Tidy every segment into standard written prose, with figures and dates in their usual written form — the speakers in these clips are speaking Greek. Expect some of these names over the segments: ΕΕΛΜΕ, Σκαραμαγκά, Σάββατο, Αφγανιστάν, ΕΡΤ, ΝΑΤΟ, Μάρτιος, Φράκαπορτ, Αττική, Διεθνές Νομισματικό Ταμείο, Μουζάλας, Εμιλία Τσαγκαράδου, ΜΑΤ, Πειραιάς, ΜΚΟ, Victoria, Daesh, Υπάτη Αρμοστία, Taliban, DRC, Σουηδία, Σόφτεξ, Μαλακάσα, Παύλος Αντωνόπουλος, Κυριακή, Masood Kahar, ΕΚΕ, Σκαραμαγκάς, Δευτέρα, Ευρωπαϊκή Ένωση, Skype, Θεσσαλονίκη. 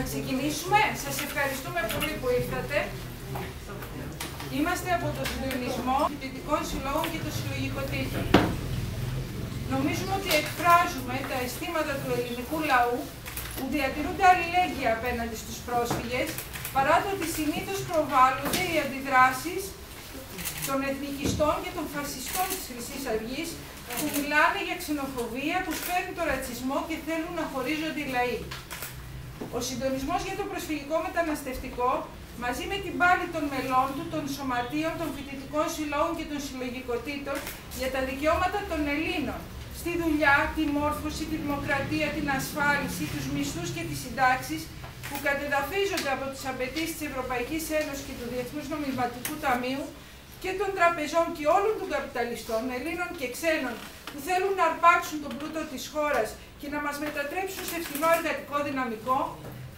Να ξεκινήσουμε. Σας ευχαριστούμε πολύ που ήρθατε. Είμαστε από το Συντονισμό Φοιτητικών Συλλόγων και το Συλλογικό Τύχη. Νομίζουμε ότι εκφράζουμε τα αισθήματα του ελληνικού λαού που διατηρούνται αλληλέγγυα απέναντι στους πρόσφυγες, παρά το ότι συνήθως προβάλλονται οι αντιδράσεις των εθνικιστών και των φασιστών της Χρυσής Αυγής, που μιλάνε για ξενοφοβία, που σπέρνουν τον ρατσισμό και θέλουν να χωρίζονται οι λαοί. Ο συντονισμός για το προσφυγικό μεταναστευτικό, μαζί με την πάλη των μελών του, των σωματείων, των φοιτητικών συλλόγων και των συλλογικοτήτων για τα δικαιώματα των Ελλήνων στη δουλειά, τη μόρφωση, τη δημοκρατία, την ασφάλιση, τους μισθούς και τις συντάξεις που κατεδαφίζονται από τις απαιτήσεις της Ευρωπαϊκής Ένωσης και του Διεθνούς Νομισματικού Ταμείου και των τραπεζών και όλων των καπιταλιστών, Ελλήνων και ξένων, που θέλουν να αρπάξουν τον πλούτο της χώρας και να μας μετατρέψουν σε φθηνό εργατικό δυναμικό,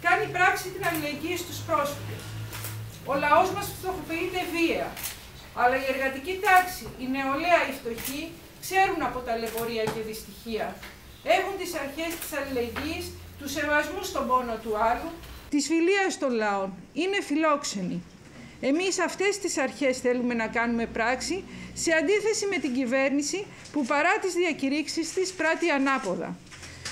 κάνει πράξη την αλληλεγγύη στους πρόσφυγες. Ο λαός μας φτωχοποιείται βία, αλλά η εργατική τάξη, η νεολαία, οι φτωχοί, ξέρουν από ταλαιπωρία και δυστυχία. Έχουν τις αρχές της αλληλεγγύης, του σεβασμού στον πόνο του άλλου, της φιλίας των λαών. Είναι φιλόξενοι. Εμείς αυτές τις αρχές θέλουμε να κάνουμε πράξη, σε αντίθεση με την κυβέρνηση που παρά τις διακηρύξεις της πράττει ανάποδα,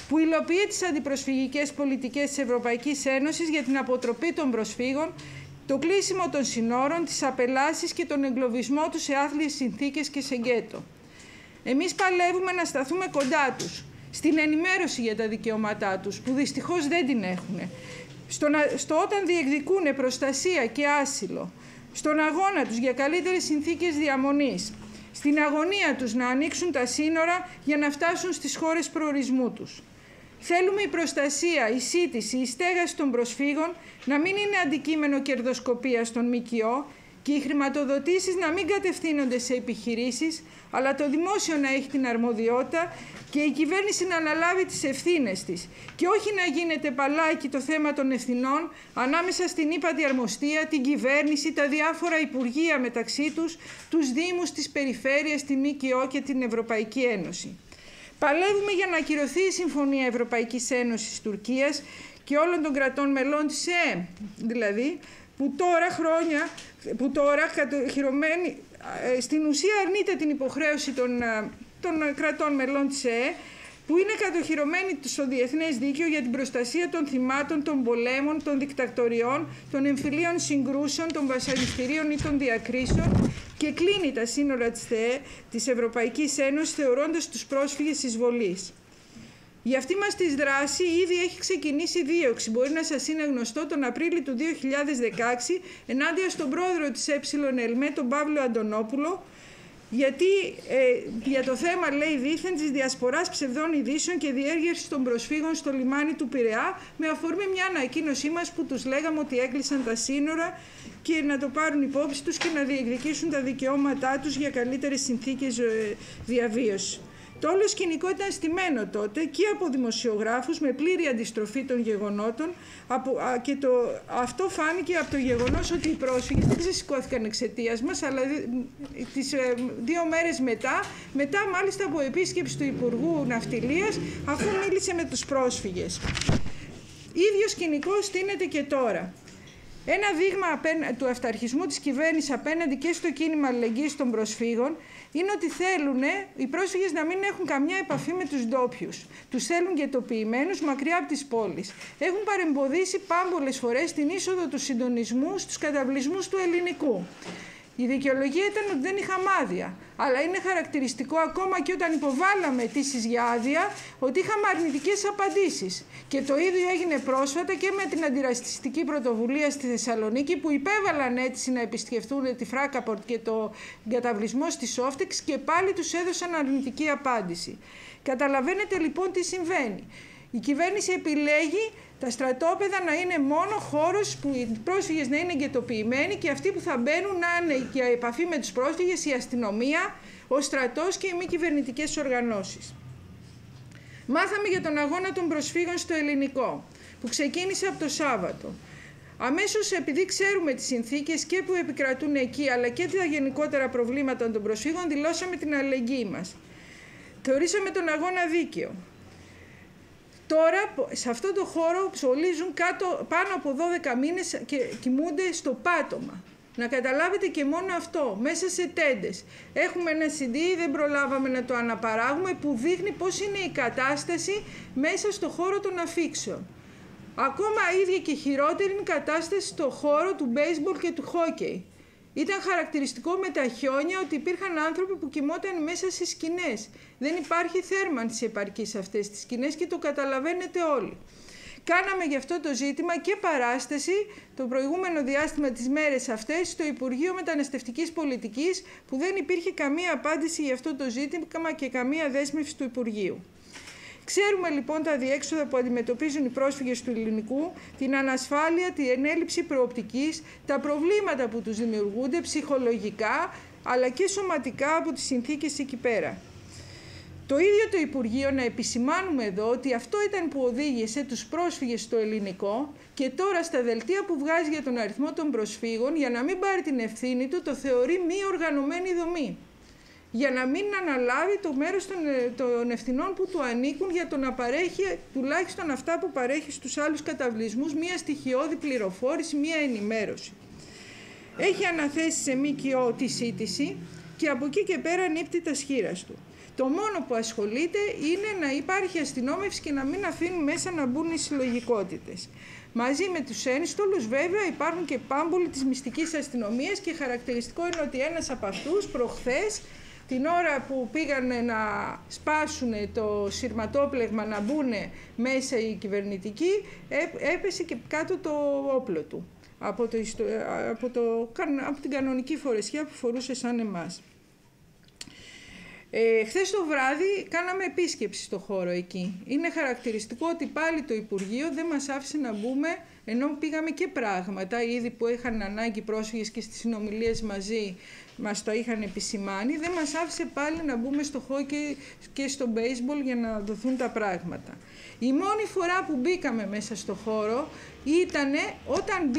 που υλοποιεί τις αντιπροσφυγικές πολιτικές της Ευρωπαϊκής Ένωσης για την αποτροπή των προσφύγων, το κλείσιμο των συνόρων, τις απελάσεις και τον εγκλωβισμό τους σε άθλιες συνθήκες και σε γκέτο. Εμείς παλεύουμε να σταθούμε κοντά τους, στην ενημέρωση για τα δικαιώματά τους, που δυστυχώς δεν την έχουν, στο όταν διεκδικούν προστασία και άσυλο, στον αγώνα τους για καλύτερες συνθήκες διαμονής, στην αγωνία τους να ανοίξουν τα σύνορα για να φτάσουν στις χώρες προορισμού τους. Θέλουμε η προστασία, η σύντηση, η στέγαση των προσφύγων να μην είναι αντικείμενο κερδοσκοπίας των ΜΚΟ και οι χρηματοδοτήσεις να μην κατευθύνονται σε επιχειρήσεις, αλλά το δημόσιο να έχει την αρμοδιότητα και η κυβέρνηση να αναλάβει τις ευθύνες της και όχι να γίνεται παλάκι το θέμα των ευθυνών ανάμεσα στην Υπάτη Αρμοστία, την κυβέρνηση, τα διάφορα υπουργεία μεταξύ τους, τους Δήμους, τις Περιφέρειες, τη ΜΚΟ και την Ευρωπαϊκή Ένωση. Παλεύουμε για να ακυρωθεί η Συμφωνία Ευρωπαϊκής Ένωσης Τουρκίας και όλων των κρατών μελών της ΕΕ, δηλαδή, που τώρα κατοχυρωμένη, στην ουσία αρνείται την υποχρέωση των κρατών μελών της ΕΕ, που είναι κατοχυρωμένη στο Διεθνές Δίκαιο για την προστασία των θυμάτων, των πολέμων, των δικτατοριών, των εμφυλίων συγκρούσεων, των βασανιστήριων ή των διακρίσεων και κλείνει τα σύνορα της ΕΕ, της Ευρωπαϊκής Ένωσης, θεωρώντας τους πρόσφυγες εισβολής. Για αυτή μας τη δράση ήδη έχει ξεκινήσει δίωξη. Μπορεί να σας είναι γνωστό τον Απρίλιο του 2016 ενάντια στον πρόεδρο της ΕΕΛΜΕ, τον Παύλο Αντωνόπουλο, γιατί για το θέμα, λέει, δήθεν της διασποράς ψευδών ειδήσεων και διέργευσης των προσφύγων στο λιμάνι του Πειραιά, με αφορμή μια ανακοίνωσή μας που τους λέγαμε ότι έκλεισαν τα σύνορα και να το πάρουν υπόψη τους και να διεκδικήσουν τα δικαιώματά τους για καλύτερες συνθήκες διαβίωσης. Το όλο σκηνικό ήταν στημένο τότε και από δημοσιογράφους με πλήρη αντιστροφή των γεγονότων και αυτό φάνηκε από το γεγονός ότι οι πρόσφυγες δεν ξεσηκώθηκαν εξαιτίας μας, αλλά τις 2 μέρες μετά μάλιστα από επίσκεψη του Υπουργού Ναυτιλίας, αφού μίλησε με τους πρόσφυγες. Ίδιο σκηνικό στείνεται και τώρα. Ένα δείγμα του αυταρχισμού της κυβέρνησης απέναντι και στο κίνημα αλληλεγγύης των προσφύγων είναι ότι θέλουν οι πρόσφυγες να μην έχουν καμιά επαφή με τους ντόπιους. Τους θέλουν γετοποιημένους μακριά από τις πόλεις. Έχουν παρεμποδίσει πάμπολες φορές την είσοδο του συντονισμού στους καταβλισμούς του Ελληνικού. Η δικαιολογία ήταν ότι δεν είχαμε άδεια. Αλλά είναι χαρακτηριστικό ακόμα και όταν υποβάλαμε αιτήσεις για άδεια ότι είχαμε αρνητικές απαντήσεις. Και το ίδιο έγινε πρόσφατα και με την αντιρατσιστική πρωτοβουλία στη Θεσσαλονίκη που υπέβαλαν αίτηση να επισκεφτούν τη Φράκαπορτ και το καταβλισμό στη Σόφτεξ και πάλι τους έδωσαν αρνητική απάντηση. Καταλαβαίνετε λοιπόν τι συμβαίνει. Η κυβέρνηση επιλέγει τα στρατόπεδα να είναι μόνο χώρος που οι πρόσφυγες να είναι εγκαιτοποιημένοι και αυτοί που θα μπαίνουν να είναι για επαφή με τους πρόσφυγες, η αστυνομία, ο στρατός και οι μη κυβερνητικές οργανώσεις. Μάθαμε για τον αγώνα των προσφύγων στο Ελληνικό, που ξεκίνησε από το Σάββατο. Αμέσως, επειδή ξέρουμε τις συνθήκες και που επικρατούν εκεί, αλλά και τα γενικότερα προβλήματα των προσφύγων, δηλώσαμε την αλληλεγγύη μας. Θεωρήσαμε τον αγώνα δίκαιο. Τώρα, σε αυτόν τον χώρο ψολίζουν πάνω από 12 μήνες και κοιμούνται στο πάτωμα. Να καταλάβετε και μόνο αυτό, μέσα σε τέντες. Έχουμε ένα CD, δεν προλάβαμε να το αναπαράγουμε, που δείχνει πώς είναι η κατάσταση μέσα στο χώρο των αφήξεων. Ακόμα ίδια και χειρότερη είναι η κατάσταση στο χώρο του baseball και του hockey. Ήταν χαρακτηριστικό με τα χιόνια ότι υπήρχαν άνθρωποι που κοιμόταν μέσα σε σκηνές. Δεν υπάρχει θέρμανση επαρκή σε αυτές τις σκηνές και το καταλαβαίνετε όλοι. Κάναμε γι' αυτό το ζήτημα και παράσταση το προηγούμενο διάστημα τις μέρες αυτές στο Υπουργείο Μεταναστευτικής Πολιτικής, που δεν υπήρχε καμία απάντηση γι' αυτό το ζήτημα και καμία δέσμευση του Υπουργείου. Ξέρουμε λοιπόν τα διέξοδα που αντιμετωπίζουν οι πρόσφυγες του Ελληνικού, την ανασφάλεια, την έλλειψη προοπτικής, τα προβλήματα που τους δημιουργούνται ψυχολογικά αλλά και σωματικά από τις συνθήκες εκεί πέρα. Το ίδιο το Υπουργείο, να επισημάνουμε εδώ ότι αυτό ήταν που οδήγησε τους πρόσφυγες στο Ελληνικό, και τώρα στα δελτία που βγάζει για τον αριθμό των προσφύγων, για να μην πάρει την ευθύνη του, το θεωρεί μη οργανωμένη δομή, για να μην αναλάβει το μέρος των ευθυνών που του ανήκουν για το να παρέχει τουλάχιστον αυτά που παρέχει στους άλλους καταβλισμούς, μία στοιχειώδη πληροφόρηση, μία ενημέρωση. Έχει αναθέσει σε ΜΚΟ τη σύντηση και από εκεί και πέρα νύπτει τα σχήρας του. Το μόνο που ασχολείται είναι να υπάρχει αστυνόμευση και να μην αφήνουν μέσα να μπουν οι συλλογικότητες. Μαζί με τους ένστολους, βέβαια, υπάρχουν και πάμπολοι της μυστικής αστυνομίας, και χαρακτηριστικό είναι ότι ένας από αυτούς προχθές, την ώρα που πήγαν να σπάσουν το σειρματόπλεγμα να μπουν μέσα οι κυβερνητικοί, έπεσε και κάτω το όπλο του από την κανονική φορεσιά που φορούσε σαν εμάς. Χθες το βράδυ κάναμε επίσκεψη στο χώρο εκεί. Είναι χαρακτηριστικό ότι πάλι το Υπουργείο δεν μας άφησε να μπούμε, ενώ πήγαμε και πράγματα ήδη που είχαν ανάγκη πρόσφυγες και στις συνομιλίες μαζί μας τα είχαν επισημάνει. Δεν μας άφησε πάλι να μπούμε στο χόκι και στο baseball για να δοθούν τα πράγματα. Η μόνη φορά που μπήκαμε μέσα στο χώρο ήταν όταν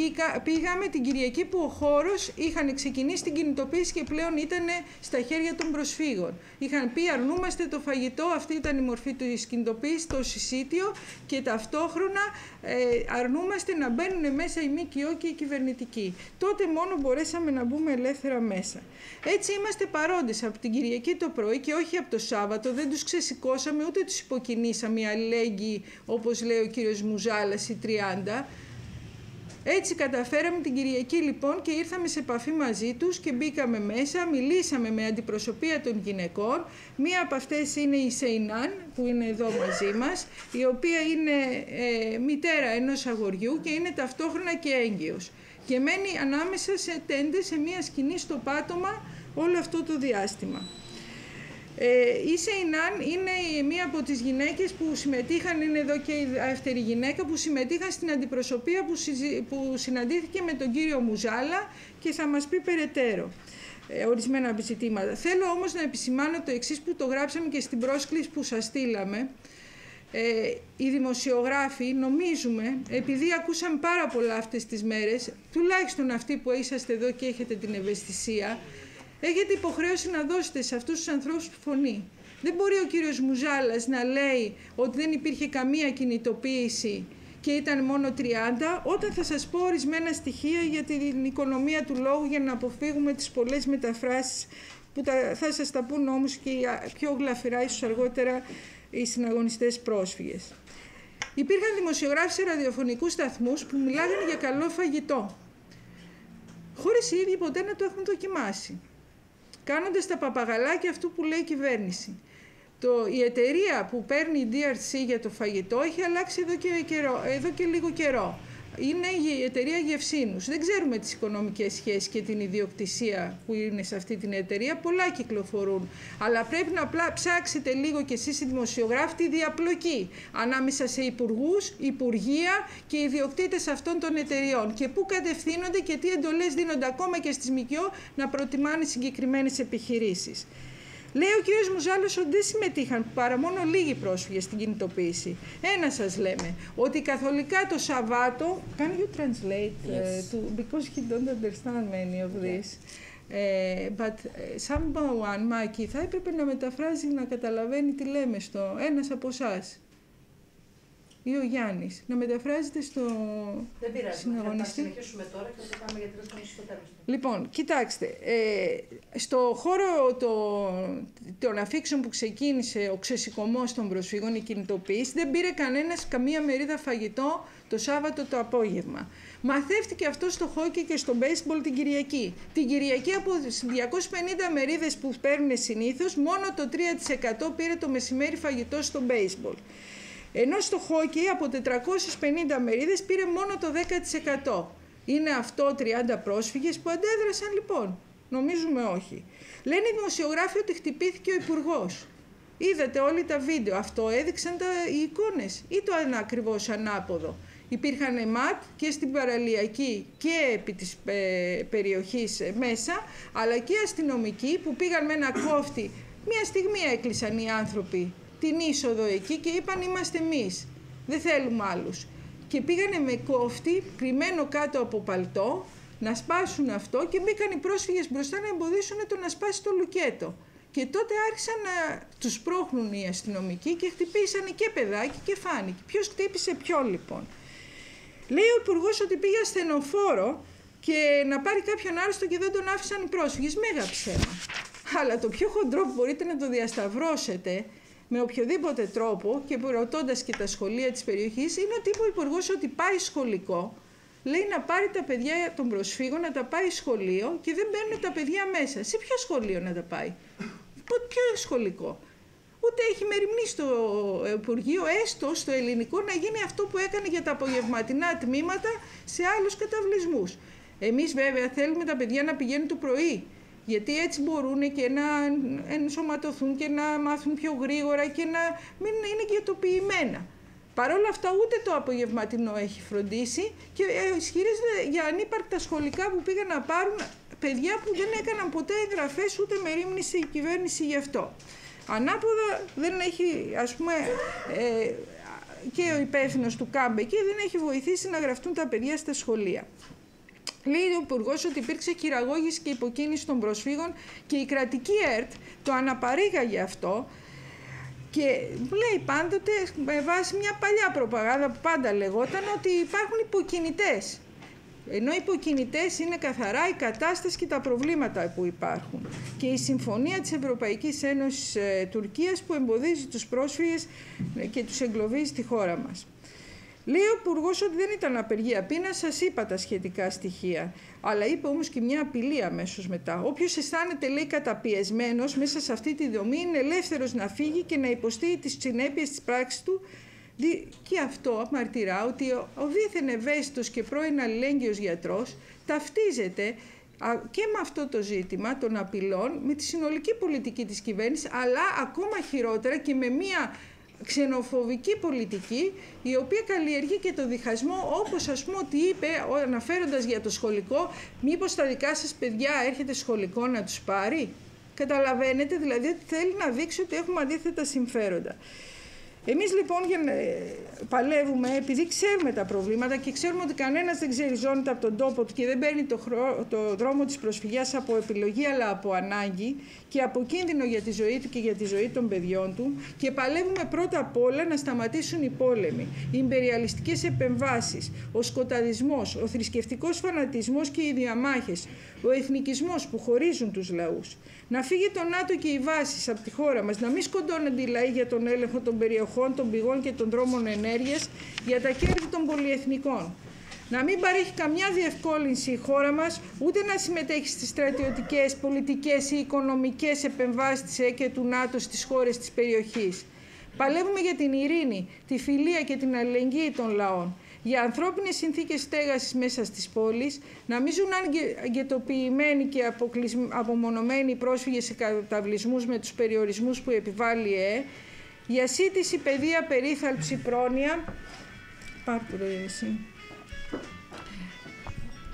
πήγαμε την Κυριακή, που ο χώρος είχαν ξεκινήσει την κινητοποίηση και πλέον ήταν στα χέρια των προσφύγων. Είχαν πει αρνούμαστε το φαγητό, αυτή ήταν η μορφή της κινητοποίησης, το συσίτιο, και ταυτόχρονα αρνούμαστε να μπαίνουν μέσα οι ΜΚΟ και οι κυβερνητικοί. Τότε μόνο μπορέσαμε να μπούμε ελεύθερα μέσα. Έτσι είμαστε παρόντες από την Κυριακή το πρωί και όχι από το Σάββατο. Δεν τους ξεσηκώσαμε ούτε τους υποκινήσαμε, η αλληλέγγυη, όπως λέει ο κύριος Μουζάλας, η 30. Έτσι καταφέραμε την Κυριακή λοιπόν και ήρθαμε σε επαφή μαζί τους και μπήκαμε μέσα, μιλήσαμε με αντιπροσωπεία των γυναικών. Μία από αυτές είναι η Σεϊνάν, που είναι εδώ μαζί μας, η οποία είναι μητέρα ενός αγοριού και είναι ταυτόχρονα και έγκυος. Και μένει ανάμεσα σε τέντες, σε μία σκηνή στο πάτωμα όλο αυτό το διάστημα. Η Σεϊνάν είναι μία από τις γυναίκες που συμμετείχαν, είναι εδώ και η δεύτερη γυναίκα, που συμμετείχαν στην αντιπροσωπεία που συναντήθηκε με τον κύριο Μουζάλα και θα μας πει περαιτέρω ορισμένα ζητήματα. Θέλω όμως να επισημάνω το εξής, που το γράψαμε και στην πρόσκληση που σας στείλαμε. Οι δημοσιογράφοι νομίζουμε, επειδή ακούσαμε πάρα πολλά αυτές τις μέρες, τουλάχιστον αυτοί που είσαστε εδώ και έχετε την ευαισθησία, έχετε υποχρέωση να δώσετε σε αυτούς τους ανθρώπους φωνή. Δεν μπορεί ο κύριος Μουζάλας να λέει ότι δεν υπήρχε καμία κινητοποίηση και ήταν μόνο 30, όταν θα σας πω ορισμένα στοιχεία για την οικονομία του λόγου, για να αποφύγουμε τις πολλές μεταφράσεις που θα σας τα πούν όμως και πιο γλαφυρά ίσως αργότερα οι συναγωνιστές πρόσφυγες. Υπήρχαν δημοσιογράφοι σε ραδιοφωνικούς σταθμούς που μιλάγανε για καλό φαγητό, χωρίς οι ίδιοι ποτέ να το έχουν δοκιμάσει, κάνοντας τα παπαγαλάκια αυτού που λέει η κυβέρνηση. Η εταιρεία που παίρνει η DRC για το φαγητό έχει αλλάξει εδώ και λίγο καιρό. Είναι η εταιρεία Γευσήνους. Δεν ξέρουμε τις οικονομικές σχέσεις και την ιδιοκτησία που είναι σε αυτή την εταιρεία. Πολλά κυκλοφορούν. Αλλά πρέπει να ψάξετε λίγο κι εσείς οι δημοσιογράφοι τη διαπλοκή ανάμεσα σε υπουργούς, υπουργεία και ιδιοκτήτες αυτών των εταιριών. Και πού κατευθύνονται και τι εντολές δίνονται ακόμα και στις ΜΚΟ να προτιμάνε συγκεκριμένες επιχειρήσεις. Λέει ο κ. Μουζάλος ότι δεν συμμετείχαν παρά μόνο λίγοι πρόσφυγες στην κινητοποίηση. Ένα σας λέμε, ότι καθολικά το Σαββάτο... Can you translate to... Because he don't understand many of this. But someone, Μάκη, θα έπρεπε να μεταφράζει, να καταλαβαίνει τι λέμε στο ένας από εσάς. ή ο Γιάννης, να μεταφράζεται στο συναγωνιστή. Θα συνεχίσουμε τώρα και θα πάμε για τηλεφωνήσεις στο τέλος. Λοιπόν, κοιτάξτε, στο χώρο των αφήξεων που ξεκίνησε ο ξεσηκωμός των προσφύγων, η κινητοποίηση, δεν πήρε κανένας καμία μερίδα φαγητό το Σάββατο το απόγευμα. Μαθεύτηκε αυτό στο χόκι και στο baseball την Κυριακή. Την Κυριακή από 250 μερίδες που παίρνουν συνήθως, μόνο το 3% πήρε το μεσημέρι φαγητό στο baseball. Ενώ στο χόκι από 450 μερίδες πήρε μόνο το 10%. Είναι αυτό 30 πρόσφυγες που αντέδρασαν λοιπόν? Νομίζουμε όχι. Λένε οι δημοσιογράφοι ότι χτυπήθηκε ο υπουργός. Είδατε όλοι τα βίντεο, αυτό έδειξαν οι εικόνες ή το ακριβώς ανάποδο. Υπήρχαν ΜΑΤ και στην παραλιακή και επί της περιοχής μέσα, αλλά και αστυνομικοί που πήγαν με ένα κόφτη. Μια στιγμή έκλεισαν οι άνθρωποι την είσοδο εκεί και είπαν είμαστε εμείς, δεν θέλουμε άλλους. Και πήγανε με κόφτη, κρυμμένο κάτω από παλτό, να σπάσουν αυτό και μπήκαν οι πρόσφυγες μπροστά να εμποδίσουν το να σπάσει το λουκέτο. Και τότε άρχισαν να τους σπρώχνουν οι αστυνομικοί και χτυπήσανε και παιδάκι και φάνηκε. Ποιος χτύπησε ποιο λοιπόν? Λέει ο υπουργός ότι πήγε ασθενοφόρο και να πάρει κάποιον άρρωστο και δεν τον άφησαν οι πρόσφυγες. Μέγα ψέμα. Αλλά το πιο χοντρό που μπορείτε να το διασταυρώσετε με οποιοδήποτε τρόπο και ρωτώντας και τα σχολεία της περιοχής είναι ότι είπε ο υπουργός ότι πάει σχολικό. Λέει να πάρει τα παιδιά των προσφύγων, να τα πάει σχολείο και δεν μπαίνουν τα παιδιά μέσα. Σε ποιο σχολείο να τα πάει? Ποιο σχολικό? Ούτε έχει μεριμνήσει το Υπουργείο, έστω στο ελληνικό, να γίνει αυτό που έκανε για τα απογευματινά τμήματα σε άλλους καταβλισμούς. Εμείς βέβαια θέλουμε τα παιδιά να πηγαίνουν το πρωί, γιατί έτσι μπορούν και να ενσωματωθούν και να μάθουν πιο γρήγορα και να μην είναι γετοποιημένα. Παρ' όλα αυτά ούτε το απογευματινό έχει φροντίσει και ισχυρίζεται για ανύπαρκτα σχολικά που πήγαν να πάρουν παιδιά που δεν έκαναν ποτέ εγγραφές ούτε μερίμνησε η κυβέρνηση γι' αυτό. Ανάποδα δεν έχει, ας πούμε, και ο υπεύθυνος του ΚΑΜΠ εκεί δεν έχει βοηθήσει να γραφτούν τα παιδιά στα σχολεία. Λέει ο Υπουργός ότι υπήρξε χειραγώγηση και υποκίνηση των προσφύγων και η κρατική ΕΡΤ το αναπαρήγαγε αυτό. Και λέει πάντοτε, με βάση μια παλιά προπαγάνδα που πάντα λεγόταν, ότι υπάρχουν υποκινητές. Ενώ οι υποκινητές είναι καθαρά η κατάσταση και τα προβλήματα που υπάρχουν. Και η συμφωνία της Ευρωπαϊκής Ένωσης Τουρκίας που εμποδίζει τους πρόσφυγες και τους εγκλωβίζει στη χώρα μας. Λέει ο Υπουργός ότι δεν ήταν απεργία πείνας, σας είπα τα σχετικά στοιχεία. Αλλά είπε όμως και μια απειλή αμέσως μετά. Όποιος αισθάνεται, λέει, καταπιεσμένος μέσα σε αυτή τη δομή είναι ελεύθερος να φύγει και να υποστεί τις συνέπειες της πράξης του. Και αυτό μαρτυρά ότι ο δίθεν ευαίσθητος και πρώην αλληλέγγυος γιατρός ταυτίζεται και με αυτό το ζήτημα των απειλών, με τη συνολική πολιτική της κυβέρνησης, αλλά ακόμα χειρότερα και με μια ξενοφοβική πολιτική, η οποία καλλιεργεί και το διχασμό, όπως ας πούμε ότι είπε, αναφέροντας για το σχολικό, μήπως τα δικά σας παιδιά έρχεται σχολικό να τους πάρει. Καταλαβαίνετε, δηλαδή ότι θέλει να δείξει ότι έχουμε αντίθετα συμφέροντα. Εμείς λοιπόν παλεύουμε, επειδή ξέρουμε τα προβλήματα και ξέρουμε ότι κανένας δεν ξεριζώνεται από τον τόπο του και δεν παίρνει το δρόμο της προσφυγιάς από επιλογή αλλά από ανάγκη και από κίνδυνο για τη ζωή του και για τη ζωή των παιδιών του, και παλεύουμε πρώτα απ' όλα να σταματήσουν οι πόλεμοι, οι ιμπεριαλιστικές επεμβάσεις, ο σκοταδισμός, ο θρησκευτικός φανατισμός και οι διαμάχες, ο εθνικισμός που χωρίζουν τους λαούς. Να φύγει το ΝΑΤΟ και οι βάσεις από τη χώρα μας, να μην σκοντώνονται οι λαοί για τον έλεγχο των περιοχών, των πηγών και των δρόμων ενέργειας, για τα κέρδη των πολυεθνικών. Να μην παρέχει καμιά διευκόλυνση η χώρα μας, ούτε να συμμετέχει στις στρατιωτικές, πολιτικές ή οικονομικές επεμβάσεις της ΕΚΕ του ΝΑΤΟ στις χώρες της περιοχής. Παλεύουμε για την ειρήνη, τη φιλία και την αλληλεγγύη των λαών, για ανθρώπινες συνθήκες στέγασης μέσα στις πόλεις, να μην ζουν αγκετοποιημένοι και απομονωμένοι πρόσφυγες σε καταβλισμούς με τους περιορισμούς που επιβάλλει η ΕΕ, για σύντηση, παιδεία, περίθαλψη, πρόνοια,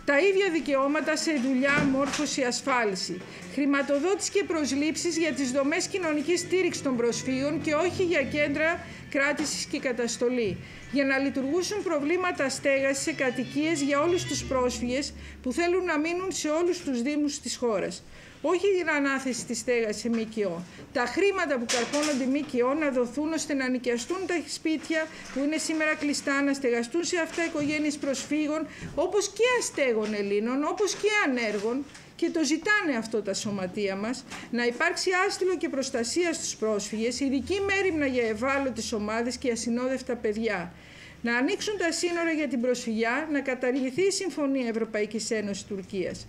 τα ίδια δικαιώματα σε δουλειά, μόρφωση, ασφάλιση. χρηματοδότηση και προσλήψεις για τις δομές κοινωνικής στήριξης των προσφύγων και όχι για κέντρα κράτησης και καταστολή, για να λειτουργούσουν προβλήματα στέγασης σε κατοικίες για όλους τους πρόσφυγες που θέλουν να μείνουν σε όλους τους δήμους της χώρας. Όχι την ανάθεση της στέγασης σε ΜΚΟ. Τα χρήματα που καρπώνονται ΜΚΟ να δοθούν ώστε να νοικιαστούν τα σπίτια που είναι σήμερα κλειστά, να στεγαστούν σε αυτά οικογένειες προσφύγων, όπως και αστέγων Ελλήνων, όπως και ανέργων. Και το ζητάνε αυτό τα σωματεία μας, να υπάρξει άσυλο και προστασία στους πρόσφυγες, ειδική μέριμνα για ευάλωτες ομάδες και ασυνόδευτα παιδιά. Να ανοίξουν τα σύνορα για την προσφυγιά, να καταργηθεί η Συμφωνία Ευρωπαϊκής Ένωσης Τουρκίας.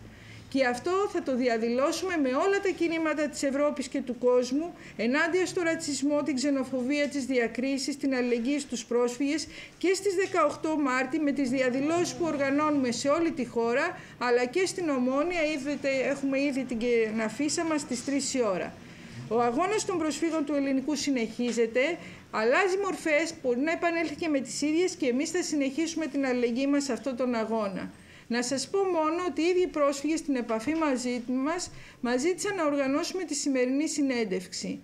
Και αυτό θα το διαδηλώσουμε με όλα τα κινήματα της Ευρώπης και του κόσμου ενάντια στο ρατσισμό, την ξενοφοβία, τις διακρίσεις, την αλληλεγγύη στους πρόσφυγες και στις 18 Μάρτη με τις διαδηλώσεις που οργανώνουμε σε όλη τη χώρα αλλά και στην Ομόνια, έχουμε ήδη την αφίσα μας στις 3 η ώρα. Ο αγώνας των προσφύγων του ελληνικού συνεχίζεται, αλλάζει μορφές, μπορεί να επανέλθει και με τις ίδιες και εμείς θα συνεχίσουμε την αλληλεγγύη μας σε αυτόν τον αγώνα. Να σας πω μόνο ότι οι ίδιοι πρόσφυγες στην επαφή μαζί μας μας ζήτησαν να οργανώσουμε τη σημερινή συνέντευξη.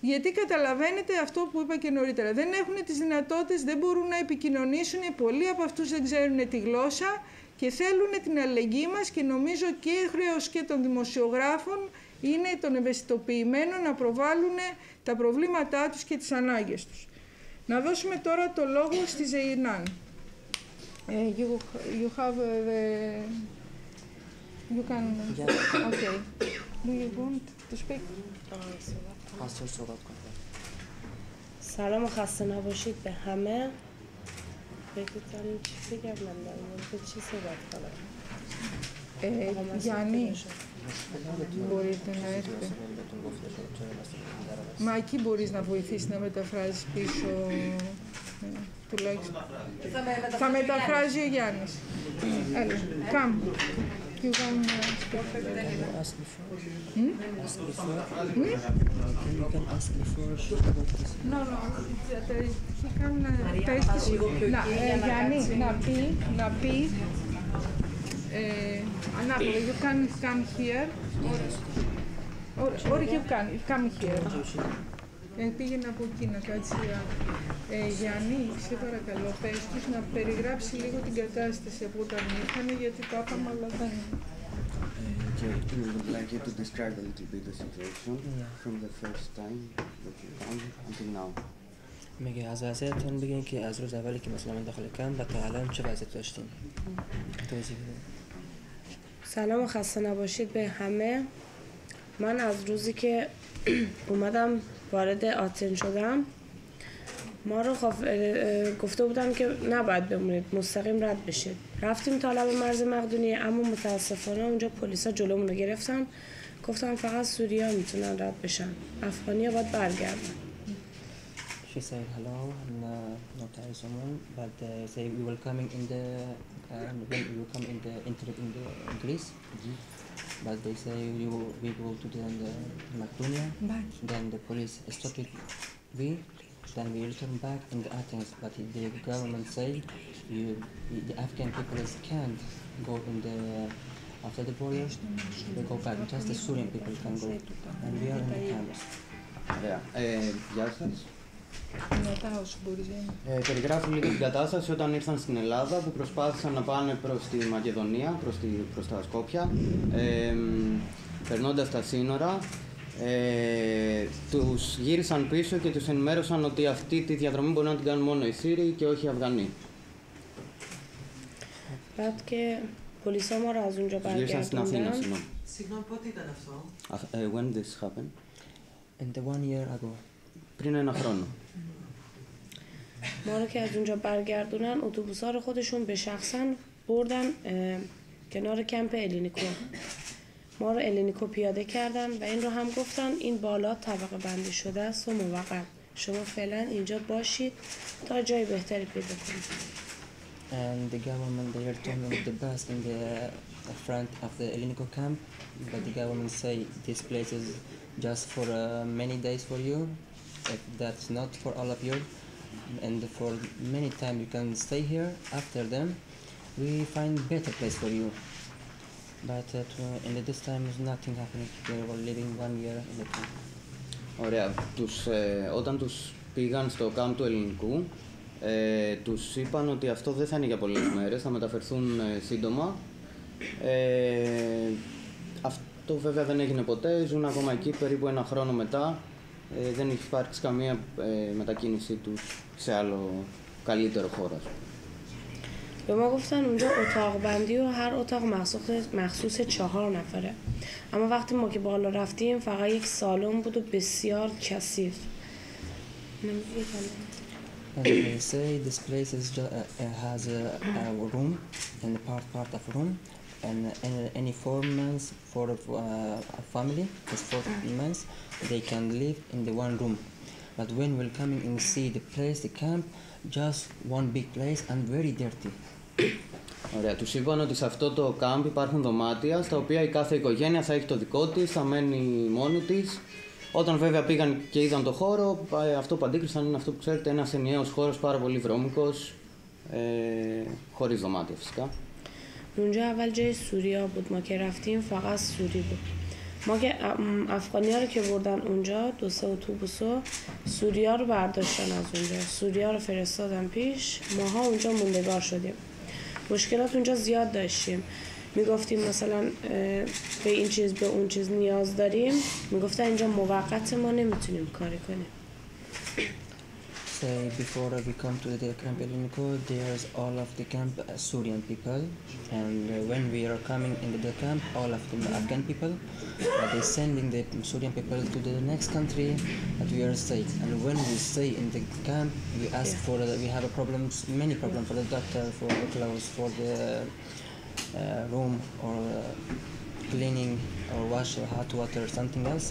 Γιατί καταλαβαίνετε αυτό που είπα και νωρίτερα. Δεν έχουν τις δυνατότητες, δεν μπορούν να επικοινωνήσουν, πολλοί από αυτούς δεν ξέρουν τη γλώσσα και θέλουν την αλληλεγγύη μας και νομίζω και χρέος και των δημοσιογράφων είναι των ευαισθητοποιημένων να προβάλλουν τα προβλήματά τους και τις ανάγκες τους. Να δώσουμε τώρα το λόγο στη Σεϊνάν. You have the... You can... Yes. Okay. Do you want to speak? سلام خسته نباشید به همه. بگیترین چی بگم من دارم. چی صحبت کنم؟ یعنی μπορείτε να έρθετε. Μα εκεί μπορείς να βοηθήσεις να μεταφράσεις πίσω, τουλάχιστον. Θα μεταφράζει ο Γιάννης. Έλα, κάμ. Να πει. You can come here, or you can come here. Πήγαινε από εκεί να κάτσει η Γιάννη, σε παρακαλώ, πες τους να περιγράψει λίγο την κατάσταση από όταν ήρθανε, γιατί το άπαμε, αλλά δεν είναι. You would like you to describe a little bit the situation from the first time that you come until now. میگه از وضعیتتون بگین که از روز اولی که مثلا من داخل کمپ و تا الان چه وضعیت داشتین. توضیح بدید. سلام و خسته نباشید به همه. من از روزی که اومدم وارد آتن شدم ما رو گفته بودم که نباید بمونید، مستقیم رد بشید. رفتیم تا لب مرز مقدونیه، اما متاسفانه اونجا پلیسا جلومون رو گرفتن. گفتن فقط سوریا میتونن رد بشن، افغانیا باید برگردن. She said hello and not Iceland, but they will coming in the when you come in the in Greece, but they say we go to the Macedonia, then the police stopped we, then we return back in the Athens, but the government say the Afghan people can't go in the after the border, they go back just the Syrian people can go, and we are in the camps. Yeah. Περιγράφουν λίγο την κατάσταση όταν ήρθαν στην Ελλάδα που προσπάθησαν να πάνε προς τη Μακεδονία, προς τα Σκόπια, περνώντας τα σύνορα. Τους γύρισαν πίσω και τους ενημέρωσαν ότι αυτή τη διαδρομή μπορεί να την κάνουν μόνο οι Σύριοι και όχι οι Αφγανοί. Τους γύρισαν στην Αθήνα, συγγνώμη. Συγγνώμη, πότε ήταν αυτό? When this happened? And one year ago. Πριν ένα χρόνο. ما رو که از اونجا برگردونن اتوبوس‌ها رو خودشون به شخصا بردن کنار کمپ الینیکو. ما رو الینیکو پیاده کردن و این رو هم گفتن این بالا طبقه بندی شده است و موقت شما فعلا اینجا باشید تا جای بهتری پیدا کنید. And the government they are doing the best in the front of the Elinico camp, but the government say this place is just for many days for you. That's not for all of you, and for many time you can stay here. After them, we find better place for you. But in this time is nothing happening. They were living 1 year in the camp. Ωραία. Όταν τους πήγαν στο camp του Ελληνικού, τους είπαν ότι αυτό δεν θα είναι για πολλές μέρες, θα μεταφερθούν σύντομα. Αυτό βέβαια δεν έγινε ποτέ. Ζουν ακόμα εκεί περίπου 1 χρόνο μετά. Δεν έχει υπάρξει καμία μετακίνησή τους σε άλλο καλύτερο χώρο. به ما گفتن اونجا اتاق بندی و هر اتاق مخصوص 4 نفره. اما وقتی ما که بالا رفتیم فقط 1 سالن بود و بسیار کثیف. They say this place has a room and part of room and any 4 months for a family, just 4 months they can live in the one room. But when we're coming and see the place, the camp, just one big place and very dirty. Ωραία. Τους είπαν ότι σε αυτό το κάμπ υπάρχουν δωμάτια στα οποία η κάθε οικογένεια θα έχει το δικό της, θα μένει μόνη της. Όταν βέβαια πήγαν και είδαν το χώρο, αυτό που αντίκρισαν είναι αυτό που ξέρετε, ένας ενιαίος χώρος πάρα πολύ βρώμικος, χωρίς δωμάτια φυσικά. اونجا اول جای سوریا بود ما که رفتیم فقط سوری بود. ما که افغانی‌ها رو که بردن اونجا 2 تا اتوبوس سوریا رو برداشتن از اونجا سوریا رو فرستادن پیش ماها اونجا موندگار شدیم مشکلات اونجا زیاد داشتیم میگفتیم مثلا به این چیز به اون چیز نیاز داریم میگفتن اینجا موقت ما نمیتونیم کاری کنیم Say before we come to the camp Eleniko, there's all of the camp Syrian people, and when we are coming into the camp, all of the Afghan people, they sending the Syrian people to the next country that we are safe. And when we stay in the camp, we ask for we have a problems, many problems for the doctor, for the clothes, for the room or cleaning or wash or hot water or something else.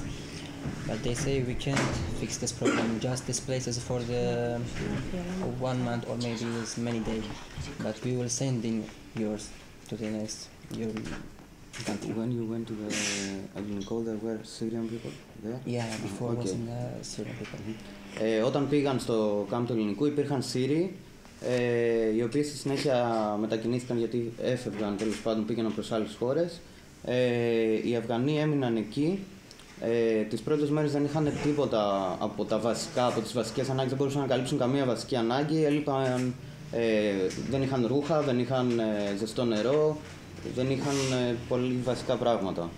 But they say we can't fix this problem. Just this place is for the 1 month or maybe it's many days. But we will send in yours to the next your country. When you went to the Ελληνικό, there were Syrian people there? Yeah, before was in the Syrian people. Όταν πήγαν στο κάμπ του Ελληνικού υπήρχαν Σύριοι, οι οποίοι στη συνέχεια μετακινήθηκαν γιατί έφευγαν, τέλος πάντων πήγαιναν προς άλλες χώρες. Οι Αφγανοί έμειναν εκεί. Τις πρώτες μέρες δεν είχαν τίποτα από τα βασικά, από τις βασικές ανάγκες, δεν μπορούσαν να καλύψουν καμία βασική ανάγκη. Έλειπαν, δεν είχαν ρούχα, δεν είχαν ζεστό νερό, δεν είχαν πολύ βασικά πράγματα.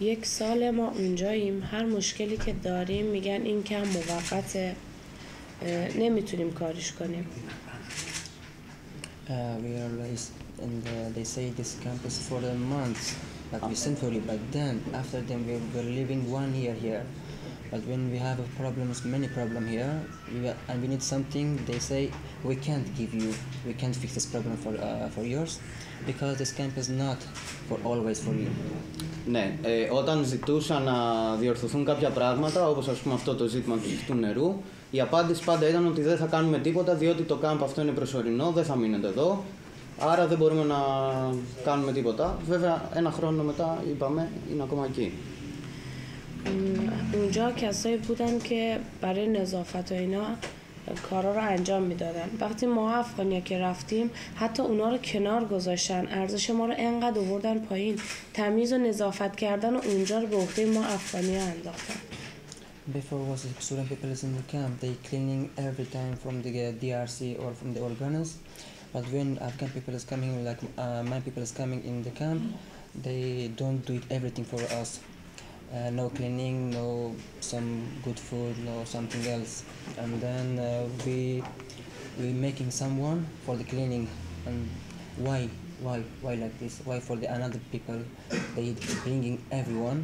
1 سال ما اونجاییم. هر مشکلی که داریم میگن این که موقته. نمیتونیم کاریش کنیم. We are raised and they say this camp is for the months. But we sent for you. But then, after them, we were living 1 year here. But when we have problems, many problems here, and we need something, they say we can't give you, we can't fix this problem for yours, because this camp is not for always for you. Ναι, όταν ζητούσαν να διορθωθούν κάποια πράγματα, όπως ας πούμε αυτό το ζήτημα του νερού, η απάντηση πάντα ήταν ότι δεν θα κάνουμε τίποτα, διότι το camp αυτό είναι προσωρινό, δεν θα μείνετε εδώ. Άρα δεν μπορούμε να κάνουμε τίποτα. Βέβαια 1 χρόνο μετά είπαμε είναι ακόμα εκεί. اونجا کسایی بودن که برای نظافت و اینا کارا رو انجام میدادن. وقتی ما افغانیا که رفتیم حتی اونا رو کنار گذاشتن. ارزش ما رو انقدر آوردن پایین. تمیز و نظافت کردن و اونجا رو به عهده ما افغانیا انداختن. Before was the Syrian people in the camp. They cleaning every time from the DRC or from the organers. But when Afghan people is coming, like my people is coming in the camp, they don't do it everything for us. No cleaning, no some good food, no something else. And then we making someone for the cleaning. And why like this? Why for the another people? They bringing everyone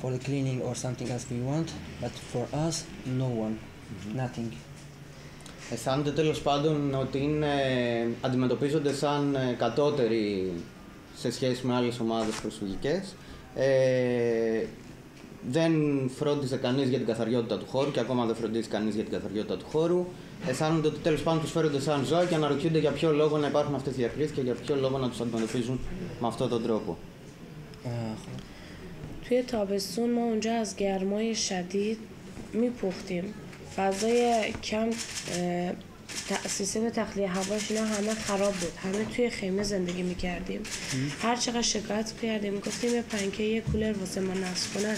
for the cleaning or something else we want, but for us, no one, nothing. Αισθάνονται τέλος πάντων ότι είναι, αντιμετωπίζονται σαν κατώτεροι σε σχέση με άλλες ομάδες προσφυγικές. Δεν φρόντιζε κανείς για την καθαριότητα του χώρου και ακόμα δεν φροντίζει κανείς για την καθαριότητα του χώρου. Αισθάνονται ότι τέλος πάντων τους φέρονται σαν ζώα και αναρωτιούνται για ποιο λόγο να υπάρχουν αυτές οι διακρίσεις και για ποιο λόγο να τους αντιμετωπίζουν με αυτόν τον τρόπο. توی تابستون ما اونجا از گرمای شدید میپختیم. فضای کم سیستم تخلیه هواش اینا همه خراب بود، همه توی خیمه زندگی میکردیم. هر چقدر شکایت کردیم میگفتیم یه پنکه یه کولر واسه ما نصب کنن،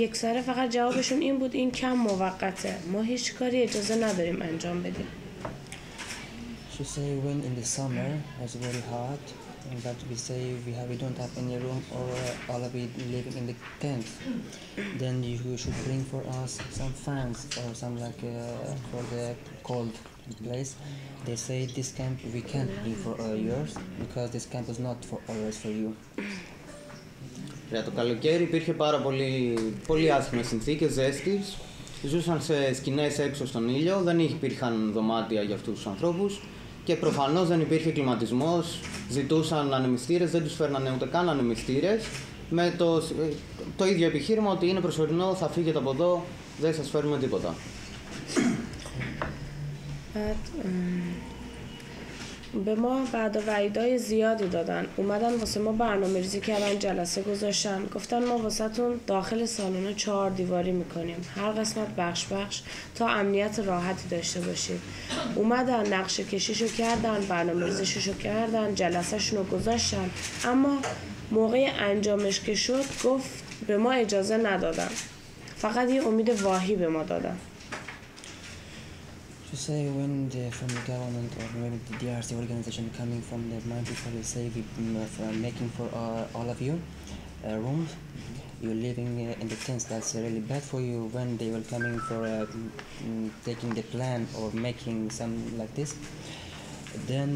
یک سره فقط جوابشون این بود این کم موقته، ما هیچ کاری اجازه نداریم انجام بدیم. She say when in the summer was very hot, but we say we don't have any room or all of it living in the tent. Then you should bring for us some fans or some like for the cold place. They say this camp we can't bring for yours because this camp is not for always for you. Το καλοκαίρι υπήρχε πάρα πολύ άσχημες συνθήκες ζέστης. Ζούσαν σε σκηνές έξω στον ήλιο, δεν υπήρχαν δωμάτια για αυτούς τους ανθρώπους και προφανώς δεν υπήρχε κλιματισμός. Ζητούσαν ανεμιστήρες, δεν τους φέρνανε ούτε καν ανεμιστήρες. Με το ίδιο επιχείρημα ότι είναι προσωρινό, θα φύγετε από εδώ, δεν σας φέρνουμε τίποτα. به ما بعد وعیدای زیادی دادن، اومدن واسه ما برنامه‌ریزی کردن، جلسه گذاشتن، گفتن ما واسهتون داخل سالن 4 دیواری میکنیم، هر قسمت بخش بخش تا امنیت راحتی داشته باشید. اومدن نقشه کشیشو کردن، برنامه‌ریزیشو کردن، جلسه‌شونو گذاشتن، اما موقع انجامش که شد گفت به ما اجازه ندادن، فقط یه امید واهی به ما دادن. To say when from the government or maybe the DRC organization coming from the Mount people, they say we're making for all of you rooms. You're living in the tents. That's really bad for you. When they were coming for taking the plan or making something like this, then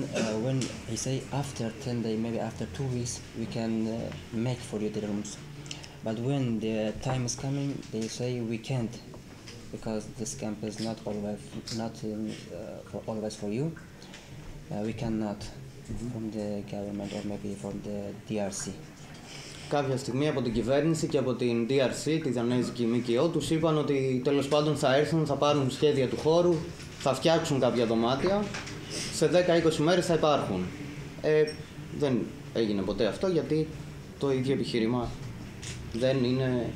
when they say after 10 days, maybe after 2 weeks, we can make for you the rooms. But when the time is coming, they say we can't. Because this camp is not always for you. We cannot from the government or maybe from the DRC. Κάποια στιγμή από την κυβέρνηση και από την DRC, τη Δανέζικη ΜΚΟ, τους είπαν ότι τέλος πάντων θα έρθουν, θα πάρουν σχέδια του χώρου, θα φτιάξουν κάποια δωμάτια, σε 10-20 μέρες θα υπάρχουν. Δεν έγινε ποτέ αυτό γιατί το ίδιο επιχείρημα δεν είναι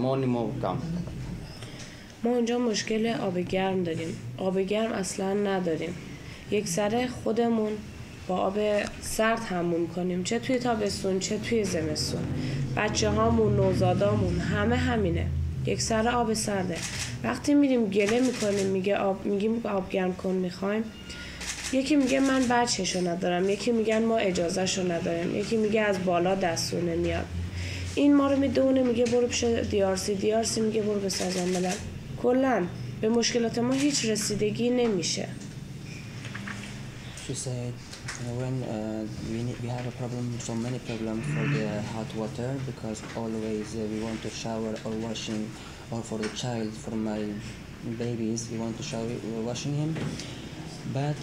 μόνιμο κάμπ. ما اونجا مشکل آب گرم داریم، آب گرم اصلا نداریم، یک سره خودمون با آب سرد حموم کنیم، چه توی تابستون چه توی زمستون. بچه هامون نوزادامون همه همینه، یک سره آب سرده. وقتی میریم گله میکنیم میگیم آب گرم کن میخوایم، یکی میگه من بچه‌شو ندارم، یکی میگن ما اجازه‌شو نداریم، یکی میگه از بالا دستور نمیاد. این ما رو میدونه میگه برو پیش دیارسی میگه برو به سازمان ملل. کلاً به مشکلات ما هیچ رسیدگی نمیشه. She said when we have a problem, so many problems for the hot water because always we want to shower or washing, or for the child, for my babies we want to shower or washing him. But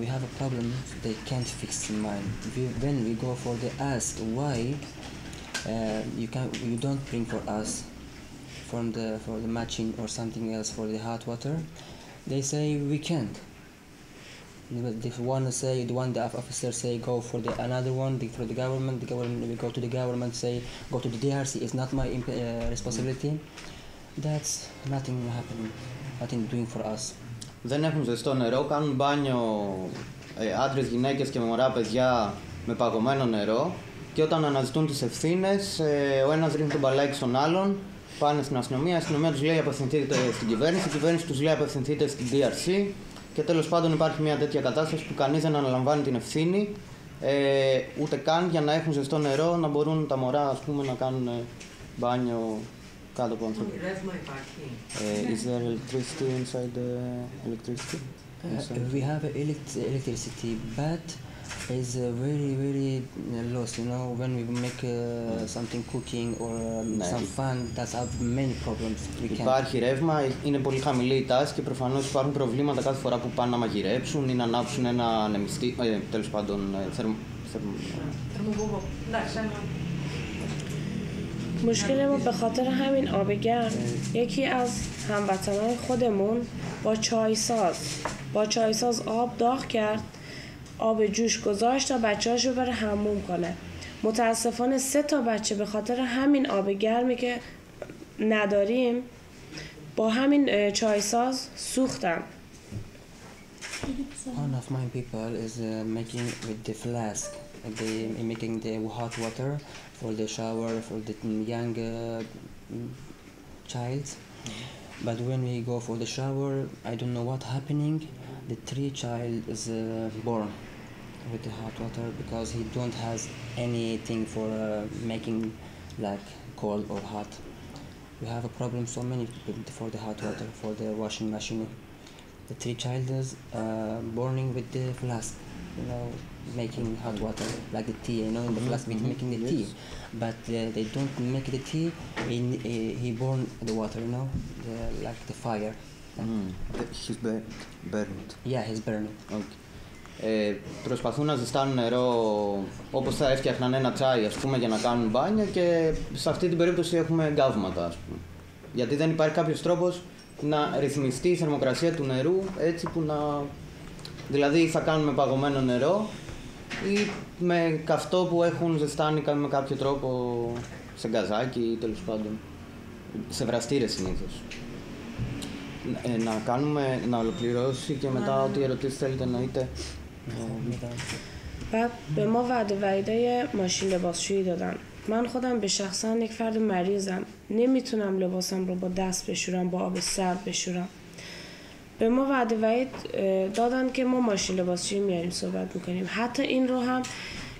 we have a problem they can't fix in mind. When we go for the ask why you don't bring for us. For the matching or something else for the hot water, they say we can't. If one say the officer say go for the another one for the government we go to the government say go to the DRC. It's not my responsibility. That's nothing happening, nothing doing for us. Δεν έχουν ζεστό νερό, κάνουν μπάνιο άντρες, γυναίκες και μωρά παιδιά με παγωμένο νερό και όταν αναζητούν τις ευθύνες ο ένας ρίχνει τον μπαλάκι στον άλλον. Πάνε στην αστυνομία, η αστυνομία τους λέει απευθυνθείτε στην κυβέρνηση, η κυβέρνηση τους λέει απευθυνθείτε στην DRC και τέλος πάντων υπάρχει μια τέτοια κατάσταση που κανείς δεν αναλαμβάνει την ευθύνη ούτε καν για να έχουν ζεστό νερό, να μπορούν τα μωρά ας πούμε, να κάνουν μπάνιο κάτω από ανθρώπους. Is there electricity inside the electricity? We have electricity, but is very very lost, you know, when we make something cooking or some fun, that's have many problems. Υπάρχει ρεύμα, είναι πολύ χαμηλή η τάση και προφανώς υπάρχουν προβλήματα κάθε φορά που πάνε να μαγειρέψουν ή να ανάψουν ένα ανεμιστή, τέλος πάντων θερμοβούβο. مشکل ما به خاطر همین آب گرم، یکی از هموطنان خودمون با چایساز آب داغ کرد، آب جوش گذاشت تا بچه‌هاشو بره حموم کنه. متاسفانه 3 بچه به خاطر همین آب گرمی که نداریم با همین چایساز سوختن. One of my people is making with the flask. They making the hot water for the shower for the young child. But when we go for the shower, I don't know what happening. The three child is born with the hot water because he don't has anything for making like cold or hot. We have a problem so many for the hot water, for the washing machine. The three children burning with the flask, you know, making hot water, like the tea, you know, in the flask making the tea. But they don't make the tea, he burn the water, you know, like the fire. He's burned. Yeah, he's burned. Okay. Προσπαθούν να ζεστάνουν νερό όπως θα έφτιαχναν ένα τσάι, ας πούμε, για να κάνουν μπάνια και σε αυτή την περίπτωση έχουμε εγκάβματα, ας πούμε. Γιατί δεν υπάρχει κάποιος τρόπος να ρυθμιστεί η θερμοκρασία του νερού έτσι που να... Δηλαδή θα κάνουμε παγωμένο νερό ή με καυτό που έχουν ζεστάνει με κάποιο τρόπο σε γκαζάκι ή τέλος πάντων σε βραστήρες συνήθως. Να κάνουμε, να ολοκληρώσει και μετά ό,τι ερωτήσεις θέλετε να είτε. بعد به ما وعده وریدای ماشین لباسشویی دادن. من خودم به شخصا یک فرد مریضم. نمیتونم لباسم رو با دست بشورم، با آب سرد بشورم. به ما وعده ورید دادن که ما ماشین لباسشویی میاریم صحبت میکنیم. حتی این رو هم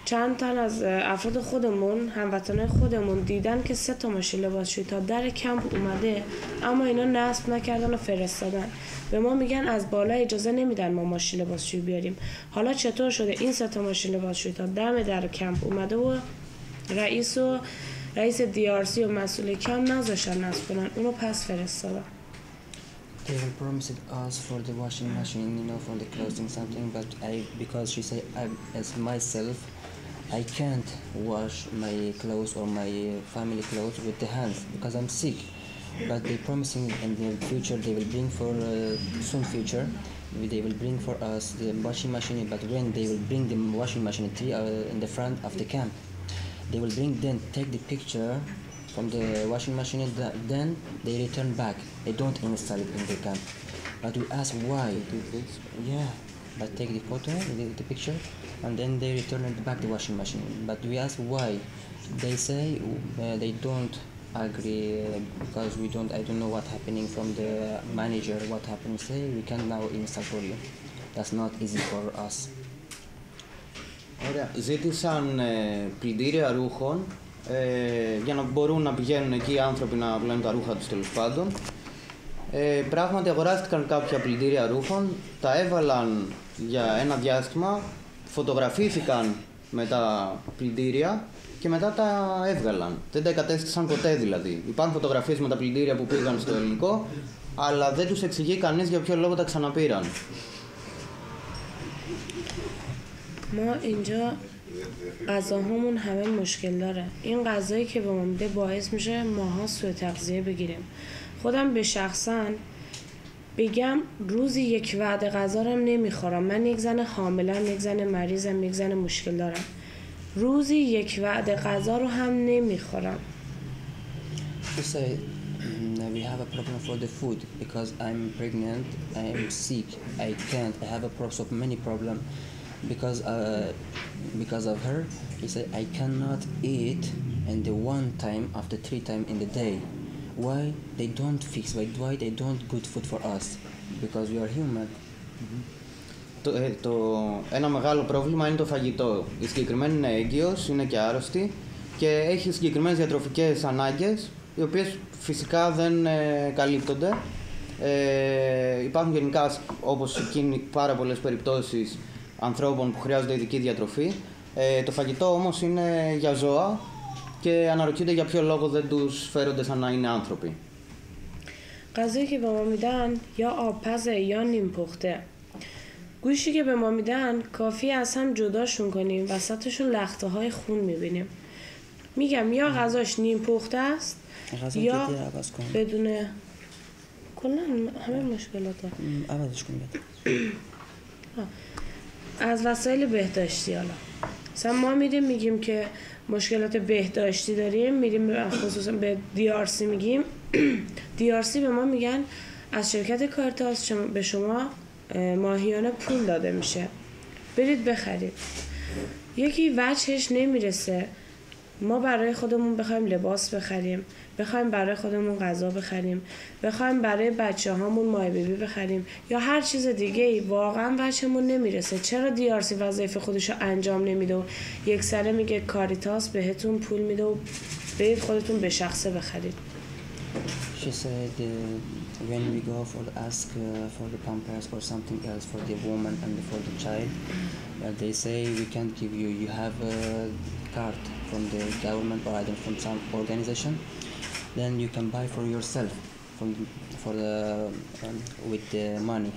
چند تن از افراد خودمون، هموطنان خودمون دیدن که سه تا ماشین لباسشویی تا در کمپ اومده، اما اینا نصب نکردن و فرستادن. به ما میگن از بالا اجازه نمیدن ما ماشین لباسشویی بیاریم. حالا چطور شده این سه تا ماشین لباسشویی تا دم در کمپ اومده و رئیس DRC و مسئول کمپ نذاشتن نصب کنن، اونو پس فرستادن. They promised us for the washing machine, you know, for the clothing something, but I, because she said as myself, I can't wash my clothes or my family clothes with the hands because I'm sick. But they promising in the future they will bring for soon future, they will bring for us the washing machine. But when they will bring the washing machine in the front of the camp, they will bring then take the picture from the washing machine. Then they return back. They don't install it in the camp. But we ask why? Yeah. But take the photo, the picture, and then they return it back the washing machine. But we ask why. They say they don't agree because we don't. I don't know what happening from the manager. What happened? Say we can now install for you. That's not easy for us. Ζήτησαν πλυντήρια ρούχων για να μπορούν να πηγαίνουν εκεί οι άνθρωποι να πλένουν τα ρούχα τους τέλος πάντων. Πράγματι αγοράστηκαν κάποια πλυντήρια ρούχων, τα έβαλαν για ένα διάστημα, φωτογραφήθηκαν με τα πλυντήρια και μετά τα έβγαλαν. Δεν τα εκατέστησαν ποτέ δηλαδή. Υπάρχουν φωτογραφίες με τα πλυντήρια που πήγαν στο Ελληνικό, αλλά δεν τους εξηγεί κανείς για ποιο λόγο τα ξαναπήραν. ما اینجا غذاهامون همه مشکل داره. این غذایی که به ما میده باعث میشه ماها سوء تغذیه بگیریم. خودم به شخصا بگم روزی یک وعده غذا رو نمیخورم. من یک زن حاملم، یک زن مریضم، یک زن مشکل دارم. روزی یک وعده غذا رو هم نمیخورم. We have a problem for the food because I'm pregnant, I'm sick, I can't. I have a problem of many problems. Because of her, he said I cannot eat and the one time after three times in the day. Why they don't fix? Why they don't good food for us? Because we are human. Ένα μεγάλο πρόβλημα είναι το φαγητό. Η συγκεκριμένη είναι έγκυος, είναι και άρρωστη και έχει συγκεκριμένες διατροφικές ανάγκες, οι οποίες φυσικά δεν καλύπτονται. Υπάρχουν γενικά, όπως εκείνοι, πάρα πολλές περιπτώσεις ανθρώπων που χρειάζονται ειδική διατροφή. Το φαγητό όμως είναι για ζώα και αναρωτιούνται για ποιο λόγο δεν τους φέρονται σαν να είναι άνθρωποι. غذایی که به ما میدن یا آبپزه یا نیم پخته. گوشی که به ما میدن کافی از هم جداشون کنیم وسطشون لخته های خون میبینیم. میگم یا غذاش نیم پخته است یا بدون کلا همه مشکلات عوضش کنیم. از وسایل بهداشتی حالا مثلا ما میریم میگیم که مشکلات بهداشتی داریم، میریم خصوصا به DRC میگیم. DRC به ما میگن از شرکت کارتاس به شما ماهیانه پول داده میشه، برید بخرید. یکی وجهش نمیرسه، ما برای خودمون بخوایم لباس بخریم، بخوایم برای خودمون غذا بخریم، بخوایم برای بچه هامون مای بیبی بخریم یا هر چیز دیگه ای، واقعا وجهمون نمیرسه. چرا DRC وظیفه خودشو انجام نمیده و یک سره میگه کاریتاس بهتون پول میده و برید خودتون به شخصه بخرید؟ She said when we go for ask for the pampers or something else for the woman and for the child, they say we can't give you. You have a card from the government or either from some organization. Then you can buy for yourself with the money.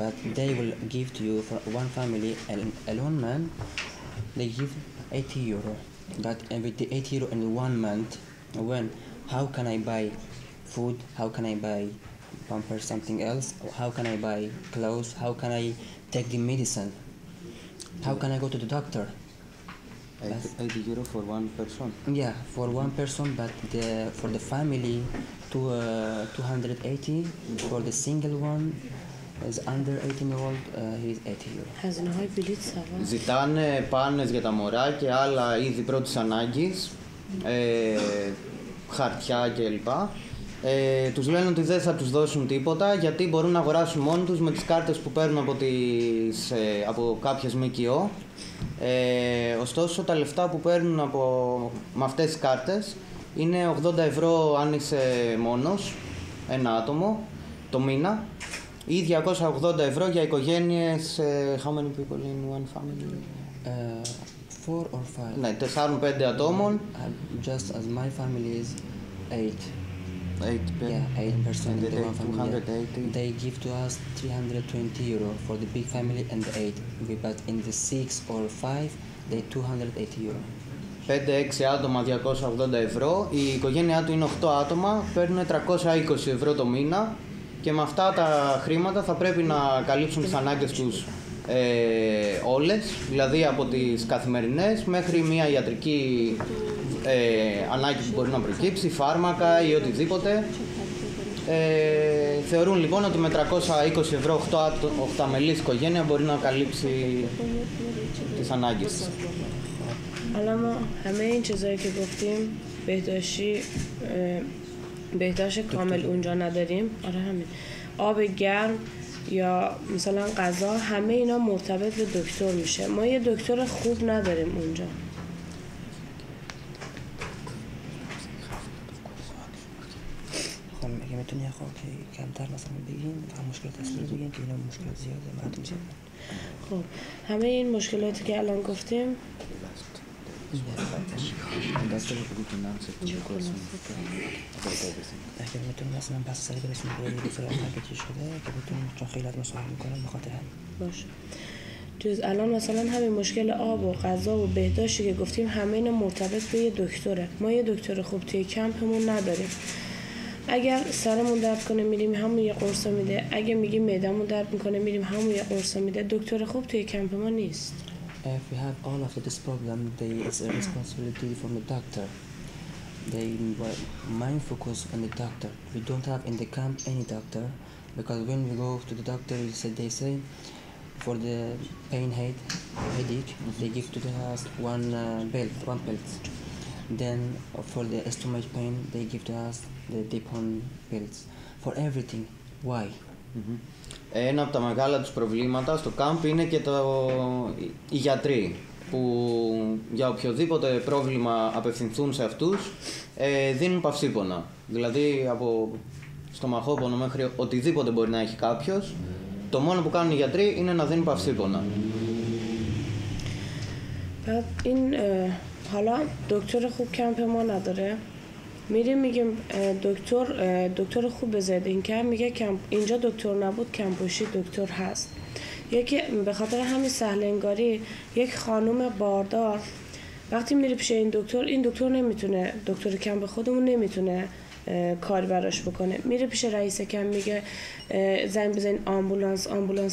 But they will give to you for one family alone man. They give 80 euro. But with the 80 euro in 1 month, when how can I buy food, how can I buy pamper, something else, how can I buy clothes, how can I take the medicine, how can I go to the doctor? 80 euro for one person? Yeah, for one person, but for the family, 280, for the single one, is under 18-year-old, he is 80 euro. Ζητάνε πάνες για τα μωρά και άλλα είδη πρώτης ανάγκης, χαρτιά κλπ. Τους λένε ότι δεν θα τους δώσουν τίποτα γιατί μπορούν να αγοράσουν μόνοι τους με τις κάρτες που παίρνουν από κάποιες ΜΚΟ. Ωστόσο τα λεφτά που παίρνουν με αυτές τις κάρτες είναι 80 ευρώ αν είσαι μόνος, ένα άτομο, το μήνα, ή 280 ευρώ για οικογένειες. How many people in one family? 4 or 5. Ναι, 4-5 ατόμων. Just as my family is 8. 8% in the one family. They give to us 320 euro for the big family and the 8. But in the 6 or 5, they 280 euro. 5-6 άτομα, 280 ευρώ. Η οικογένειά του είναι 8 άτομα, παίρνουν 320 ευρώ το μήνα και με αυτά τα χρήματα θα πρέπει να καλύψουν τις ανάγκες τους όλες, δηλαδή από τις καθημερινές μέχρι μια ιατρική ανάγκη που μπορεί να προκύψει, φάρμακα ή οτιδήποτε. Θεωρούν λοιπόν ότι με 320 ευρώ 8 μελής οικογένεια μπορεί να καλύψει τις ανάγκες. Αλλά ما همه این چیزایی که گفتیم بهداشت کامل اونجا نداریم. آره همین آب گرم یا مثلا غذا، همه اینا مرتبط به دکتر میشه. ما یه دکتر خوب نداریم اونجا. میتونی خب که کمتر مثلا بگیم و مشکل تسلیل بگیم که اینا مشکل زیاده مردم زیاده. خب همه این مشکلاتی که الان گفتیم اگر میتونی مثلا پس سری برسیم برای رفرات پکیج شده که بتونیم چون خیلت مساعد میکنم بخاطر هم باشه. جز الان مثلا همین مشکل آب و غذا و بهداشتی که گفتیم همه اینا مرتبط به یه دکتره. ما یه دکتر خوب توی کمپمون نداریم. اگر سرمون درد کنه میریم همون یه قرص میده، اگه میگیم معده‌مون درد میکنه میریم همون یه قرص میده. دکتر خوب توی کمپ ما نیست. If we have all of this problem, there is a responsibility from the doctor. They mind focus on the doctor. We don't have in the camp any doctor because when we go to the doctor, they say for the pain headache, they give to us one belt. Then for the stomach pain, they give to us the Deepon pills. For everything. Why? Ένα από τα μεγάλα τους προβλήματα στο κάμπ είναι και οι γιατροί που για οποιοδήποτε πρόβλημα απευθυνθούν σε αυτούς δίνουν παυσίπονα. Δηλαδή από στομαχόπονο μέχρι οτιδήποτε μπορεί να έχει κάποιος, το μόνο που κάνουν οι γιατροί είναι να δίνουν παυσίπονα. حالا دکتر خوب کمپ ما نداره، میریم میگیم دکتر خوب بزید این کمپ، میگه اینجا دکتر نبود، کمپوشی دکتر هست. یکی به خاطر همین سهلنگاری یک خانم باردار وقتی میری پیش این دکتر نمیتونه، دکتر کمپ خودمون نمیتونه کار براش بکنه. میره پیش رئیس کمپ میگه زنگ بزنین آمبولانس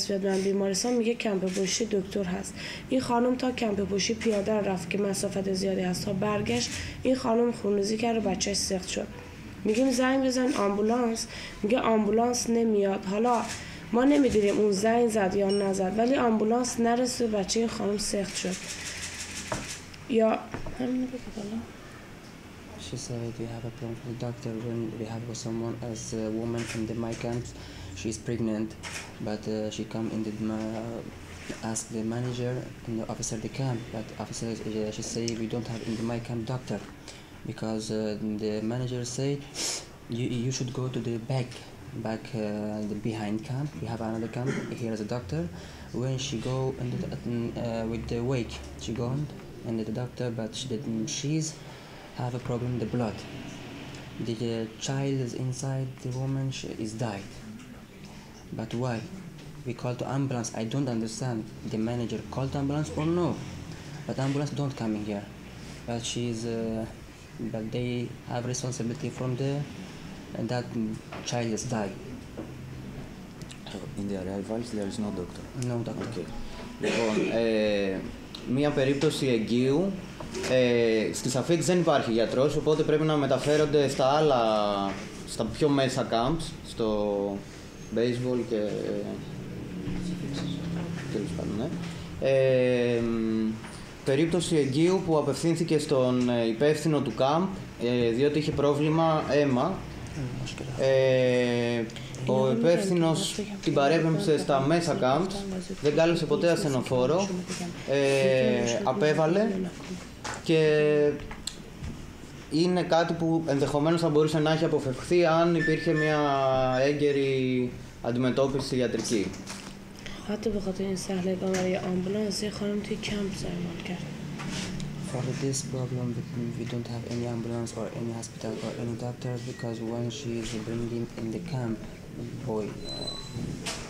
بیاد من بیمارستان، میگه کمپ پوشی دکتر هست. این خانم تا کمپ پوشی پیاده رفت که مسافت زیادی هست، تا برگشت این خانم خونریزی کرد و بچه‌ش سقط شد. میگیم زنگ بزن آمبولانس، میگه آمبولانس نمیاد. حالا ما نمیدونیم اون زنگ زد یا نزد، ولی آمبولانس نرسید، بچه این خانم سخت شد. یا همینو بگو بالا. She said we have a problem with the doctor when we have someone as a woman from the migrants. She's pregnant, but she come in the ask the manager and the officer the camp, but officer she say we don't have in the my camp doctor because the manager say you should go to the back the behind camp. We have another camp here is a doctor. When she go and with the wake she gone and the doctor, but she didn't. She's have a problem the blood. The child is inside the woman. She is died. But why? We call to ambulance. I don't understand. The manager called ambulance or no? But ambulance don't come in here. But she's. But they have responsibility from the that child is died. So in the arrivals there is no doctor. No doctor. Okay. Λοιπόν, μία περίπτωση εγγύου. Στις αφήξεις δεν υπάρχει γιατρός, οπότε πρέπει να μεταφέρονται στα άλλα, στα πιο μέσα camps, στο baseball και τέλος πάντων, ναι. Περίπτωση εγγύου που απευθύνθηκε στον υπεύθυνο του camp, διότι είχε πρόβλημα αίμα. Ο υπεύθυνος την παρέπεμψε στα μέσα camps, δεν κάλεσε ποτέ ασθενοφόρο, απέβαλε. Και είναι κάτι που ενδεχομένως θα μπορούσε να έχει αποφευχθεί αν υπήρχε μια έγκαιρη αντιμετώπιση ιατρική. حتی به خاطر این سهل گامری آمبولانس خانم توی کمپ درمان کرد. For this problem we don't have any ambulance or any hospital or any doctor because when she is bringing in the camp boy.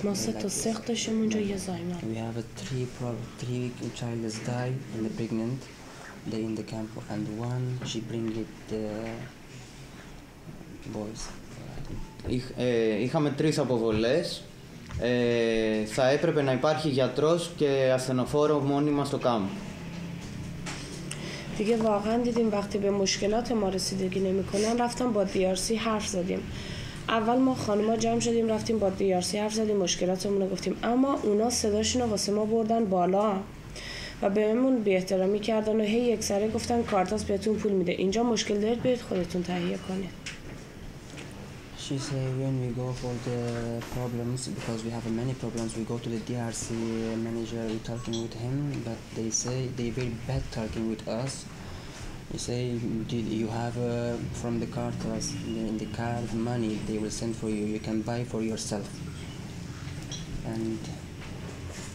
ما سه تا سخت داشتیم اونجا یه زایمان. We have three child is died and the pregnant. They in the camp and one she bring it boys. Είχαμε τρεις αποβολές. Θα έπρεπε να υπάρχει γιατρός και ασθενοφόρο μόνιμα στο camp. دیگه واقعا دیدیم وقتی به مشکلات ما رسیدگی نمی‌کنن رفتم با DRC حرف زدیم. اول ما خانم‌ها جمع شدیم رفتیم با DRC حرف زدیم مشکلاتمون رو گفتیم اما اونا صداشون رو واسه ما بردن بالا. و بهمون بی‌احترامی کردن و هی یکسره گفتن کارتاس بهتون پول میده اینجا مشکل دارید برید خودتون تهیه کنید. She say when we go for the problems because we have many problems we go to the DRC manager we talking with him but they say they very bad talking with us. They say did you have from the cartas in the card money they will send for you you can buy for yourself. And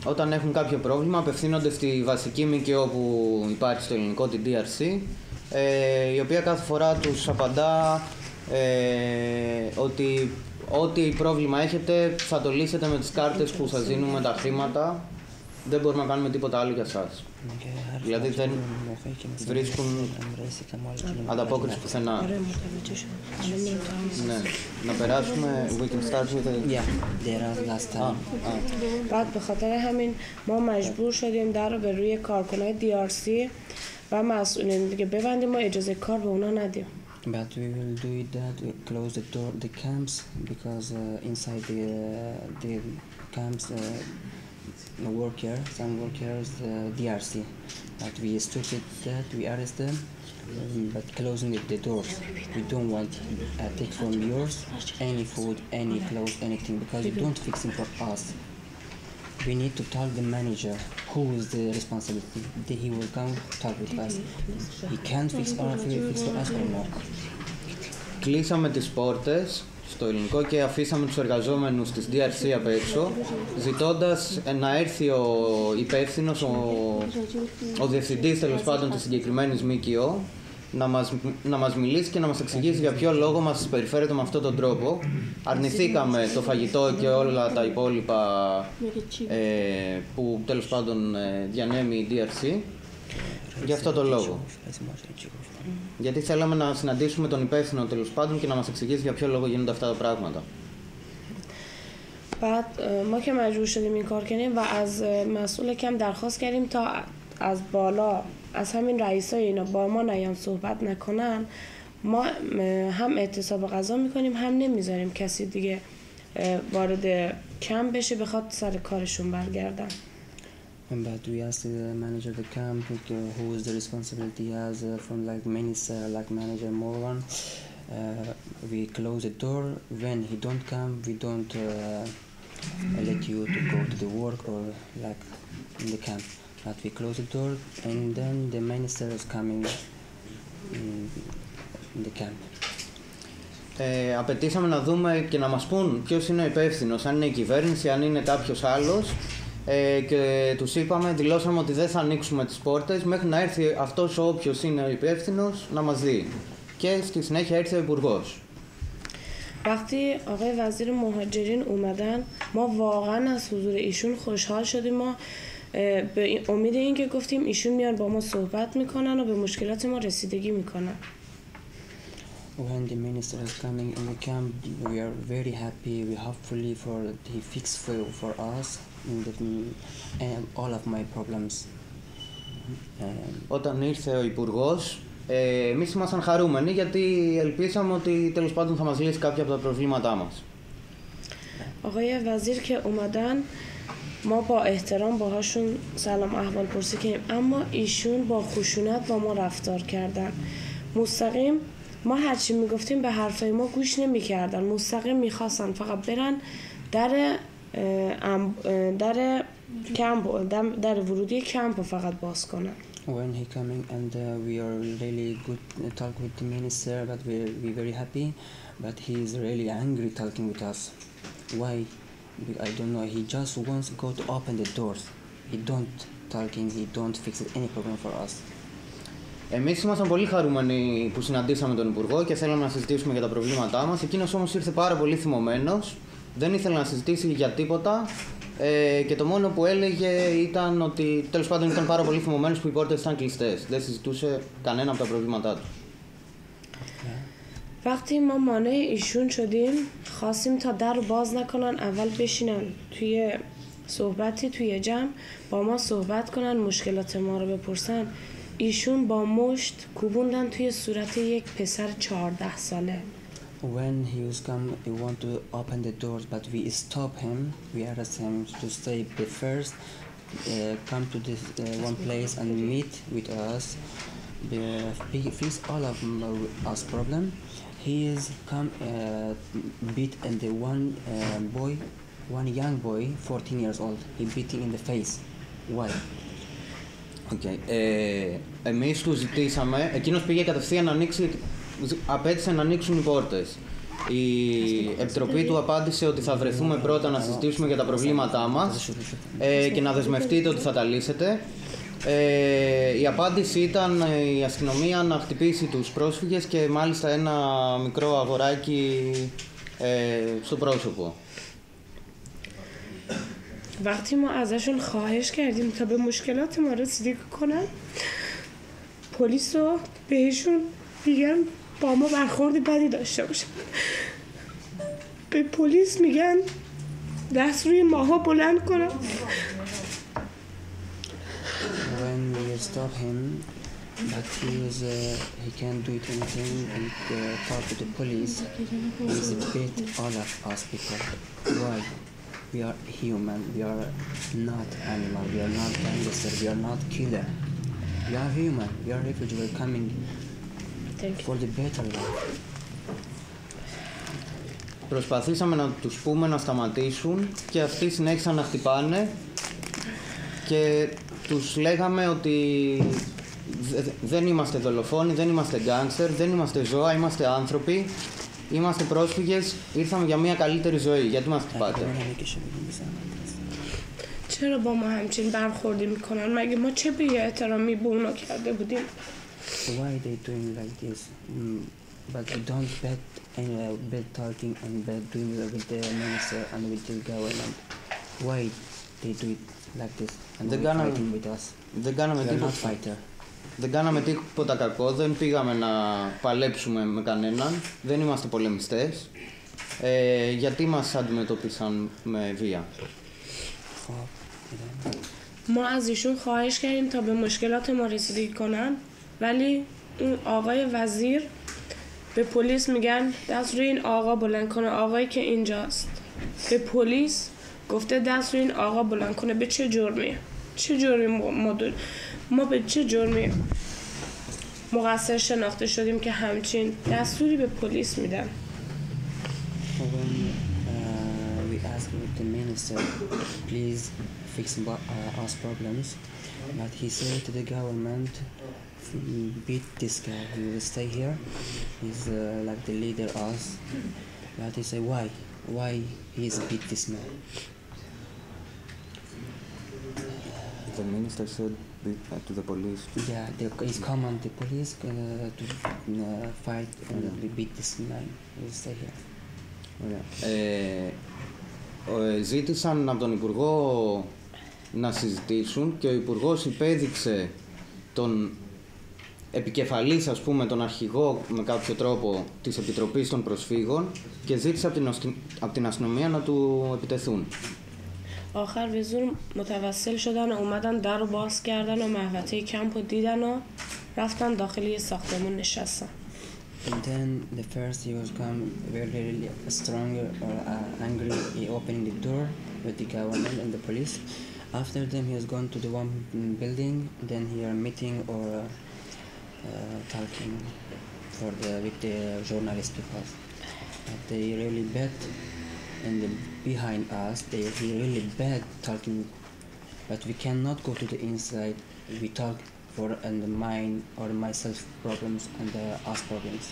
όταν έχουν κάποιο πρόβλημα, απευθύνονται στη βασική ΜΚΟ που υπάρχει στο ελληνικό, την DRC, η οποία κάθε φορά τους απαντά ότι ό,τι πρόβλημα έχετε θα το λύσετε με τις κάρτες που σας δίνουμε τα χρήματα. Δεν μπορούμε να κάνουμε τίποτα άλλο για σας. Δηλαδή δεν βρίσκουν ανταπόκριση πουθενά. Ναι, να περάσουμε. We can start with the last time. بعد به خاطر همین ما مجبور شدیم در رو به روی کارکنان DRC و مسئولین دیگه ببندیم و اجازه کار به اونا ندیم. But we will do it that we close the door the camps because inside the camps no worker, some workers DRC, but we stupid that we arrest them, but closing the doors. We don't want take from yours any food, any clothes, anything because you don't fix it for us. We need to tell the manager who is the responsibility. He will come talk with us. He can't fix our food, fix for us or not. Κλείσαμε τις πόρτες στο ελληνικό και αφήσαμε τους εργαζόμενους της DRC απ' έξω, ζητώντας να έρθει ο υπεύθυνος, ο διευθυντής τέλος πάντων της συγκεκριμένης ΜΚΟ, να μας μιλήσει και να μας εξηγήσει για ποιο λόγο μας περιφέρεται με αυτόν τον τρόπο. Αρνηθήκαμε το φαγητό και όλα τα υπόλοιπα που τέλος πάντων διανέμει η DRC. Γι' αυτό το λόγο. Γιατί θέλαμε να συναντήσουμε τον υπεύθυνο τέλος πάντων και να μας εξηγήσει για ποιο λόγο γίνονται αυτά τα πράγματα. بعد ما که مجبور شدیم این کار کنیم و از مسئول کم درخواست کردیم تا از بالا از همین رئیسای اینا با ما نیان صحبت نکنن ما هم اعتصاب غذا میکنیم هم نمیذاریم کسی دیگه وارد کمپ بشه بخواد سر کارشون برگردن. But we asked the manager of the camp who is the responsibility as from like minutes like manager Morgan. We close the door. When he don't come, we don't let you to go to the work or like in the camp. But we close the door, and then the minister is coming in the camp. Απαιτήσαμε να δούμε και να μας πούν ποιος είναι ο υπεύθυνος, αν είναι η κυβέρνηση, αν είναι κάποιος άλλος. Και τους είπαμε, δηλώσαμε ότι δεν θα ανοίξουμε τις πόρτες μέχρι να έρθει αυτός όποιος είναι ο υπεύθυνος να μας δει. Και στη συνέχεια ήρθε ο Υπουργός. وقتی آقای وزیر مهاجرین اومدن ما واقعا از حضور ایشون خوشحال شدیم. ما به امید این که گفتیم ایشون میان با ما صحبت میکنن و به مشکلات ما رسیدگی میکنن. When the minister is coming in the camp, we are very happy. We hopefully for he fix for us and all of my problems. Όταν ήρθε ο Υπουργός, εμείς ήμασταν χαρούμενοι γιατί ελπίσαμε ότι τέλος πάντων θα μας λύσει κάποια από τα προβλήματά μας. آقای وزیر که اومدن ما با احترام باهاشون سلام احوال پرسی کردیم اما ایشون با خشونت با ما رفتار کردن. مستقیم ما هرچی میگفتیم به حرفای ما گوش نمیکردن. مستقیم میخواستن فقط برن در ورودی کمپ فقط باز کنن. When he coming and we are really good talk with the minister, but we very happy, but he is really angry talking with us. Why? I don't know. He just wants go to open the doors. He don't talking. He don't fix any problem for us. Εμείς ήμασταν πολύ χαρούμενοι που συναντήσαμε τον Υπουργό και θέλαμε να συζητήσουμε για τα προβλήματά μας. Εκείνος όμως ήρθε πάρα πολύ θυμωμένος. Δεν ήθελε να συζητήσει για τίποτα. Και το μόνο που έλεγε ήταν ότι τέλος πάντων ήταν πάρα πολύ θυμωμένος που οι πόρτες ήταν κλειστές. Δεν συζητούσε κανένα από τα προβλήματά του. وقتی ما مانع ایشون شدیم خواستیم تا در باز نکنن اول بشینن توی صحبتی توی جمع با ما صحبت کنن مشکلات ما رو بپرسن. ایشون با مشت کوبوندن توی صورت یک پسر 14 ساله. When he was come, he want to open the doors, but we stop him. We arrest him to stay the first, come to this one place and meet with us. Fix all of us problem. He is come beat and the one boy, one young boy, 14 years old. He beating in the face. Why? Okay. Εμείς του ζητήσαμε. Εκείνος πήγε κατευθείαν να ανοίξει. Απέτησε να ανοίξουν οι πόρτες. Η Επιτροπή του απάντησε ότι θα βρεθούμε πρώτα να συζητήσουμε για τα προβλήματά μας και να δεσμευτείτε ότι θα τα λύσετε. Η απάντηση ήταν η αστυνομία να χτυπήσει τους πρόσφυγες και μάλιστα ένα μικρό αγοράκι στο πρόσωπο. وقتی ما ازشون خواهش کردیم تا به مشکلات ما رسیدگی کنن پلیس رو بهشون میگن با ما برخورد بدی داشته باشن. به پلیس میگن دست روی ماها بلند کنن. When we stop him, but he can't do it anything and talk to the police. He's a bit all of us people. Why? We are human. We are not animal. We are not gangster. We are not killer. We are human. We are refugees. We are coming. Προσπαθήσαμε να τους πούμε να σταματήσουν και αυτοί συνέχισαν να χτυπάνε και τους λέγαμε ότι δεν είμαστε δολοφόνοι, δεν είμαστε γκάνγκστερ, δεν είμαστε ζώα, είμαστε άνθρωποι, είμαστε πρόσφυγες, ήρθαμε για μια καλύτερη ζωή, γιατί μας χτυπάτε. چرا با ما همچین برخوردی میکنن؟ مگه ما چه بی احترامی به اونا کرده بودیم؟ Why they doing like this? But we don't bet and bad talking and bad doing with the minister and with the government. Why they do it like this? And they fighting with us. They are not fighter. Δεν κάναμε τίποτα κακό. Δεν πήγαμε να παλέψουμε με κανέναν. Δεν είμαστε πολεμιστές. Γιατί μας αντιμετώπισαν με βία? ما از ایشون خواهش کردیم تا به مشکلات ما رسیدگی کنن. ولی اون آقای وزیر به پلیس میگن دست روی این آقا بلند کنه آقایی که اینجاست. به پلیس گفته دست رو این آقا بلند کنه. به چه جرمی؟ چه جرمی ما به چه جرمی مقصر شناخته شدیم که همچین دستوری به پلیس میدن؟ We asked the minister, please fix us problems, but he said to the government, beat this guy, he will stay here, he's like the leader of us, but he said, why he's beat this man? The minister said to the police? Yeah, he's command the police to fight and beat this man, he'll stay here. Ζήτησαν από τον Υπουργό να συζητήσουν και ο Υπουργός υπέδειξε τον επικεφαλής, ας πούμε, τον αρχηγό με κάποιο τρόπο της Επιτροπής των Προσφύγων και ζήτησε από την αστυνομία να του επιτεθούν. آخر به زور متوسل شدن و اومدن در رو باز کردن و محوطه کمپ رو دیدن و رفتن داخل یه ساختمون نشستن. And then the first he was come very strong or angry. He opened the door with the government and the police. After them he has gone to the one building. Then he are meeting or talking for the with the journalist people. But they really bad and behind us they really bad talking. But we cannot go to the inside. We talk. And mine or myself problems and us problems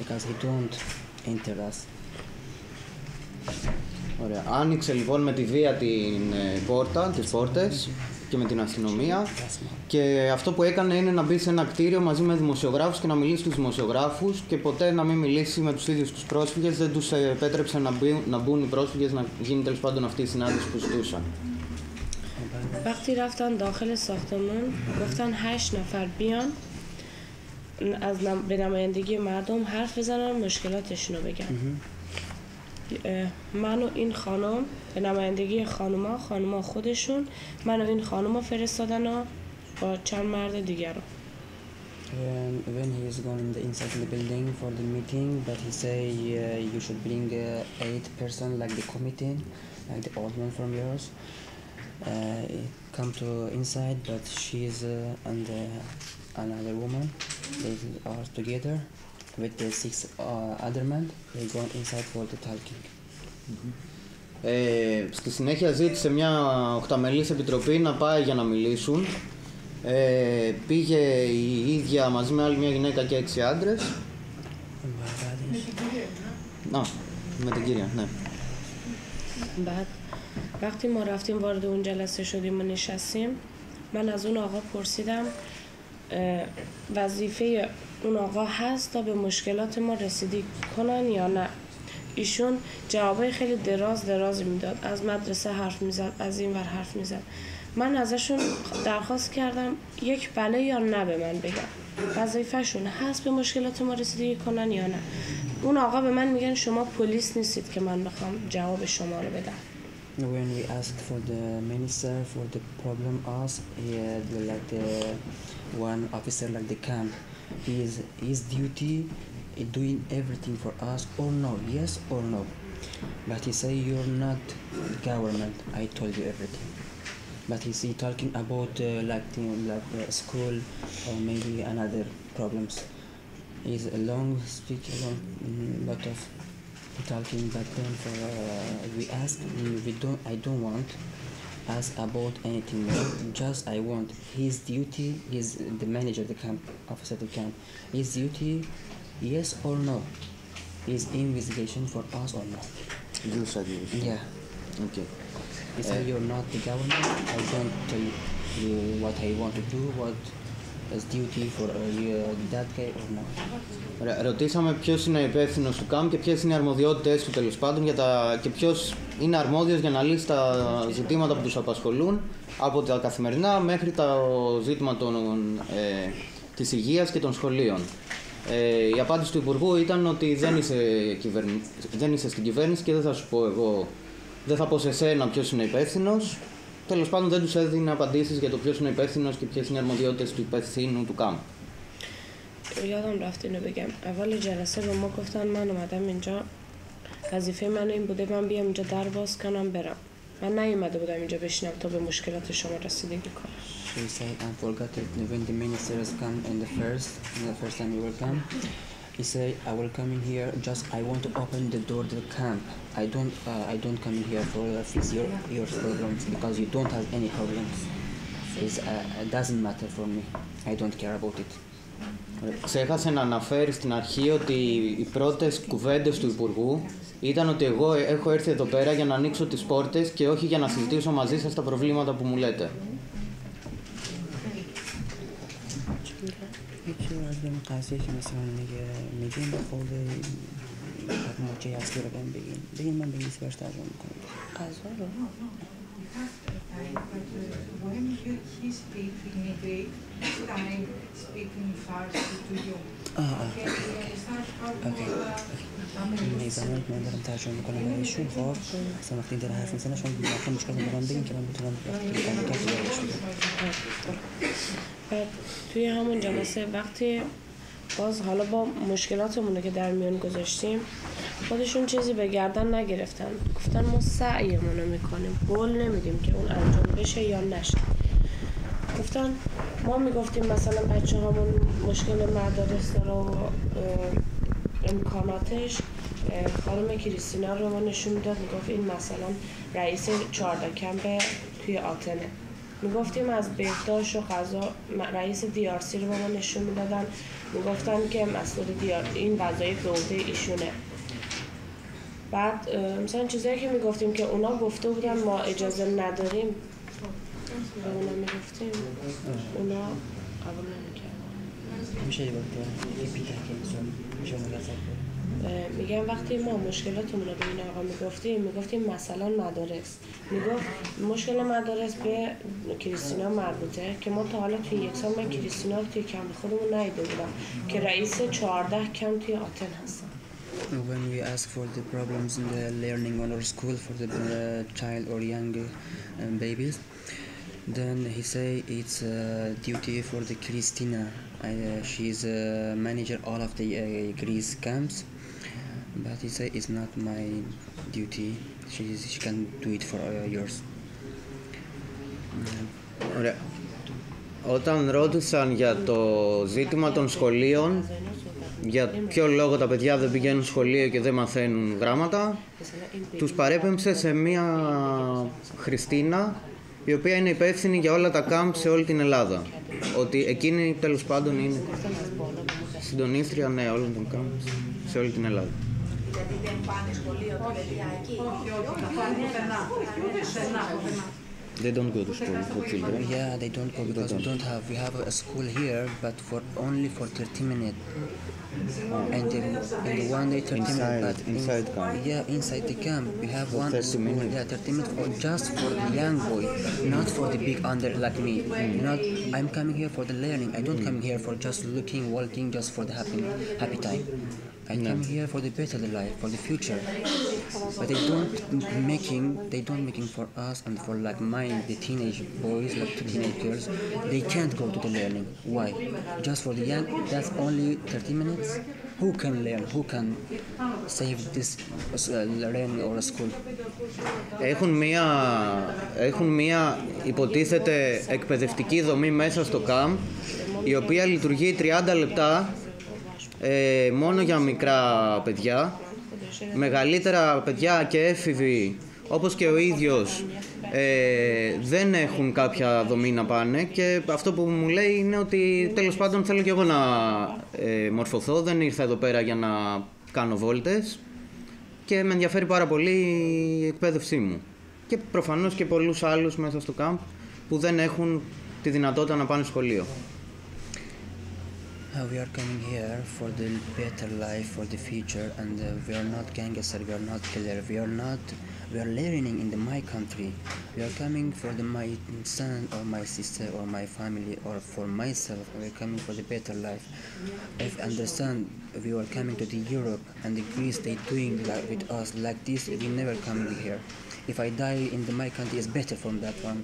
because he don't enter us. Ωραία. Άνοιξε λοιπόν με τη βία την πόρτα, τις πόρτες και με την αστυνομία και αυτό που έκανε είναι να μπει σε ένα κτίριο μαζί με δημοσιογράφους και να μιλήσει στους δημοσιογράφους και ποτέ να μην μιλήσει με τους ίδιους τους πρόσφυγες, δεν τους επέτρεψε να μπουν οι πρόσφυγες, να γίνει τέλος πάντων αυτή η συνάντηση που ζητούσαν. وقتی رفتن داخل ساختمان گفتن 8 نفر بیان از به نمایندگی مردم حرف بزنن مشکلاتشون رو بگن. من و این خانم به نمایندگی خانوما خودشون من و این خانوما فرستادن و با چند مرد دیگر. When he is gone inside the building for the meeting, but he say you should bring 8 person like the committee, like the old one from yours. Come to inside, but she is and another woman. They are together with the 6 other men. They go inside for the talking. Στη συνέχεια ζήτησε μια 8μελής επιτροπή να πάει για να μιλήσουν. Πήγε η ίδια μαζί με άλλη μια γυναίκα και 6 άντρες. Να, με την κυρία, ναι. وقتی ما رفتیم وارد اون جلسه شدیم و نشستیم من از اون آقا پرسیدم وظیفه اون آقا هست تا به مشکلات ما رسیدگی کنن یا نه. ایشون جوابای خیلی دراز میداد، از مدرسه حرف میزد، از این ور حرف میزد. من ازشون درخواست کردم یک بله یا نه به من بگن، وظیفه‌شون هست به مشکلات ما رسیدگی کنن یا نه. اون آقا به من میگن شما پلیس نیستید که من بخوام جواب شما رو بدم. When we asked for the minister for the problem us, he had like the one officer like the camp. He is his duty is doing everything for us or no, yes or no. But he say you're not government. I told you everything. But he's talking about school or maybe another problems. He's a long speech, lot of. Talking back then for we ask we don't I don't want ask about anything more. Just I want his duty is the manager of the camp officer of the camp his duty yes or no is investigation for us or not. You said yes. Yeah. Okay. He said you're not the government. I don't tell you what I want to do what. Ρωτήσαμε ποιος είναι υπεύθυνος του ΚΑΜ και ποιες είναι οι αρμοδιότητες του τέλος πάντων και ποιος είναι αρμόδιος για να λύσει τα ζητήματα που τους απασχολούν από τα καθημερινά μέχρι το ζήτημα της υγείας και των σχολείων. Η απάντηση του Υπουργού ήταν ότι δεν είσαι στην κυβέρνηση και δεν θα σου πω εγώ, δεν θα πω σε σένα ποιος είναι υπεύθυνος. Τέλος πάντων δεν τους έδινε απαντήσεις για το ποιος είναι υπεύθυνος και ποιες είναι οι αρμοδιότητες του υπεύθυνου του ΚΑΜ. یادم رفت اینو بگم. اول جلسه به ما گفتن من اومدم اینجا وظیفه من این بوده من بیام اینجا در باز کنم برم. من نیومده بودم اینجا بشینم تا به مشکلات شما رسیدگی کنم. She said, I forgot that when the ministers come in the first time you will come, he said, I will come in here. Just I want to open the door to the camp. I don't come in here for fix your problems because you don't have any problems. It doesn't matter for me. I don't care about it. Ξέχασε να αναφέρει στην αρχή ότι οι πρώτες κουβέντες του Υπουργού ήταν ότι εγώ έχω έρθει εδώ πέρα για να ανοίξω τις πόρτες και όχι για να συζητήσω μαζί σας τα προβλήματα που μου λέτε. When he speaks in English, I speak in Farsi to you. Okay, okay. باز حالا با مشکلاتمون که در میان گذاشتیم خودشون چیزی به گردن نگرفتن. گفتن ما سعیمون رو میکنیم، قول نمیدیم که اون انجام بشه یا نشه. گفتن ما میگفتیم مثلا بچه‌هامون مشکل مدارس داره و امکاناتش. خانم کریستینا رو ما نشون میداد، میگفت این مثلا رئیس 14 کمپ توی آتنه. میگفتیم از بهداشت و غذا رئیس DRC رو ما نشون میدادن، میگفتن که مسئول این وظایف به عهده ایشونه. بعد مثلا چیزایی که میگفتیم که اونا گفته بودن ما اجازه نداریم به اونا میگفتیم، اونا قبول نمیکردن. میشه میگم وقتی ما مشکلاتمون رو به این آقا میگفتیم مثلا مدارس، میگفت مشکل مدارس به کریستینا مربوطه که ما تا حالا توی یک سال من کریستینا رو توی کمپ خودمون ندیده بودم که رئیس 14 کمپ توی آتن هستم. When we ask for the problems in the learning on our school for the child or young babies, then he say it's duty for the Christina. She is manager all of the Greece camps. But he said it's not my duty. She can do it for yours. Ωραία. Όταν ρώτησαν για το ζήτημα των σχολείων, για ποιο λόγο τα παιδιά δεν πηγαίνουν σχολείο και δεν μαθαίνουν γράμματα, τους παρέπεμψε σε μία Χριστίνα, η οποία είναι υπεύθυνη για όλα τα κάμπ σε όλη την Ελλάδα. Ότι εκείνη τέλος πάντων είναι συντονίστρια, ναι, όλων των κάμπ σε όλη την Ελλάδα. Δηλαδή δεν πάνε σχολείο τα παιδιά εκεί. They don't go to school for children. Yeah, they don't go because we don't have. We have a school here, but for only for 30 minutes. And the one day 30 minutes. But inside camp. Yeah, inside the camp we have one school. Yeah, 30 minutes for just for the young boy, not for the big under like me. Not. I'm coming here for the learning. I don't come here for just looking, walking, just for the happy time. I come here for the better life, for the future. But they don't making for us and for like mine, the teenage boys, like the teenage girls. They can't go to the learning. Why? Just for the young. That's only 30 minutes. Who can learn? Who can save this learning or school? Έχουν μια υποτίθεται εκπαιδευτική δομή μέσα στο camp, η οποία λειτουργεί 30 λεπτά. Μόνο για μικρά παιδιά, μεγαλύτερα παιδιά και έφηβοι, όπως και ο ίδιος, δεν έχουν κάποια δομή να πάνε και αυτό που μου λέει είναι ότι τέλος πάντων θέλω και εγώ να μορφωθώ, δεν ήρθα εδώ πέρα για να κάνω βόλτες και με ενδιαφέρει πάρα πολύ η εκπαίδευσή μου. Και προφανώς και πολλούς άλλους μέσα στο κάμπ που δεν έχουν τη δυνατότητα να πάνε σχολείο. We are coming here for the better life, for the future, and we are not gangster, we are not killer, we are learning in my country. We are coming for my son or my sister or my family or for myself. We are coming for the better life. If understand, we are coming to the Europe and the Greece, they doing like with us like this. We never coming here. If I die in my country, it's better from that one.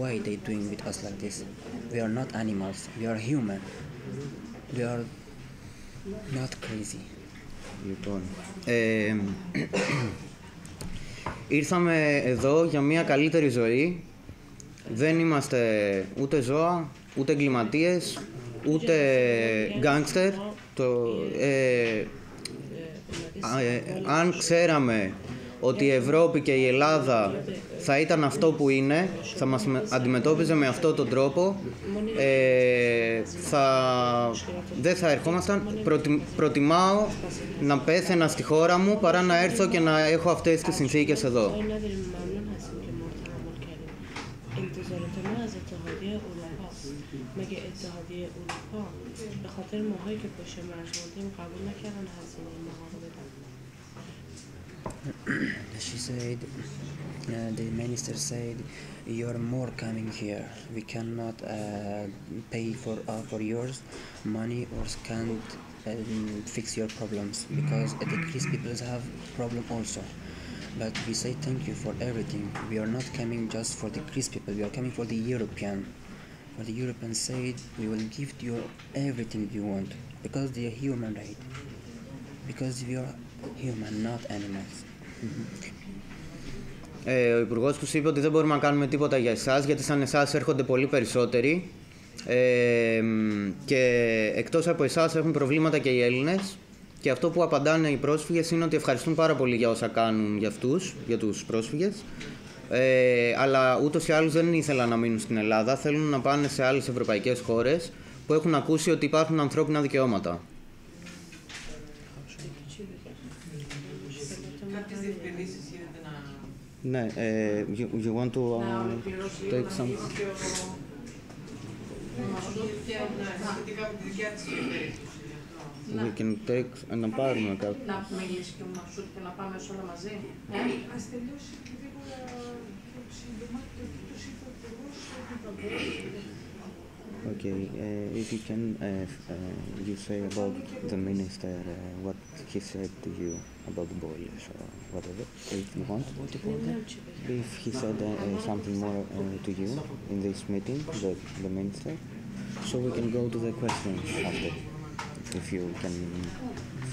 Why they doing with us like this? We are not animals. We are human. They are not crazy. Λοιπόν, ήρθαμε εδώ για μια καλύτερη ζωή. Δεν είμαστε ούτε ζώα, ούτε εγκληματίες, ούτε γκάνγκστερ. Αν ξέραμε ότι η Ευρώπη και η Ελλάδα θα ήταν αυτό που είναι, θα μας αντιμετώπιζε με αυτόν τον τρόπο, δεν θα ερχόμασταν. Προτιμάω να πέθαινα στη χώρα μου παρά να έρθω και να έχω αυτές τις συνθήκες εδώ. She said, the minister said, "You're more coming here. We cannot pay for your money or can't fix your problems because the Greek people have problem also. But we say thank you for everything. We are not coming just for the Greek people. We are coming for the European. For the European said, we will give you everything you want because they are human right. Because we are." Ο Υπουργός τους είπε ότι δεν μπορούμε να κάνουμε τίποτα για εσάς, γιατί σαν εσάς έρχονται πολύ περισσότεροι και εκτός από εσάς έχουν προβλήματα και οι Έλληνες, και αυτό που απαντάνε οι πρόσφυγες είναι ότι ευχαριστούν πάρα πολύ για όσα κάνουν για αυτούς, για τους πρόσφυγες, αλλά ούτως ή άλλως δεν ήθελαν να μείνουν στην Ελλάδα, θέλουν να πάνε σε άλλες ευρωπαϊκές χώρες που έχουν ακούσει ότι υπάρχουν ανθρώπινα δικαιώματα. Ναι, you want to take some... We can take... να πάρουμε κάτι. Να έχουμε λύση και ο Μασούτ και να πάμε όλα μαζί. Ας τελειώσει γρήγορα το σύντομα και το τους είπε ο Υπουργός ότι θα μπορούσε. Okay, if you can, you say about the minister, what he said to you. About the boilers or whatever, if you want. If he said something more to you in this meeting, the minister, so we can go to the questions after, if you can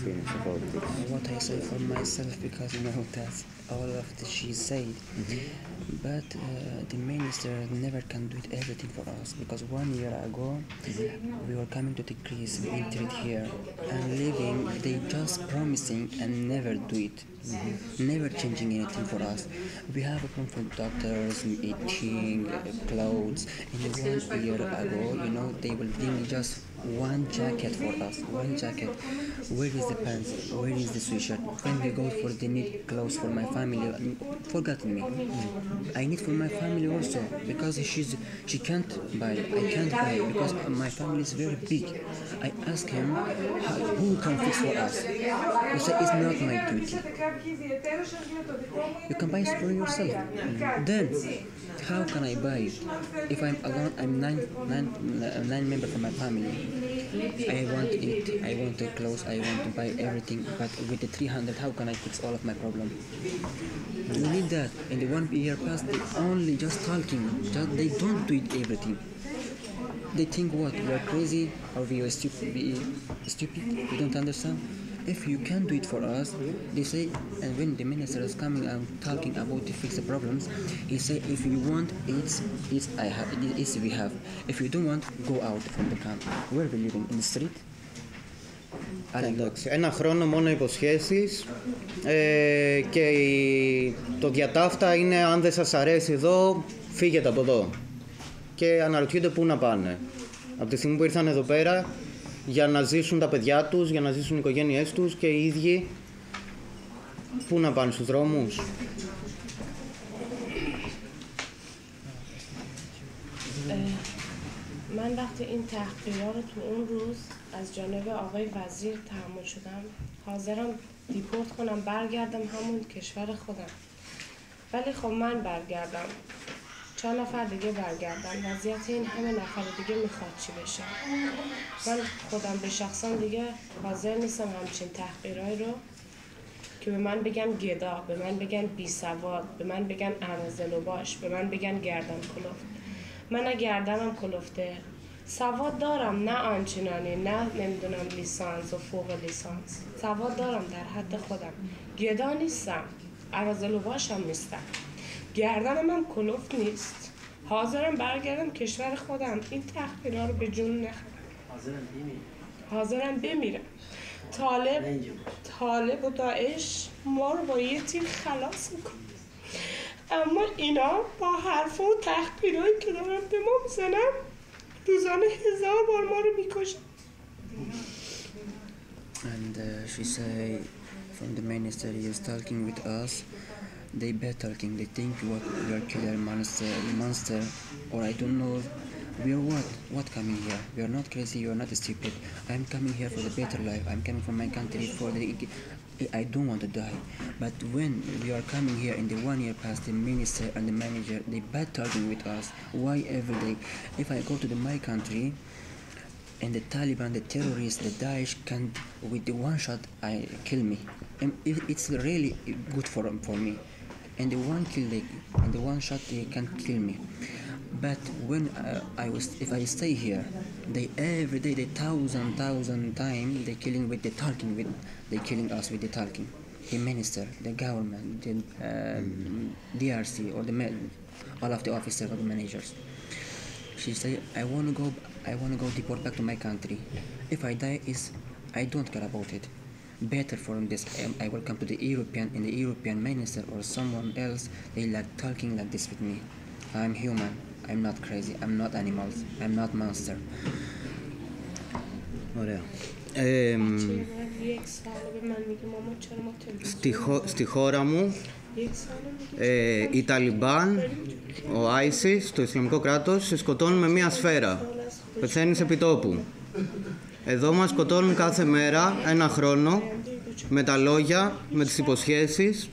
finish about this. What I say for myself, because you know that's all of the she said, but the minister never can do it everything for us, because 1 year ago we were coming to the Greece, we entered here and leaving, they just promising and never do it, never changing anything for us. We have a problem for doctors, eating, clothes, and 1 year ago, you know, they will bring just one jacket for us, one jacket. Where is the pants? Where is the sweatshirt? When we go for the need clothes for my family, forgotten me. I need for my family also, because she can't buy. I can't buy because my family is very big. I ask him, who can fix for us? He said, it's not my duty. You can buy it for yourself. Then, how can I buy it? If I'm alone, I'm nine members of my family. I want it, I want the clothes, I want to buy everything, but with the 300, how can I fix all of my problem? We need that, and the 1 year past, they only just talking, they don't do it everything. They think what, we are crazy, or we are stupid, we don't understand? If you can do it for us, they say, and when the minister is coming and talking about to fix the problems, he say, if you want, it's we have. If you don't want, go out from the country. Where we living? In the street? Εντάξει, ένα χρόνο μόνο υποσχέσεις και το διατάφτα είναι αν δεν σας αρέσει εδώ, φύγετε από εδώ. Και αναρωτιούνται πού να πάνε. Από τη στιγμή που ήρθαν εδώ πέρα, για να ζήσουν τα παιδιά τους, για να ζήσουν οι οικογένειές τους και οι ίδιοι, πού να πάνε, στους δρόμους. من وقتی این تحقیرها رو تو اون روز از جانب آقای وزیر تحمل شدم، حاضرم دیپورت کنم برگردم همون کشور خودم. ولی خب من برگردم. چند نفر دیگه برگردن. وضعیت این همه نفر دیگه میخواد چی بشه؟ من خودم به شخصا دیگه حاضر نیستم همچین تحقیرهایی رو که به من بگن گدا، به من بگن بیسواد، به من بگن ارازلوباش، به من بگن گردن کلفت. من گردنم کلفته. سواد دارم نه آنچنانی، نه نمیدونم لیسانس و فوق لیسانس، سواد دارم در حد خودم، گدا نیستم، عوض لباشم نیستم، گردنم هم کلوفت نیست، حاضرم برگردم کشور خودم، این تحقیرها رو به جون نخورم، حاضرم بمیرم. طالب و داعش ما رو با یه تیر خلاص میکنه، اما اینا با حرف و تحقیرهایی که دارن به ما میزنن روزانه 1000 بار ما رو میکشن. And she say from the minister he is talking with us. They bad talking. They think what we are killer monster or I don't know. We are what coming here? We are not crazy, you are not stupid. I am coming here for the better life. I am coming from my country for the... I don't want to die. But when we are coming here in the 1 year past, the minister and the manager, they bad talking with us. Why every day? If I go to my country and the Taliban, the terrorists, the Daesh can, with the one shot, kill me. And it's really good for me. And the one kill, and the one shot, they can kill me. But when if I stay here, they every day, they thousand times, they killing with the talking, they killing us with the talking. The minister, the government, the DRC, or all of the officers or the managers. She say, I wanna go deport back to my country. If I die, I don't care about it. Better from this, I will come to the European, and the European minister or someone else, they like talking like this with me. I'm human. I'm not crazy, I'm not animals, I'm not monster. Ωραία. Στη χώρα μου, οι Ταλιμπάν, ο ISIS, το Ισλαμικό κράτος, σε σκοτώνουν με μία σφαίρα. Πεθαίνεις επί τόπου. Εδώ μας σκοτώνουν κάθε μέρα, ένα χρόνο, με τα λόγια, με τις υποσχέσεις,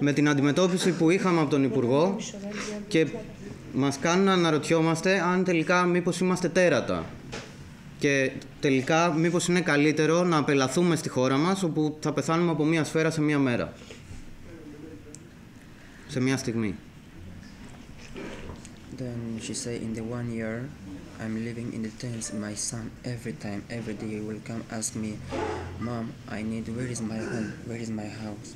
με την αντιμετώπιση που είχαμε από τον Υπουργό και μας κάνουν να αναρωτιόμαστε αν τελικά μήπως είμαστε τέρατα και τελικά μήπως είναι καλύτερο να απελαθούμε στη χώρα μας όπου θα πεθάνουμε από μία σφαίρα σε μία μέρα, σε μία στιγμή. Then she say in the 1 year I'm living in the tents. My son every day he will come ask me, Mom, I need, where is my home, where is my house,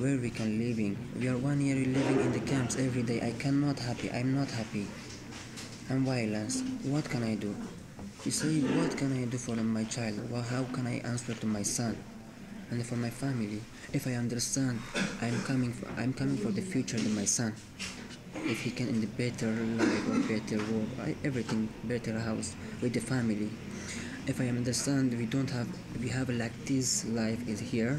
where we can living. We are 1 year living in the camps every day. I cannot happy. I'm not happy. I'm violence. What can I do? You say, what can I do for my child? Well, how can I answer to my son and for my family? If I understand, I'm coming for the future to my son. If he can in the better life or better work, everything, better house with the family. If I understand, we have like this life is here.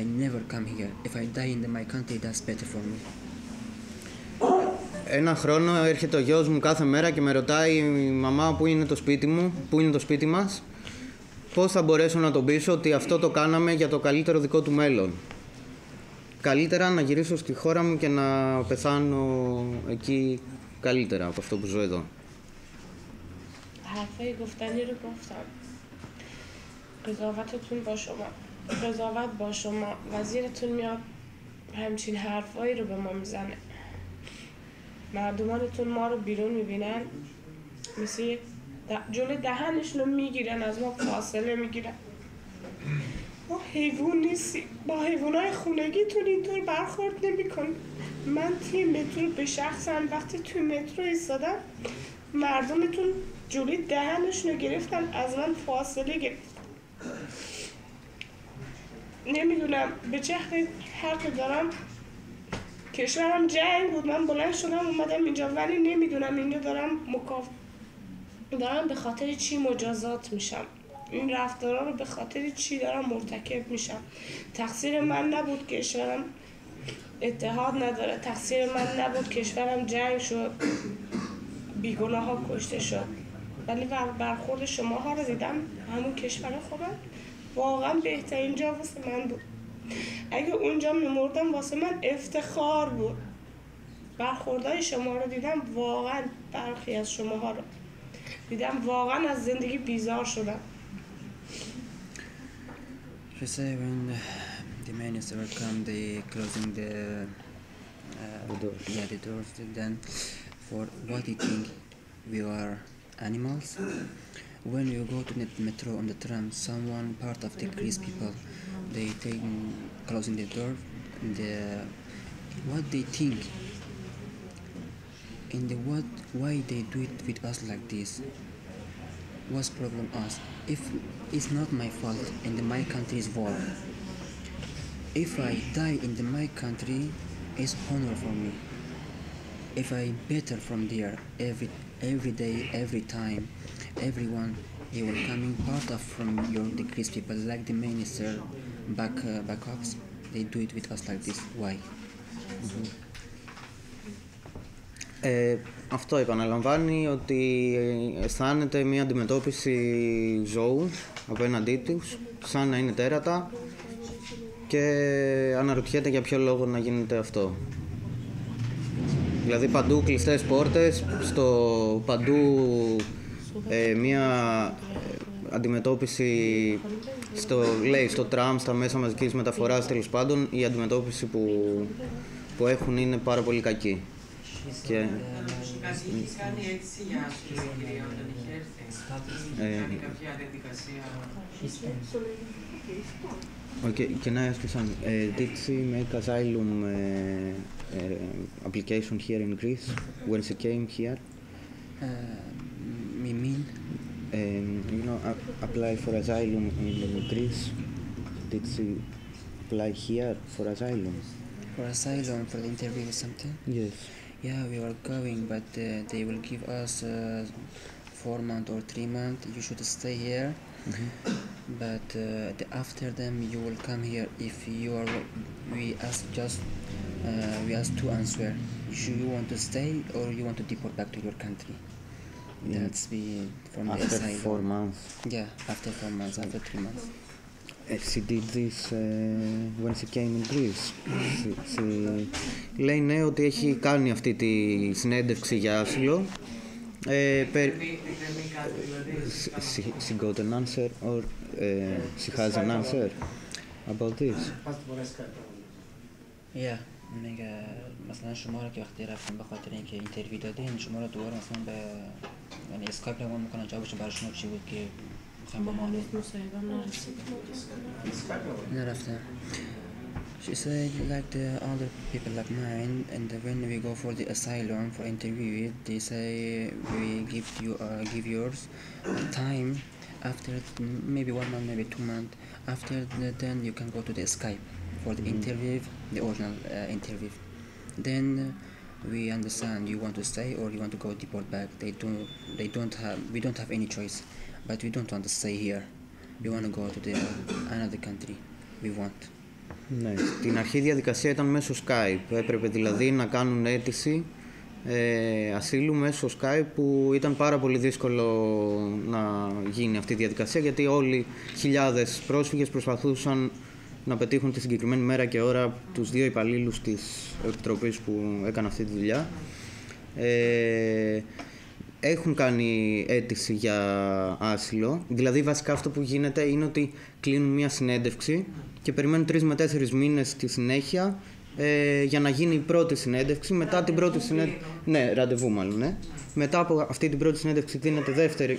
I never come here. If I die in my country, that's better for me. Ένα χρόνο έρχεται ο γιος μου κάθε μέρα και με ρωτάει η μαμά πού είναι το σπίτι μου, πού είναι το σπίτι μας. Πώς θα μπορέσω να τον πείσω ότι αυτό το κάναμε για το καλύτερο δικό του μέλλον. Καλύτερα να γυρίσω στη χώρα μου και να πεθάνω εκεί καλύτερα από αυτό που ζω εδώ. حرفای گفتنی رو گفتم. قضاوتتون با شما. قضاوت با شما. وزیرتون میاد همچین حرفایی رو به ما میزنه. مردمانتون ما رو بیرون میبینن. مثل جلوی دهنشون رو میگیرن. از ما فاصله میگیرن. ما حیوان نیستیم. با حیوانای خونگیتون اینطور برخورد نمیکنیم. من توی مترو به شخصم وقتی توی مترو ایستادم مردمتون جلوی دهنشون رو گرفتن، از من فاصله گرفتن. نمیدونم به چه حق دارم. کشورم جنگ بود، من بلند شدم اومدم اینجا، ولی نمیدونم اینجا دارم به خاطر چی مجازات میشم. این رفتارا رو به خاطر چی دارم مرتکب میشم. تقصیر من نبود کشورم اتحاد نداره، تقصیر من نبود کشورم جنگ شد، بیگناه ها کشته شد. ولی برخورد شما ها رو دیدم، همون کشور خودم واقعا بهترین جا واسه من بود. اگه اونجا میمردم واسه من افتخار بود. برخوردهای شما رو دیدم، واقعا برخی از شما ها رو دیدم، واقعا از زندگی بیزار شدم. She said when the minister come, they closing the doors. Yeah, the doors. Then for what he think we are animals. When you go to the metro on the tram, someone part of the Greece people, they take closing the door. The what they think and the what why they do it with us like this? What's problem us? If it's not my fault and my country is war. If I die in my country, it's honor for me. If I better from there every day, every time, everyone they were coming part of from your decreased people like the minister backups. They do it with us like this. Why? Αυτό επαναλαμβάνει ότι αισθάνεται μια αντιμετώπιση ζώου απέναντί τους, σαν να είναι τέρατα και αναρωτιέται για ποιο λόγο να γίνεται αυτό. Δηλαδή παντού κλειστές πόρτες, παντού μια αντιμετώπιση, λέει, στο τραμ, στα μέσα μαζικής μεταφοράς, τέλος πάντων, η αντιμετώπιση που έχουν είναι πάρα πολύ κακή. Και... Είχες κάνει έτσι για σου, κυρία, όταν είχε έρθει, είχες κάνει κάποια διαδικασία... Okay, can I ask you something? Did she make asylum application here in Greece when she came here? You mean? You know, apply for asylum in Greece. Did she apply here for asylum? For asylum, for the interview or something? Yes. Yeah, we were going, but they will give us 4 months or 3 months. You should stay here. Mm-hmm. But after them, you will come here. If you are, we ask to answer. Do you want to stay or you want to deport back to your country? Yeah. That's the from after the asylum. 4 months. Yeah, after 4 months, after 3 months. She did this when she came in Greece. Λέει ναι ότι έχει κάνει αυτή τη συνέντευξη για άσυλο. She got an answer or she has an answer about this. Yeah. میگه مثلا شما را که وقتی رفتیم به خاطر اینکه اینترویو دادین شما را دوباره مثلا به یعنی اسکایپ لگام میکنن جوابشون برای شما چی بود که میخوام با ما نرفتم. She said like the other people like mine and when we go for the asylum for interview they say we give yours time after maybe 1 month maybe 2 months after then you can go to the Skype for the interview, the original interview. Then we understand you want to stay or you want to go deport back. We don't have any choice, but we don't want to stay here. We want to go to another country. We want. Ναι, στην αρχή διαδικασία ήταν μέσω Skype. Έπρεπε δηλαδή να κάνουν αίτηση ασύλου μέσω Skype που ήταν πάρα πολύ δύσκολο να γίνει αυτή η διαδικασία γιατί όλοι χιλιάδες πρόσφυγες προσπαθούσαν να πετύχουν τη συγκεκριμένη μέρα και ώρα τους 2 υπαλλήλους της Επιτροπής που έκανε αυτή τη δουλειά. Έχουν κάνει αίτηση για άσυλο. Δηλαδή βασικά αυτό που γίνεται είναι ότι κλείνουν μια συνέντευξη και περιμένουν 3 με 4 μήνες στη συνέχεια για να γίνει η πρώτη συνέντευξη. Μετά την πρώτη συνέντευξη... Ναι, ραντεβού μάλλον, ναι. Μετά από αυτή την πρώτη συνέντευξη δίνεται δεύτερη.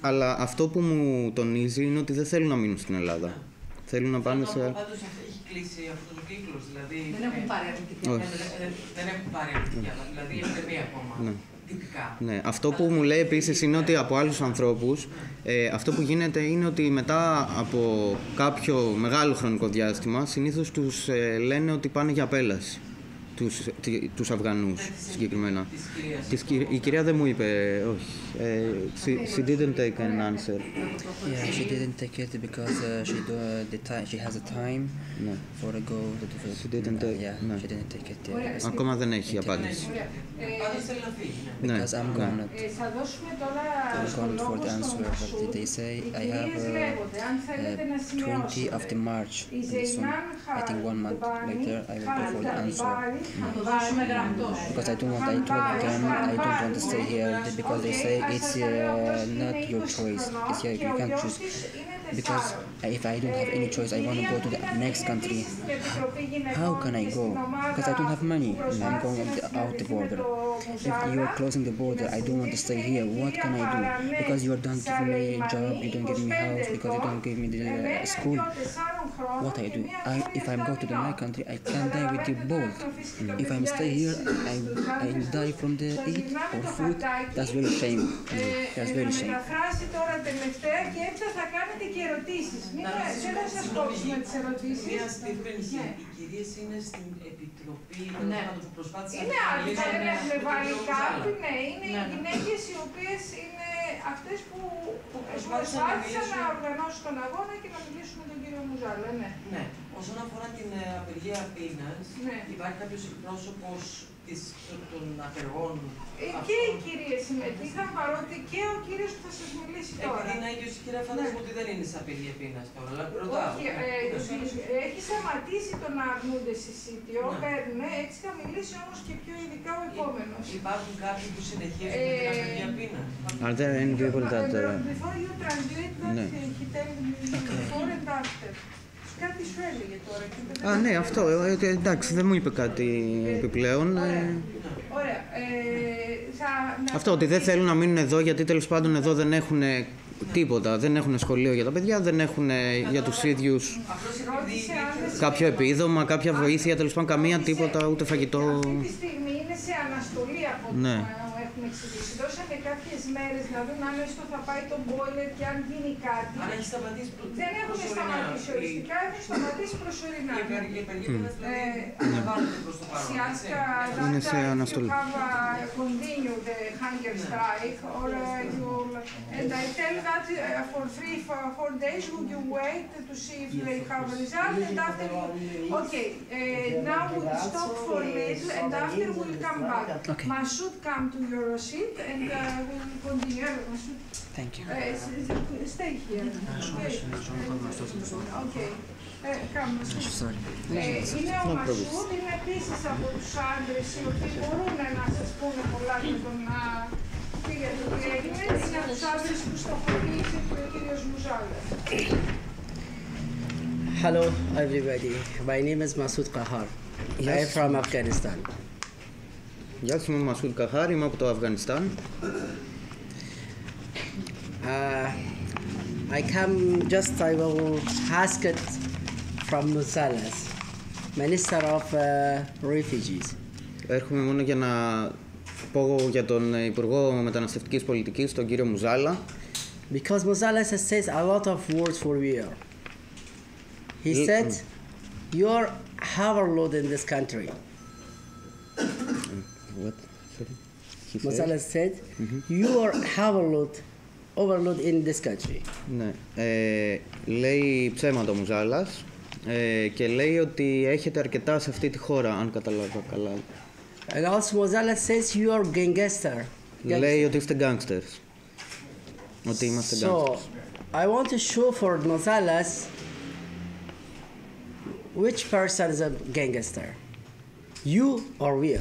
Αλλά αυτό που μου τονίζει είναι ότι δεν θέλουν να μείνουν στην Ελλάδα. Θέλουν να πάνε σε... Πάντως έχει κλείσει αυτός ο κύκλος, δηλαδή... Δεν έχουν πάρει αρνητική απάντηση, δηλαδή ευθερμή ακόμα, τυπικά. Ναι, αυτό που μου λέει επίσης είναι ότι από άλλους ανθρώπους, αυτό που γίνεται είναι ότι μετά από κάποιο μεγάλο χρονικό διάστημα, συνήθως τους λένε ότι πάνε για απέλαση, τους Αφγανούς συγκεκριμένα. Η κυρία δεν μου είπε, όχι. She didn't take an answer. Yeah, she didn't take it because she has a time for a go. She didn't take it. Ακόμα δεν έχει απάντηση. Because I'm gone. I'm gone for the answer, but they say I have 20 of the March. I think 1 month later I will go for the answer. Because I don't want, I told them I don't want to stay here because they say it's not your choice. It's, you can't choose. because if I don't have any choice, I want to go to the next country. How can I go? Because I don't have money and I'm going out the border. If you are closing the border, I don't want to stay here. What can I do? Because you don't give me a job, you don't give me a house, because you don't give me the school. What I do? If I go to my country, I can die with you both. If I stay here, I die from the heat or food. That's very shame. That's very shame. Και έτσι θα κάνετε και ερωτήσεις. Μην θα σας κόψουμε τις ερωτήσεις. Μια διευκρινήση. Οι κυρίες είναι στην Επιτροπή που προσπάθησαν να καλύψουν. Είναι άλλοι, δεν έχουμε βάλει κάποιοι. Ναι, είναι οι γυναίκες οι οποίες είναι αυτές που προσπάθησαν να οργανώσουν τον αγώνα και να μιλήσουν με τον κύριο Μουζάλα. Ναι. Όσον αφορά την απεργία Αθήνας, υπάρχει κάποιος εκπρόσωπος των απεργών. Και οι κυρίες συμμετείχαν, παρότι και ο κύριος που θα σας μιλήσει τώρα. Επειδή είναι Άγιος η κυρία, φαντάζομαι ότι δεν είναι σε απεργία Αθήνας τώρα, αλλά ρωτάω. Έχει σταματήσει το να αρνούνται συσίτιο, παίρνουν, έτσι θα μιλήσει όμως και πιο ειδικά ο επόμενος. Υπάρχουν κάποιοι που συνεχίζουν την απεργία Αθήνας. Are there any people that... Before you translate that, he tells me before and after. Κάτι σου έλεγε τώρα. Α, ναι, αυτό. Εντάξει, δεν μου είπε κάτι επιπλέον. Ωραία. Αυτό ότι δεν θέλουν να μείνουν εδώ, γιατί τέλος πάντων εδώ δεν έχουν τίποτα. Δεν έχουν σχολείο για τα παιδιά, δεν έχουν για τους ίδιους κάποιο επίδομα, κάποια βοήθεια, τέλος πάντων καμία τίποτα, ούτε φαγητό. Αυτή τη στιγμή είναι σε αναστολή από έχουμε εξηγήσει. Δώσαμε κάποιες μέρες να δουν αν έστω θα πάει το μπόιλερ και αν γίνει κάτι. Αν έχει σταματήσει προσωρινά. Δεν έχουν σταματήσει οριστικά, έχουν σταματήσει προσωρινά. Είναι σε αναστολή. You have a continue the hunger strike or you... And I tell that for 3-4 days would you wait to see if they have a result and after you... Okay, now we'll stop for a little and after we'll come back. Masood come to your seat and we will continue. Thank you. Stay here. Okay. Είναι ο Μασούτ, είναι επίσης από τους άντρες οι οποίοι μπορούν να σας πούνε πολλά για τον φίλια του τι έγινε. Είναι από τους άντρες που στοχοποίησε ο κύριος Μουζάλας. Hello everybody, my name is Masood Kahar. I am from Afghanistan. Γεια σας, είμαι ο Masood Kahar, είμαι από το Αφγανιστάν. I will ask it from Muzalas, Minister of Refugees. Έρχομαι μόνο για να πω για τον Υπουργό Μεταναστευτικής Πολιτικής, τον κύριο Μουζάλα. Because Muzalas says a lot of words for war. He said, "You are overload in this country." What? Sorry. Muzalas said, "You are overload." Overload in this country. Ναι. Λέει ψέματα ο Μουζάλας και λέει ότι έχετε αρκετά σε αυτή τη χώρα, αν καταλάβω καλά. And also Muzalas says you are gangster. Λέει ότι είστε gangsters. Ότι είμαστε gangsters. So, I want to show for Muzalas which person is a gangster. You or we?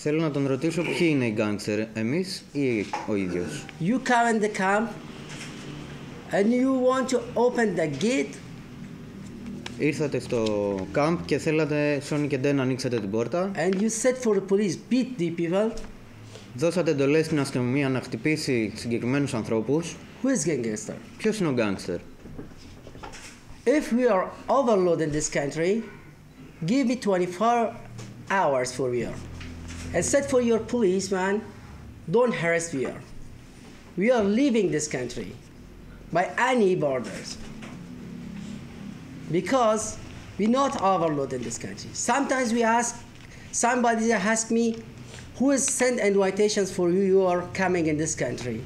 Θέλω να τον ρωτήσω ποιοι είναι οι γκάνγκστερ, εμείς ή ο ίδιος. You come in the camp and you want to open the gate. Ήρθατε στο camp και θέλατε σόνι και ντε να ανοίξετε την πόρτα. And you said for the police, beat the people. Δώσατε εντολές στην αστυνομία να χτυπήσει συγκεκριμένους ανθρώπους. Who is gangster? Ποιος είναι ο γκάνγκστερ? If we are overloaded in this country, give me 24 hours for you. And said for your policeman, don't harass we are. We are leaving this country by any borders because we're not overloaded in this country. Sometimes we ask, somebody asked me, who has sent invitations for you are coming in this country?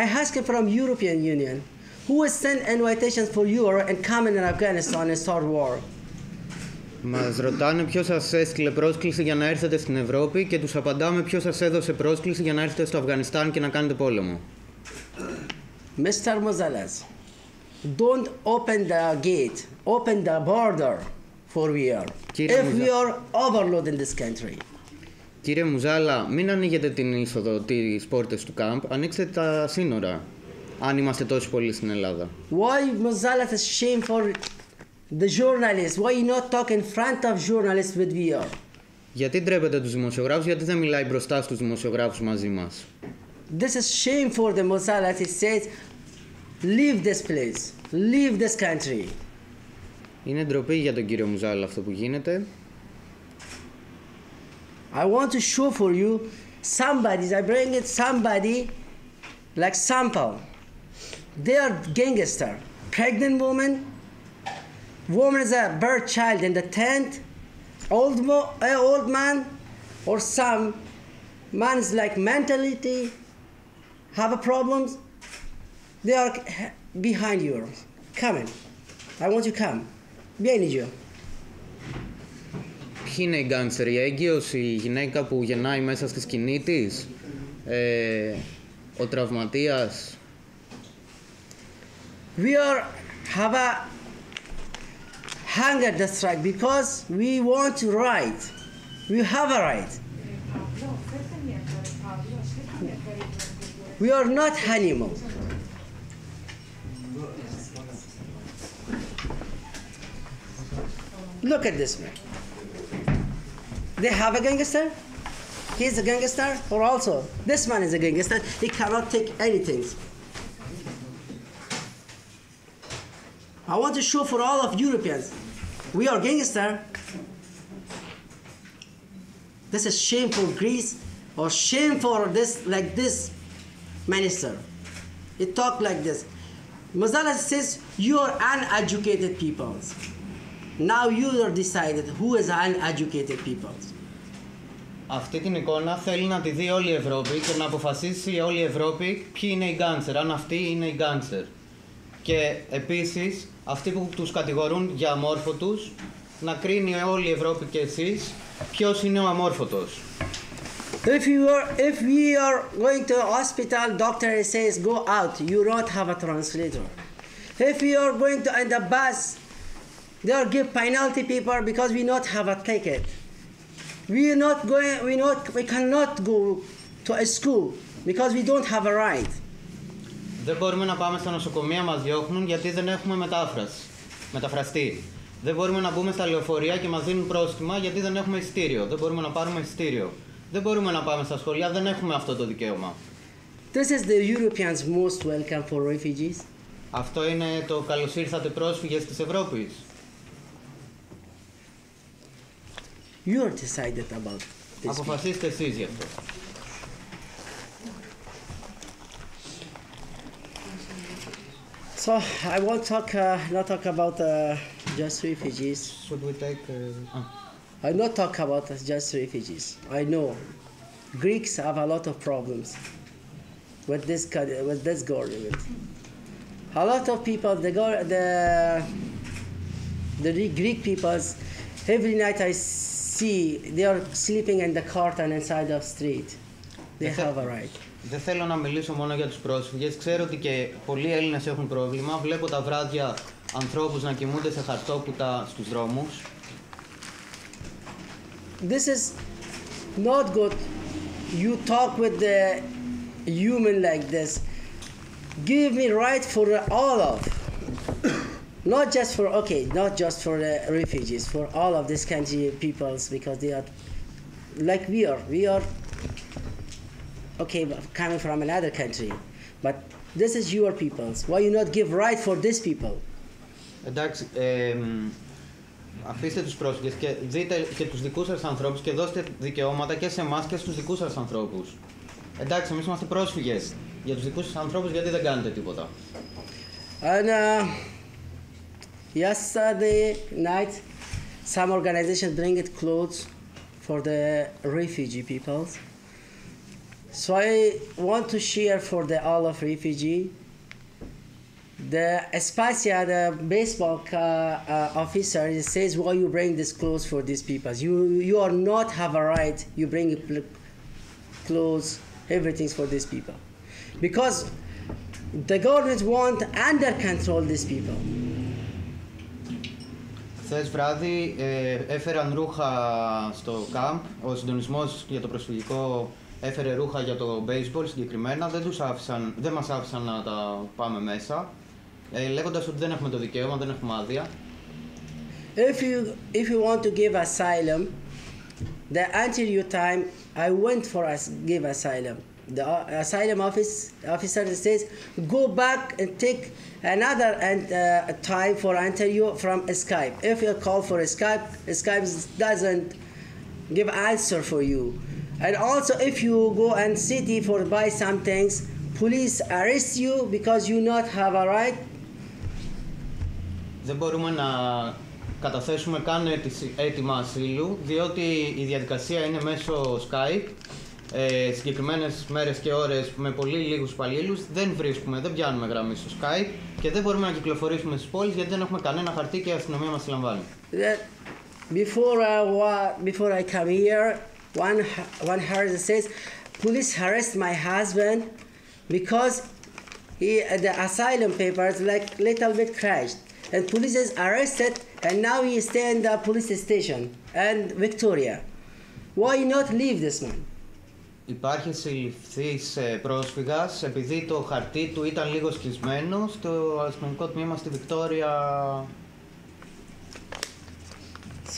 I asked from European Union, who has sent invitations for you are and coming in Afghanistan and start war? Μας ρωτάνε ποιος σας έστειλε πρόσκληση για να έρθετε στην Ευρώπη και τους απαντάμε ποιος σας έδωσε πρόσκληση για να έρθετε στο Αφγανιστάν και να κάνετε πόλεμο. Mr. Muzalas, don't open the gate, open the border for we are. If we are overloaded in this country. Κύριε Μουζάλα, μην ανοίγετε την είσοδο τις πόρτες του κάμπ, ανοίξτε τα σύνορα. αν είμαστε τόσοι πολλοί στην Ελλάδα. Why Muzalas is shame for the journalists? Why you not talk in front of journalists with we are? Γιατί ντρέπετε τους δημοσιογράφους, γιατί δεν μιλάει μπροστά στους δημοσιογράφους μαζί μας. This is shame for the Muzalas. He says, leave this place, leave this country. Είναι ντροπή για τον κύριο Μουζάλα αυτό που γίνεται. I want to show for you somebody. I bring it somebody like sample. They are gangster, pregnant woman. Woman is a birth child in the tent. Old man, or some man's like mentality have a problems. They are behind you. Come in. I want you to come. Behind you. Ποιοι είναι οι γκάνγκστερ, η έγκυος, η γυναίκα που γεννάει μέσα στη σκηνή της, ο τραυματίας. We are have a hunger the strike because we want to right. We have a right. We are not animals. Look at this man. They have a gangster. He is a gangster, or also this man is a gangster. He cannot take anything. I want to show for all of Europeans, we are gangster. This is shame for Greece, or shame for this like this minister. He talked like this. Muzalas says you are uneducated people. Now you are decided who is uneducated people. Αυτή την εικόνα θέλει να τη δει όλη η Ευρώπη και να αποφασίσει όλη η Ευρώπη ποιοι είναι οι γκάντσερ, αν αυτοί είναι οι γκάντσερ. Και επίσης αυτοί που τους κατηγορούν για αμόρφωτους, να κρίνει όλη η Ευρώπη και εσείς ποιος είναι ο αμόρφωτος. If we are going to hospital, doctor says go out. You don't have a translator. If we are going to on the bus, they are give penalty people because we not have a ticket. We not going. We cannot go to a school because we don't have a right. Δεν μπορούμε να πάμε στα νοσοκομεία, μας διώχνουν γιατί δεν έχουμε μετάφραση. Μεταφραστή. Δεν μπορούμε να μπούμε στα λεωφορεία και μας δίνουν πρόστιμα γιατί δεν έχουμε εισιτήριο. Δεν μπορούμε να πάρουμε εισιτήριο. Δεν μπορούμε να πάμε στα σχολεία, δεν έχουμε αυτό το δικαίωμα. This is the Europeans' most welcome for refugees. Αυτό είναι το καλώς ήρθατε πρόσφυγες της Ευρώπης. You are decided about this. Αποφασίστε εσείς γι' αυτό. So I won't talk, not talk about just refugees. Should we take? I not talk about just refugees. I know Greeks have a lot of problems with this government. A lot of people, the Greek peoples, every night I see they are sleeping in the carton inside of street. They have a right. Δεν θέλω να μιλήσω μόνο για τους πρόσφυγες. Ξέρω ότι και πολλοί Έλληνες έχουν πρόβλημα. Βλέπω τα βράδια ανθρώπους να κοιμούνται σε χαρτόπουτα στους δρόμους. This is not good. You talk with the human like this. Give me right for all of. Not just for, okay, not just for the refugees, for all of this country peoples because they are like we are. We are okay, coming from another country, but this is your peoples. Why you not give right for these people? Εντάξει, αφήστε τους πρόσφυγες και δείτε και τους δικούς σας ανθρώπους και δώστε δικαιώματα και σε εμάς και στους δικούς σας ανθρώπους. Εντάξει, εμείς είμαστε πρόσφυγες. Για τους δικούς σας ανθρώπους γιατί δεν κάνετε τίποτα. And yesterday night, some organizations bring it clothes for the refugee people. So I want to share for the all of refugee. The Espacia, the baseball officer, he says, "Why you bring this clothes for these people? You are not have a right. You bring clothes, everything for these people, because the government want under control these people." Χθες βράδυ έφεραν ρούχα στο camp. Ο συντονισμός για το προσφυγικό έφερε ρούχα για το baseball συγκεκριμένα, δεν μας άφησαν να τα πάμε μέσα, λέγοντας ότι δεν έχουμε το δικαίωμα, δεν έχουμε άδεια. If you want to give asylum, then until your time, I went for us give asylum. The asylum officer says, go back and take another time for interview from Skype. If you call for Skype, Skype doesn't give answer for you. And also, if you go and city for buy some things, police arrest you because you not have a right. Δεν μπορούμε να καταθέσουμε καν αίτημα ασύλου, διότι η διαδικασία είναι μέσω Skype. Συγκεκριμένες μέρες και ώρες με πολύ λίγους υπαλλήλους δεν πιάνουμε γραμμή στο Skype και δεν μπορούμε να κυκλοφορήσουμε στις πόλεις γιατί δεν έχουμε κανένα χαρτί και η αστυνομία μας συλλαμβάνει. Before I come here, one person says, police harassed my husband because the asylum papers like little bit crashed, and police is arrested, and now he stay in the police station and Victoria. Why not leave this man? Υπάρχει συλληφθής πρόσφυγας επειδή το χαρτί του ήταν λίγο σκισμένο στο αστυνομικό τμήμα στη Βικτόρια.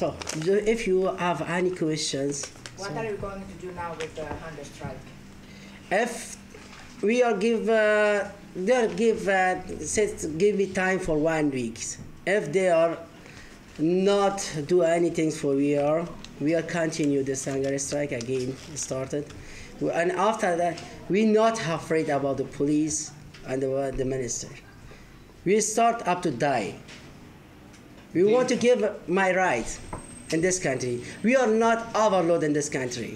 So, if you have any questions, what are you going to do now with the hunger strike? If we are give me time for 1 week. If they are not do anything for we are continue the hunger strike again started. And after that, we're not afraid about the police and the minister. We start up to die. We want to give my right in this country. We are not overloaded in this country.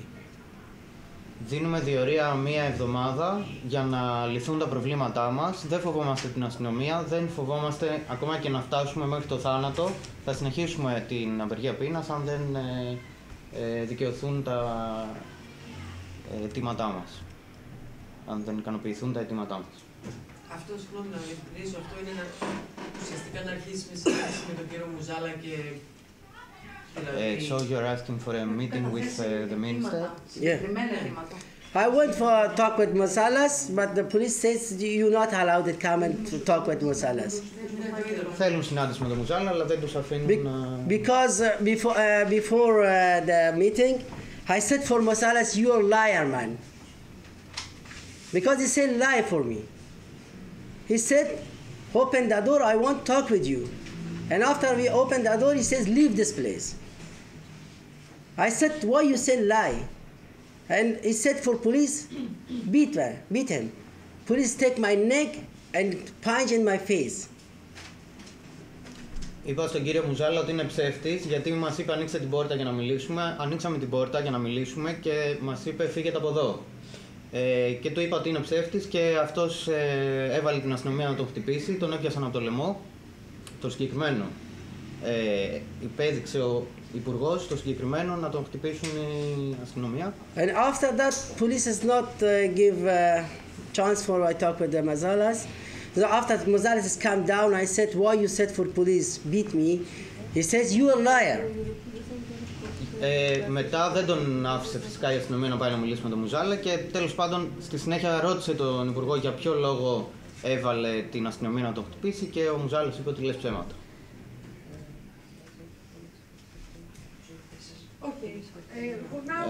Δίνουμε διορία μία εβδομάδα για να λυθούν τα προβλήματά μας. Δεν φοβόμαστε την αστυνομία, δεν φοβόμαστε ακόμα και να φτάσουμε μέχρι το θάνατο. Θα συνεχίσουμε την απεργία πείνας αν δεν δικαιωθούν τα αιτήματά μας, αν δεν ικανοποιηθούν τα αιτήματά μας. Αυτό, συγγνώμη να διευκρινίσω, αυτό είναι ουσιαστικά να αρχίσει μια συζήτηση με τον κύριο Μουζάλα και... So you're asking for a meeting with the minister? Yeah. I went for a talk with Muzalas, but the police says you're not allowed to come and to talk with Muzalas. Θέλουν συνάντηση με τον Μουζάλα, αλλά δεν τους αφήνουν να... Because before the meeting, I said for Muzalas, you're a liar, man. Because he said lie for me. He said, open the door, I won't talk with you. And after we opened the door, he says, leave this place. I said, why you say lie? And he said for police, beat him. Police take my neck and punch in my face. Είπα στον κύριο Μουζάλα ότι είναι ψεύτης, γιατί μας είπε ανοίξτε την πόρτα για να μιλήσουμε. Ανοίξαμε την πόρτα για να μιλήσουμε και μας είπε φύγετε από εδώ. Και του είπα ότι είναι ψεύτης και αυτός έβαλε την αστυνομία να τον χτυπήσει, τον έπιασαν από το λαιμό, το συγκεκριμένο. Υπέδειξε ο υπουργός το συγκεκριμένο να τον χτυπήσουν η αστυνομία. And after that, police is not give chance for I talk with the Muzalas. So after Muzalas has come down, I said, why you said for police beat me? He says, you are a liar. Μετά δεν τον άφησε φυσικά η αστυνομία να πάει να μιλήσει με τον Μουζάλα και τέλος πάντων στη συνέχεια ρώτησε τον υπουργό για ποιο λόγο έβαλε την αστυνομία να τον χτυπήσει και ο Μουζάλας είπε ότι λες ψέματα. Okay. Now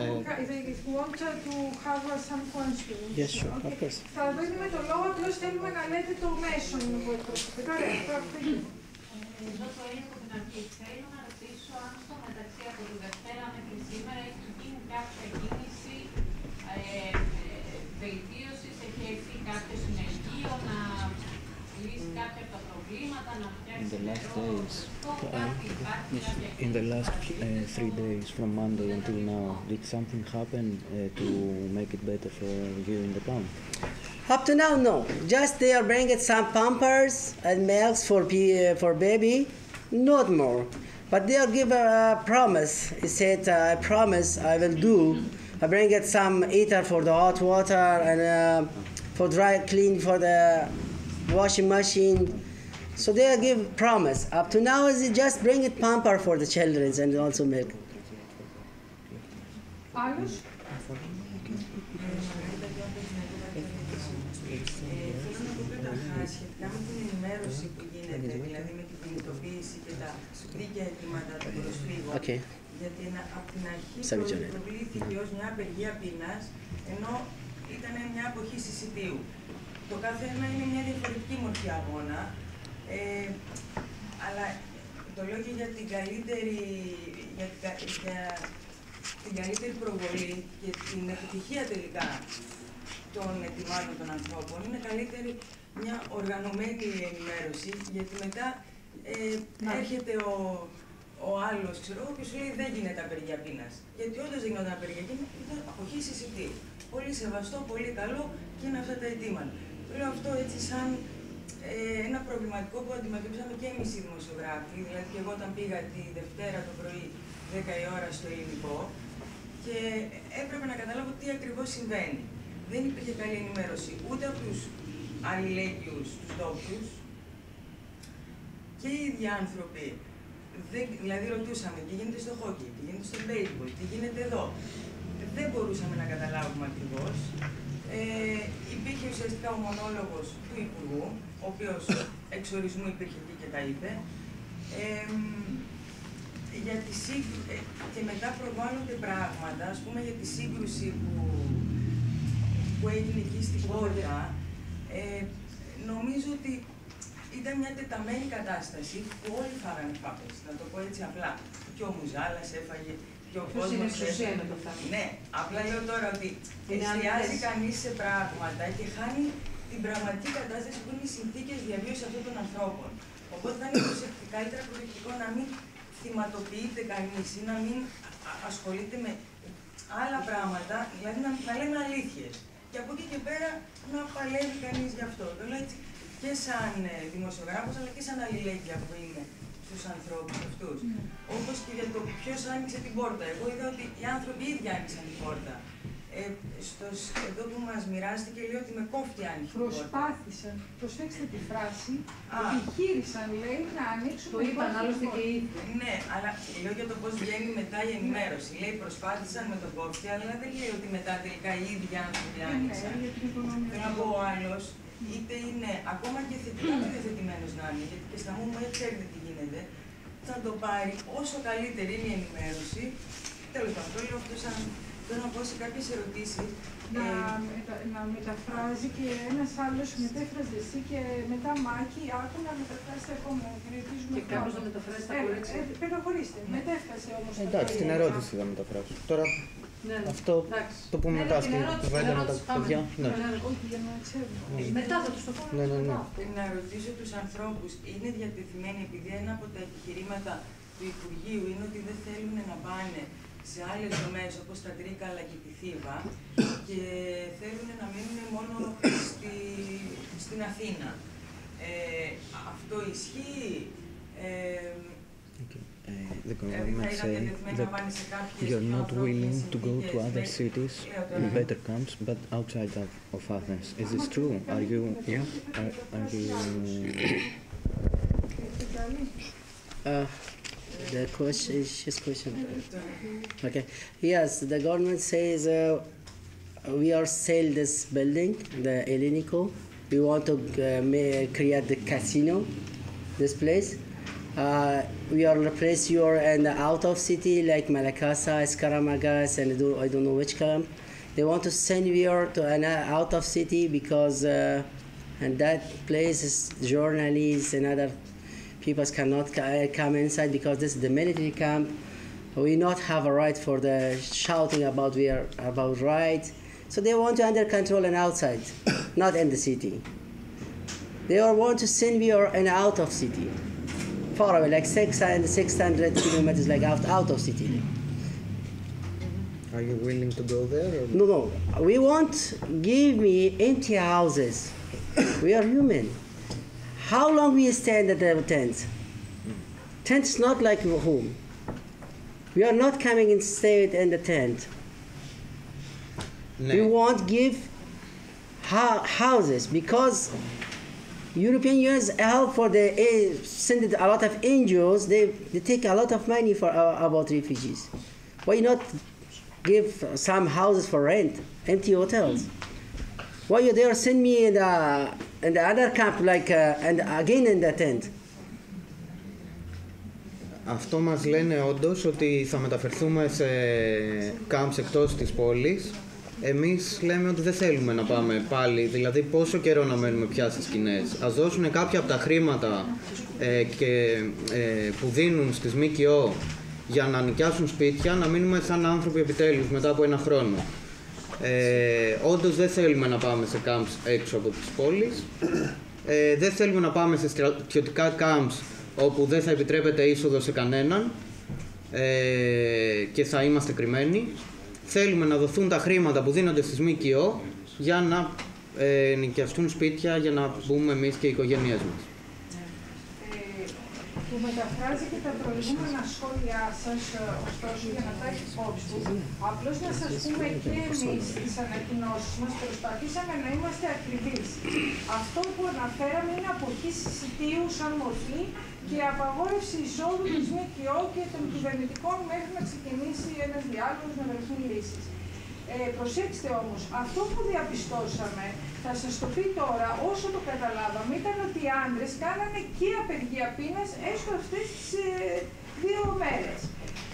if you wanted to have some questions. Yes, sure. Okay. Θα δίνουμε το λόγο, απλώς θέλουμε να λέτε το μέσο μου. Εδώ το έλεγχο την αρχή. Θέλω να ρωτήσω αν στο μεταξύ από τη Δευτέρα μέχρι σήμερα έχει γίνει κάποια κίνηση βελτίωσης, έχει έρθει κάποιο συνεργείο να λύσει κάποια από τα προβλήματα, να φτιάξει κάτι. In the last 3 days, from Monday until now, did something happen to make it better for you in the town? Up to now, no. Just they are bringing some pampers and milks for baby, not more. But they are give a promise. He said, "I promise I will do. I bring it some heater for the hot water and for dry clean for the washing machine." So they are give promise. Up to now, is just bring it pamper for the children and also milk. Irish? διαβούλευση που γίνεται, δηλαδή με την κινητοποίηση και τα δίκαια αιτήματα των προσφύγων, γιατί από την αρχή προβλήθηκε ως μια απεργία πείνας, ενώ ήταν μια αποχή συσιτίου. Το κάθε ένα είναι μια διαφορετική μορφή αγώνα, αλλά το λέω και για την καλύτερη, προβολή και την επιτυχία τελικά των ετοιμάτων των ανθρώπων. Είναι καλύτερη μια οργανωμένη ενημέρωση, γιατί μετά έρχεται ο άλλος, ξέρω εγώ, και σου λέει δεν γίνεται απεργία πείνας. Γιατί όντως δεν γινόταν απεργία πείνας, ήταν αποχή συσιτή. Πολύ σεβαστό, πολύ καλό και είναι αυτά τα αιτήματα. Το λέω αυτό έτσι σαν ένα προβληματικό που αντιμετωπίσαμε και εμείς οι δημοσιογράφοι. Δηλαδή και εγώ όταν πήγα τη Δευτέρα το πρωί 10 η ώρα στο Ελληνικό και έπρεπε να καταλάβω τι ακριβώς συμβαίνει. Δεν υπήρχε καλή ενημέρωση ούτε από τους αλληλέγγυους, τους ντόπιους, και οι ίδιοι άνθρωποι. Δηλαδή ρωτούσαμε τι γίνεται στο χόκι, τι γίνεται στο baseball, τι γίνεται εδώ. Δεν μπορούσαμε να καταλάβουμε ακριβώς. Υπήρχε ουσιαστικά ο μονόλογος του Υπουργού, ο οποίος εξ ορισμού υπήρχε εκεί και τα είπε. Και μετά προβάλλονται πράγματα, ας πούμε, για τη σύγκρουση που έγινε εκεί στην Βόρεια. Νομίζω ότι ήταν μια τεταμένη κατάσταση που όλοι φάγανε φάπες, να το πω έτσι απλά. Και ο Μουζάλας έφαγε. Ποιος είναι εξουσία με το φτάνει. Ναι, απλά λέω τώρα ότι εστιάζει κανείς σε πράγματα και χάνει την πραγματική κατάσταση που είναι οι συνθήκες διαβίωσης αυτών των ανθρώπων. Οπότε θα είναι καλύτερα προσεκτικό να μην θυματοποιείται κανείς ή να μην ασχολείται με άλλα πράγματα, δηλαδή να λέμε αλήθειες. Και από εκεί και πέρα να παλεύει κανείς γι' αυτό. Το λέω έτσι και σαν δημοσιογράφος, αλλά και σαν αλληλέγγυα που είναι στους ανθρώπους αυτούς. Όπως και για το ποιος άνοιξε την πόρτα. Εγώ είδα ότι οι άνθρωποι ήδη άνοιξαν την πόρτα. Εδώ που μας μοιράστηκε λέει ότι με κόφτη άνοιξε την πόρτα. Προσπάθησαν, προσέξτε τη φράση, επιχείρησαν λέει να ανοίξουν την πόρτα. Το είπαν άλλωστε και ήδη. Ναι, αλλά λέω για το πώς βγαίνει μετά η ενημέρωση. Λέει προσπάθησαν με τον κόφτη, αλλά δεν λέει ότι μετά τελικά οι ίδιοι άνθρωποι άνοιξαν. Θέλω να πω ο άλλος, είτε είναι ακόμα και θετικά διαθετημένος να είναι, γιατί και στα μούμα ξέρετε τι γίνεται, θα το πάρει όσο καλύτερη είναι η ενημέρωση. Τέλος πάντων, το λέω αυτό σαν θέλω να πω σε κάποιες ερωτήσεις. Να μεταφράζει και ένας άλλος μετέφραζε εσύ και μετά Μάκη, άκου να μεταφράσει τα επόμενα. Και κάπως να μεταφράσει τα κορίτσια. Πεταχωρήστε, μετέφρασε όμως. Εντάξει, την ερώτηση θα μεταφράσω. Τώρα αυτό το πούμε μετά, ας πούμε, το βάλετε μετά τα παιδιά. Όχι, για να ξέρουμε. Μετά θα τους το πω. Να ρωτήσω τους ανθρώπους, είναι διατεθειμένοι, επειδή ένα από τα επιχειρήματα του Υπουργείου είναι ότι δεν θέλουν να πάνε σε άλλες δομές όπως τα Τρίκαλα και τη Θήβα και θέλουν να μείνουν μόνο στην Αθήνα. Αυτό ισχύει. Θα ήταν διατεθειμένοι να πάνε σε κάποιες δομές. The question is his question. Okay. Yes, the government says we are sell this building, the Ελληνικό. We want to create the casino, this place. We are replace your and out of city like Malakasa, Skaramangas, and I don't know which camp. They want to send we are to an out of city because and that place is journalists and other. People cannot come inside because this is the military camp. We not have a right for the shouting about we are about rights. So they want to under control and outside, not in the city. They all want to send we are and out of city, far away, like 600 kilometers, like out of city. Are you willing to go there? Or? No. We won't give me empty houses. We are human. How long we stand at the tents? Tents not like home. We are not coming and stay in the tent. No. We won't give houses because European Unions help for the send a lot of NGOs. They take a lot of money for about refugees. Why not give some houses for rent, empty hotels? Why you there send me in the other camp like and again in the tent? Αυτό μας λένε όντως ότι θα μεταφερθούμε σε camps εκτός της πόλης. Εμείς λέμε ότι δεν θέλουμε να πάμε πάλι, δηλαδή πόσο καιρό να μένουμε πια στις σκηνές. Ας δώσουν κάποια από τα χρήματα που δίνουν στις ΜΚΟ για να νοικιάσουν σπίτια, να μείνουμε σαν άνθρωποι επιτέλους μετά από ένα χρόνο. Όντως δεν θέλουμε να πάμε σε camps έξω από τις πόλεις. Δεν θέλουμε να πάμε σε στρατιωτικά camps όπου δεν θα επιτρέπεται είσοδο σε κανέναν και θα είμαστε κρυμμένοι. Θέλουμε να δοθούν τα χρήματα που δίνονται στις ΜΚΟ για να νοικιαστούν σπίτια για να μπούμε εμείς και οι οικογένειές μας. Που μεταφράζει και τα προηγούμενα σχόλιά σας, ωστόσο, για να τα έχει υπόψη του. Απλώς να σας πούμε και εμείς στις ανακοινώσεις μας προσπαθήσαμε να είμαστε ακριβείς. Αυτό που αναφέραμε είναι αποχή εισιτίου σαν μορφή και απαγόρευση εισόδου της ΜΚΟ και των κυβερνητικών μέχρι να ξεκινήσει ένας διάλογος να βρεθούν λύσεις. Προσέξτε όμως, αυτό που διαπιστώσαμε, θα σας το πει τώρα, όσο το καταλάβαμε, ήταν ότι οι άντρες κάνανε και απεργία πείνας έστω αυτές τις 2 μέρες.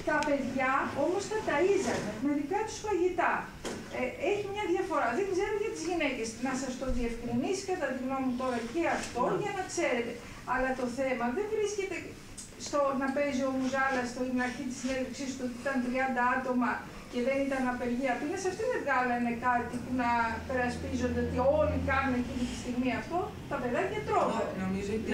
Τα παιδιά όμως τα ταΐζανε με δικά τους φαγητά. Έχει μια διαφορά. Δεν ξέρω για τις γυναίκες. Να σας το διευκρινίσει κατά τη γνώμη μου τώρα και αυτό, για να ξέρετε. Αλλά το θέμα δεν βρίσκεται στο να παίζει ο Μουζάλας στην αρχή της συνέντευξής του ότι ήταν 30 άτομα και δεν ήταν απεργία πείνας. Αυτοί δεν βγάλανε κάτι που να περασπίζονται ότι όλοι κάνουν εκείνη τη στιγμή αυτό. Τα παιδάκια τρώγανε. Νομίζω ότι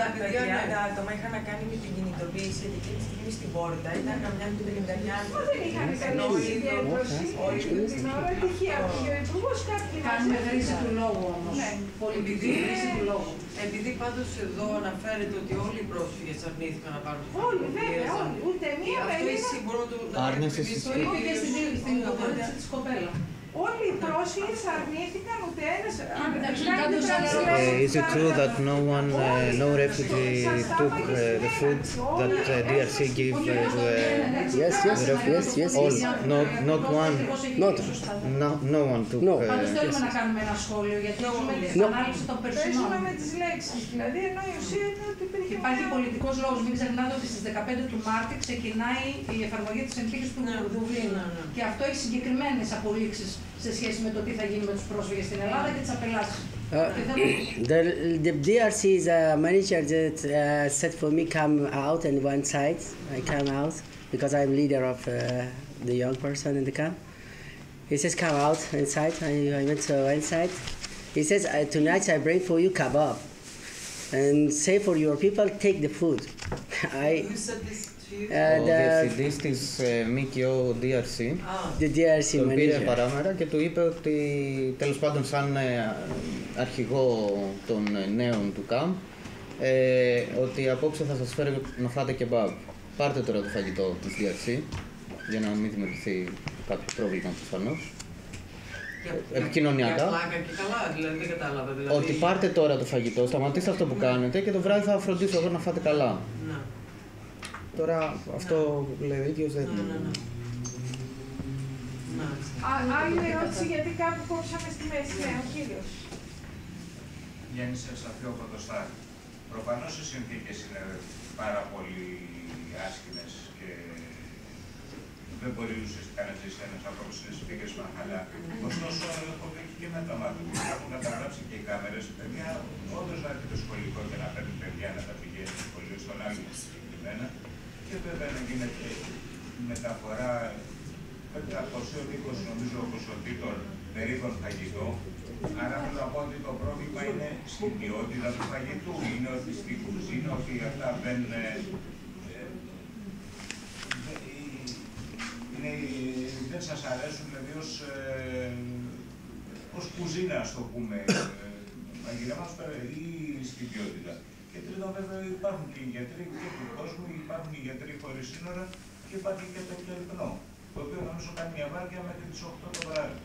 τα 30 άτομα είχαν να κάνει με την κινητοποίηση γιατί εκείνη τη στιγμή στην πόρτα ήταν καμιά με την 50. Μα δεν είχαν κανένα συγκέντρωση. Όχι, την ώρα τυχαία. Και ο υπουργός κάτι να κάνει. Κάνουμε χρήση του λόγου όμως. Πολυμπηδή χρήση του λόγου. Επειδή πάντως εδώ αναφέρεται ότι όλοι οι πρόσφυγες αρνήθηκαν να πάρουν το φαγητό. Όλοι, βέβαια, όλοι. Ούτε μία περίπτωση. Και στην κοπέλα της κοπέλας. Όλοι οι πρόσφυγες αρνήθηκαν, ούτε ένας. Is it true that no refugee took the food that DRC gave to the refugees? All, not one. No one took. Πάντως θέλουμε να κάνουμε ένα σχόλιο γιατί έχουμε ανάλυση των περσινών. Παίζουμε με τις λέξεις, δηλαδή ενώ η ουσία είναι ότι υπήρχε. Υπάρχει πολιτικός λόγος, μην ξεχνάτε ότι στις 15 του Μάρτη ξεκινάει η εφαρμογή της συνθήκης του Δουβλίνου. Και αυτό έχει συγκεκριμένες απολύξεις σε σχέση με το τι θα γίνει με τους πρόσφυγες στην Ελλάδα και τις απελάσεις. The DRC is a manager that said for me come out and one side. I come out because I'm leader of the young person in the camp. He says come out inside. I went to inside. He says tonight I bring for you kebab and say for your people take the food. Who said this? Διευθυντής της ΜΚΟ DRC, τον πήρε παράμερα και του είπε ότι τέλος πάντων σαν αρχηγό των νέων του ΚΑΜ ότι απόψε θα σας φέρω να φάτε κεμπάμπ. Πάρτε τώρα το φαγητό της DRC για να μην δημιουργηθεί κάποιο πρόβλημα προφανώς. Επικοινωνιακά. Δηλαδή δεν κατάλαβα. Ότι πάρτε τώρα το φαγητό, σταματήστε αυτό που κάνετε και το βράδυ θα φροντίσω εγώ να φάτε καλά. Τώρα αυτό λέει ο ίδιος δεν είναι. Άλλη ερώτηση, γιατί κάπου κόψαμε στη μέση. Ναι, ο κύριος. Γιάννη Σευσαφή, ο Πρωτοστάρη. Προφανώς οι συνθήκες είναι πάρα πολύ άσχημες και δεν μπορεί ουσιαστικά να ζήσει ένας άνθρωπος στις συνθήκες μαχαλά. Ωστόσο, έχω δει και με τα μάτια που έχουν καταγράψει και οι κάμερες. Παιδιά, όντως να έρθει το σχολικό και να παίρνει παιδιά να τα πηγαίνει στο σχολείο στον άλλο συγκεκριμένα. Και βέβαια να γίνεται μεταφορά 520 νομίζω ποσοτήτων περίπων φαγητό. Άρα θέλω να πω ότι το πρόβλημα είναι στην ποιότητα του φαγητού. Είναι ότι στην κουζίνα, ότι αυτά δεν δεν σας αρέσουν, δηλαδή ως κουζίνα, ας το πούμε, μαγειρεύματα ή στην ποιότητα. Και τρίτον, βέβαια, υπάρχουν και οι γιατροί και του κόσμου, υπάρχουν οι γιατροί χωρίς σύνορα και υπάρχει και το κελπνό, το οποίο νομίζω κάνει μια βάρδια μέχρι τις 8 το βράδυ.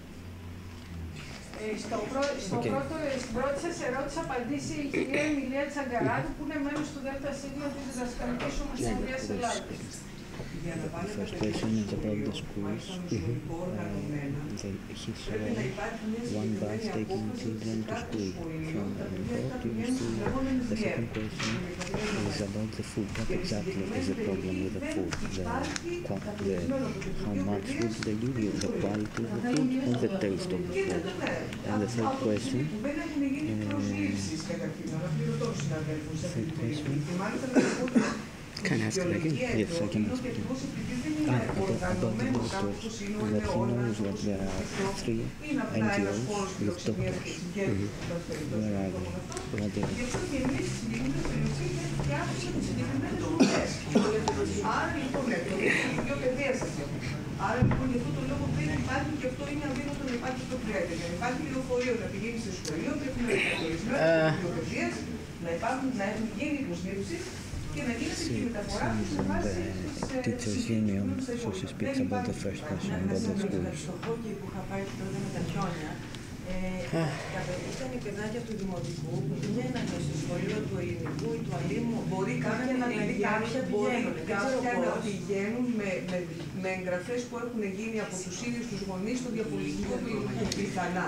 Στην πρώτη σας ερώτηση απαντήσει η κυρία Εμιλία Τσαγκαράδου, που είναι μέλος του ΔΣ, της Διδασκαλικής Ομοσπονδίας Ελλάδας. First question is about the schools. He saw one bus taking children to school from Europe to school. The second question is about the food. What exactly is the problem with the food? How much food they give you, the quality of the food and the taste of the food. And the third question Can I ask him again? Yes, I can ask him. About the doctors, that he knows that there are 3 NGOs with doctors. Where are they? What are they? Άρα λοιπόν για αυτόν τον λόγο δεν υπάρχει και αυτό είναι αδύνατο να υπάρχει στο πλέον. Για να υπάρχει πληροφορία, να πηγαίνει σε σχολείο, πρέπει να είναι πληροφορία, να γίνει προσλήψεις και να γίνεται και η μεταφορά τους σε βάση της κοινωνίας. Δεν υπάρχει ένα φτωχό και που είχα πάει τότε με τα χιόνια. Ήταν οι παιδάκια του Δημοτικού που πηγαίνανε στο σχολείο του Ελληνικού ή του Αλήμου. Μπορεί κάποια να πηγαίνουν με εγγραφές που έχουν γίνει από τους ίδιους τους γονείς στο διαβολικό του Ελληνικού. Πιθανά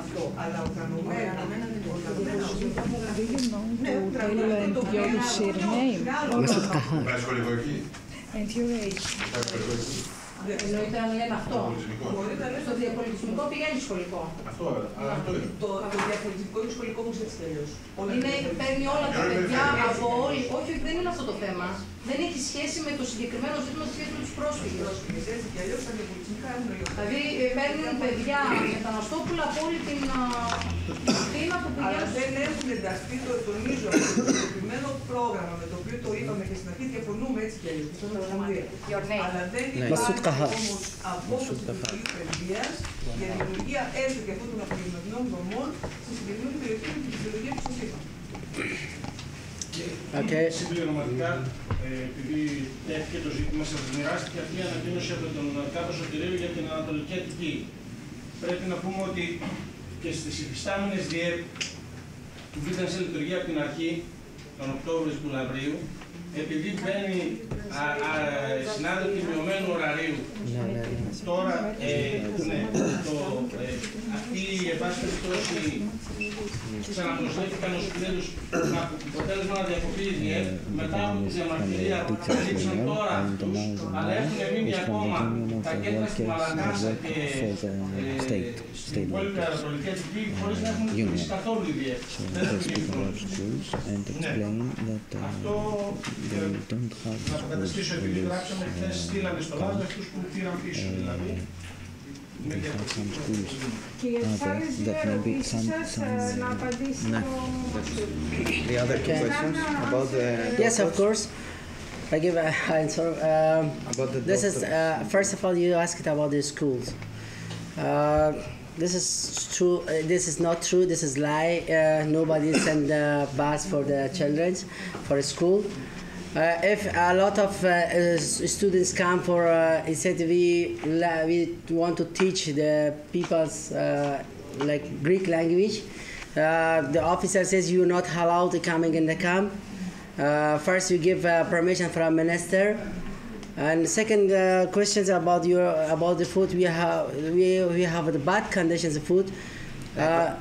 αυτό. Αλλά οργανωμένα δεν το κάνουν. Εννοείται αν λένε αυτό. Το διαπολιτισμικό πηγαίνει σχολικό. Αυτό είναι. Το διαπολιτισμικό είναι σχολικό όμως έτσι τελείως. Παίρνει όλα τα παιδιά από όλοι. Όχι, δεν είναι αυτό το θέμα. Δεν έχει σχέση με το συγκεκριμένο ζήτημα σε σχέση με τους πρόσφυγες. Δηλαδή παίρνουν παιδιά μεταναστόπουλα από όλη την Αθήνα που πηγαίνουν. Αλλά δεν έχουν ενταχθεί, το τονίζω, αυτό το συγκεκριμένο πρόγραμμα με το οποίο το είπαμε και στην αρχή διαφωνούμε έτσι κι αλλιώς. Αλλά δεν υπάρχει όμως απόφαση του Υπουργείου Παιδείας για δημιουργία έστω και αυτών των απογευματινών δομών στη συγκεκριμένη περιοχή με την φυσιολογία που σας είπαμε. Συμπληρωματικά, επειδή τέθηκε το ζήτημα, σας μοιράστηκε αυτή η ανακοίνωση από τον Κάτω Σωτηρίου για την Ανατολική Αττική. Πρέπει να πούμε ότι και στις υφιστάμενες ΔΙΕΠ που βγήκαν σε λειτουργία από την αρχή, τον Οκτώβριο του Λαβρίου, επειδή μπαίνει συνάδελφοι μειωμένου ωραρίου, τώρα αυτή η επάσχεση τόση ξαναπροσθέθηκαν ως πλήρους με αποτέλεσμα να διακοπεί η ΔΕΕ μετά από τη διαμαρτυρία που καλύψαν τώρα αυτούς, αλλά έχουν μείνει ακόμα τα κέντρα στη Μαλακάσα και στην υπόλοιπη Ανατολική Αττική χωρίς να έχουν κλείσει καθόλου η ΔΕΕ. Αυτό να αποκαταστήσω επειδή γράψαμε χθες, στείλαμε στο λάδι αυτούς που πήραν πίσω δηλαδή. We have some schools that maybe The other two questions about the... Yes, of course. I give an answer. This is, first of all, you asked about the schools. This is true. This is not true. This is lie. Nobody send the bus for the children for school. If a lot of students come for, instead we want to teach the people's like Greek language, the officer says you're not allowed to coming in the camp. First, you give permission from minister, and second questions about about the food. We have the bad conditions of food.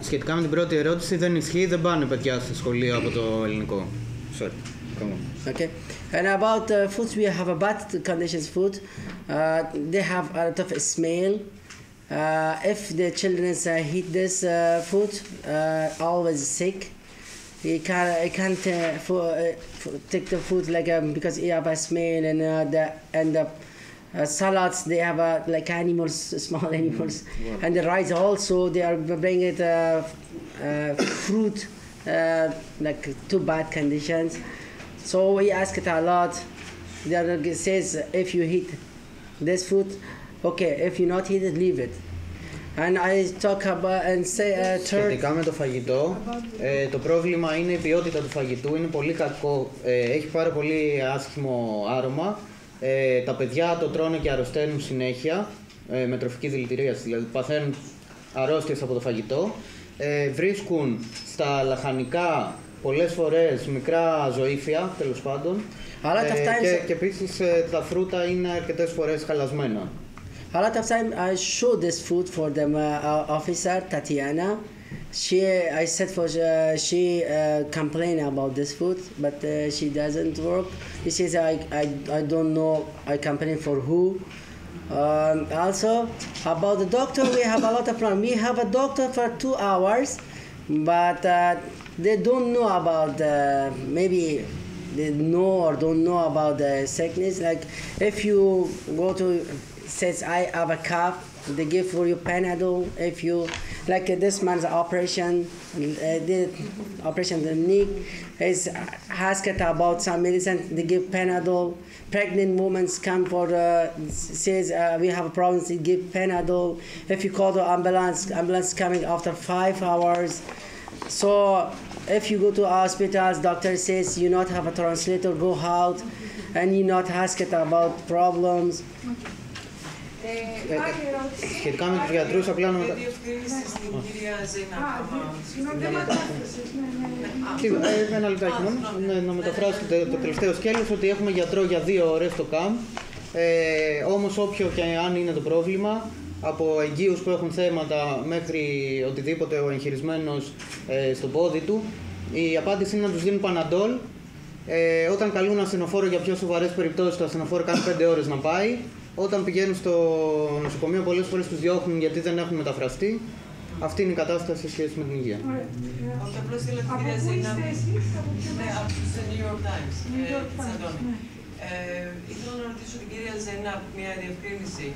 Σχετικά με την πρώτη ερώτηση, δεν ισχύει, δεν πάνε παιδιά στο σχολείο από το ελληνικό. Sorry. Okay, and about foods, we have a bad conditions food. They have a lot of smell. If the children eat this food, always sick. He can't take the food like because he have a smell and the salads they have like animals, small animals, and the rice also they are bringing it fruit like too bad conditions. So we ask it a lot. They says if you eat this food, okay. If you not eat it, leave it. And I talk about and say third. Σχετικά με το φαγητό, το πρόβλημα είναι η ποιότητα του φαγητού. Είναι πολύ κακό. Έχει πάρα πολύ άσχημο άρωμα. Τα παιδιά το τρώνε και αρρωσταίνουν συνέχεια με τροφική δηλητηρίαση. Δηλαδή παθαίνουν αρρώστιες από το φαγητό. Βρίσκουν στα λαχανικά πολλές φορές μικρά ζωήφια, τέλος πάντων. Αλλά και επίσης τα φρούτα είναι αρκετές φορές χαλασμένα. A lot of time I showed this food for the officer Tatiana. She complained about this food, but she doesn't work. She says I don't know. I complain for who? Also about the doctor, we have a lot of problem. We have a doctor for 2 hours, but they don't know about maybe. They know or don't know about the sickness. Like if you go to says I have a cough, they give for you Panadol. If you like this man's operation, the operation Dominique is asked about some medicine. They give Panadol. Pregnant women come for says we have a problem. They give Panadol. If you call the ambulance, ambulance coming after 5 hours. So if you go to hospitals, doctor says you not have a translator. Go out, and you not asked about problems. Σχετικά με τους γιατρούς, απλά να διευκρίνηση στην κυρία Ζεϊνάν. Ένα λεπτάκι μόνο, να μεταφράσω το τελευταίο σκέλος, ότι έχουμε γιατρό για 2 ώρες στο ΚΑΜ, όμως όποιο και αν είναι το πρόβλημα, από εγγύους που έχουν θέματα μέχρι οτιδήποτε ο εγχειρισμένος στο πόδι του, η απάντηση είναι να τους δίνουν Παναντόλ. Όταν καλούν ασθενοφόρο για πιο σοβαρές περιπτώσεις, το ασθενοφόρο κάνει 5 ώρες να πάει. Όταν πηγαίνουν στο νοσοκομείο, πολλές φορές τους διώχνουν γιατί δεν έχουν μεταφραστεί. Αυτή είναι η κατάσταση σε σχέση με την υγεία. Ήθελα να ρωτήσω την κυρία Ζεϊνάν μια διευκρίνηση.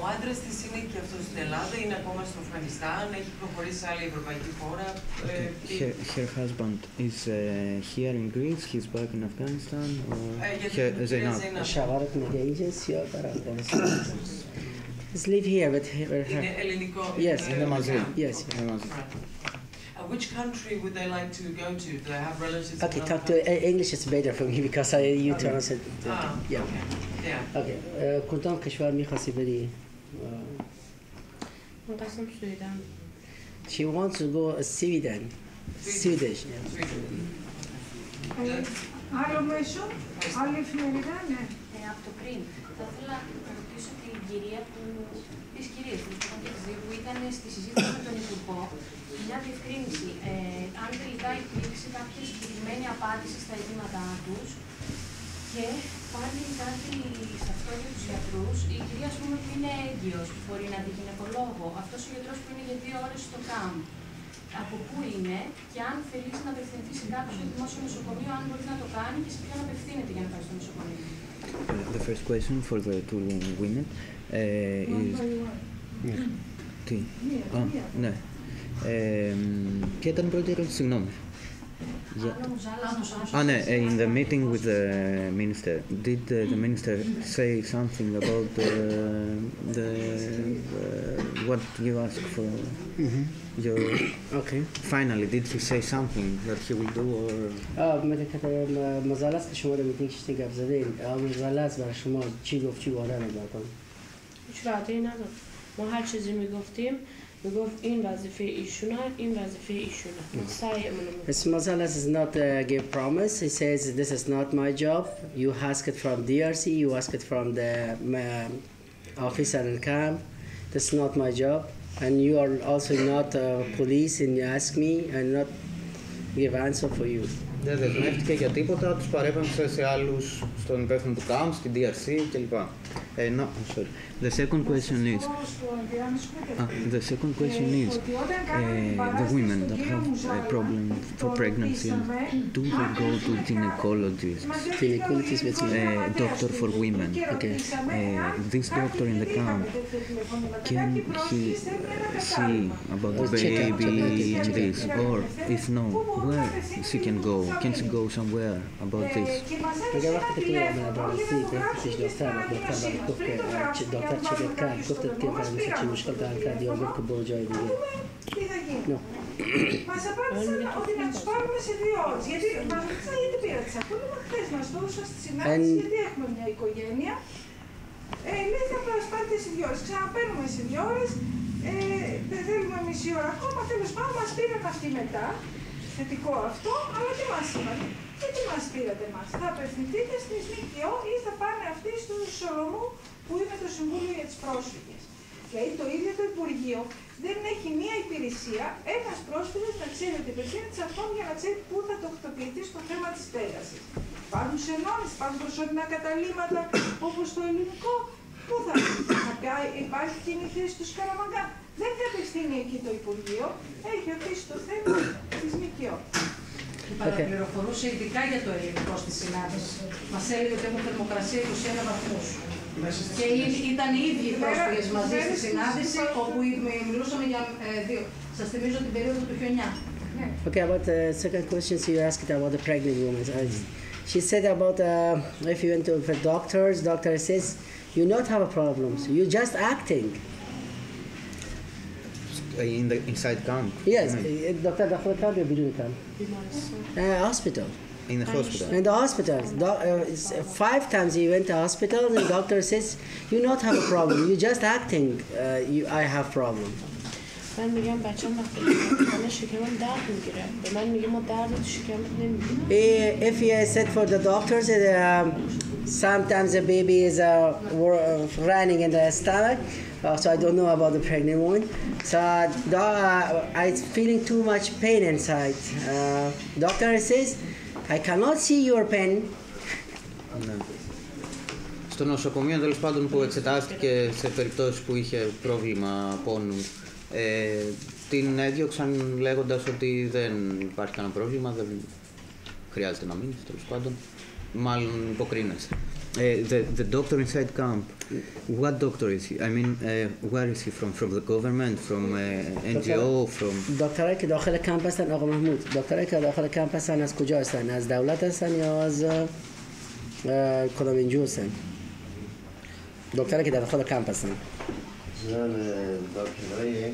Ο άντρας της είναι και αυτός στην Ελλάδα, είναι ακόμα στο Αφγανιστάν, έχει προχωρήσει σε άλλη ευρωπαϊκή χώρα. Her husband is here in Greece, he's back in Afghanistan. Zeinab. He's live here with her. In Ελληνικό. Yes, in Mazi. Yes, in Mazi. Which country would they like to go to? Do they have relatives? Okay, talk to English is better for me because you translate. Yeah. Yeah. Okay. کدام کشور می‌خوای بری؟ من قصدم سوئدن. She wants to go to Sweden. Swedish. Άλλο μέσο, άλλη εφημερίδα, ναι. Από το πριν. Θα ήθελα να ρωτήσω την κυρία που της κυρίας που ήταν στη συζήτηση με τον Υπουργό. Μια διευκρίνηση, αν τελικά υπήρξε κάποια συγκεκριμένη απάντηση στα αιτήματά τους και πάλι κάτι σε αυτό για τους γιατρούς, η κυρία ας πούμε που είναι έγκυος, που μπορεί να δει γυναικολόγο, αυτός ο γιατρός που είναι για 2 ώρες στο ΚΑΜ, από πού είναι και αν θελήσει να απευθυνθεί σε κάποιο στο δημόσιο νοσοκομείο, αν μπορεί να το κάνει και σε ποιον απευθύνεται για να πάει στο νοσοκομείο. The first question for the two women is... Τι? Ναι. Ποια ήταν η πρώτη ερώτηση, συγγνώμη. Ah, no, in the meeting with the minister, did the minister say something about what you asked for? Your okay. Finally, did he say something that he will do or? مزالس که شما در میتینگ شدی گفت زدین. مزالس برای شما چی گفت چی وارد نبودن؟ هیچ رادی نداد. ما هر چیزی میگفتیم. میگفت این وظیفه ایشونه این وظیفه ایشونه سعی منو Muzalas is not give promise. He says this is not my job. You ask it from DRC, you ask it from the officer in camp. This is not my job. And you are also not police and you ask me and not give answer for you. Δεν δεσμεύτηκε για τίποτα, τους παρέπεμψε σε άλλους, στον υπεύθυνο του ΚΑΜ, στην DRC κλπ. No, sorry. The second question is... The second question is the women that have a problem for pregnancy, do they go to gynecologists? Gynecologists with doctor for women. Okay. This doctor in the camp, can he see about the baby and this? Or if no, where she can go? Can she go somewhere about this? دکتر چیکار کرد؟ گفت که فراموشی چی مشکل دارن کرد یا گفت که برو جای دیگه. نه. Μας απάντησαν ότι να τους πάρουμε σε 2 ώρες. Γιατί μας ρωτήσαν γιατί πήρατε σε αυτό. Λέμε χθες μας δώσαν στη συνάντηση γιατί έχουμε μια οικογένεια. Λέει θα πάρετε σε 2 ώρες. Ξαναπαίρνουμε σε 2 ώρες. Δεν θέλουμε μισή ώρα ακόμα. Τέλος πάντων μας πήραν αυτοί μετά. θετικό αυτό, αλλά τι μας είπατε και τι μας πήρατε εμάς. Θα απευθυνθείτε στις ΜΚΟ ή θα πάνε αυτοί στους Σολομού που είναι το Συμβούλιο για τις Πρόσφυγες. Δηλαδή το ίδιο το Υπουργείο δεν έχει μία υπηρεσία, ένας πρόσφυγας να ξέρει ότι υπηρεσία της αυτών για να ξέρει πού θα τοκτοποιηθεί στο θέμα της στέγασης. Υπάρχουν σενώνες, υπάρχουν προσωρινά καταλήμματα όπως το ελληνικό. Πού θα υπάρχει κοινή θέση του Σκαραμαγκά. Δεν θα απευθύνει εκεί το Υπουργείο, έχει αφήσει το θέμα της ΜΚΟ. Παραπληροφορούσε ειδικά για το ελληνικό στη συνάντηση. Μας έλεγε ότι έχουν θερμοκρασία 21 βαθμούς. Και ήταν οι ίδιοι οι πρόσφυγες μαζί στη συνάντηση, όπου μιλούσαμε για δύο. Σας θυμίζω την περίοδο του χιονιά. Okay, about the second question you asked about the pregnant women. She said about if you went to the doctors, doctor says you not have problems, you just acting. In the inside camp? Yes, Dr. Dakhla you believe it? Hospital. In the hospital? In the hospital. 5 times he went to hospital, the doctor says, you not have a problem, you just acting, I have problem. من میگم بچه‌م وقتی شکمم درد میگیره به من میگه ما درد تو شکمت نمی‌بینیم. If he said for the doctors that sometimes the baby is running in the stomach, so I don't know about the pregnant woman. So I'm feeling too much pain inside. Doctor says I cannot see your pain. Στο νοσοκομείο τέλος πάντων που εξετάστηκε σε περιπτώσεις που είχε πρόβλημα πόνου. Την έδιωξαν λέγοντας ότι δεν υπάρχει κανένα πρόβλημα, δεν χρειάζεται να μείνει, τέλος πάντων. Μάλλον υποκρίνεσαι. The doctor inside camp, what doctor is he? I mean, where is he from? From the government, from NGO, from... دکترایی که داخل کمپ هستن آقا محمود. دکترایی که داخل کمپ هستن از کجا هستن؟ از دولت هستن یا از کدام NGO هستن؟ دکترایی که داخل کمپ هستن. زن دکترایی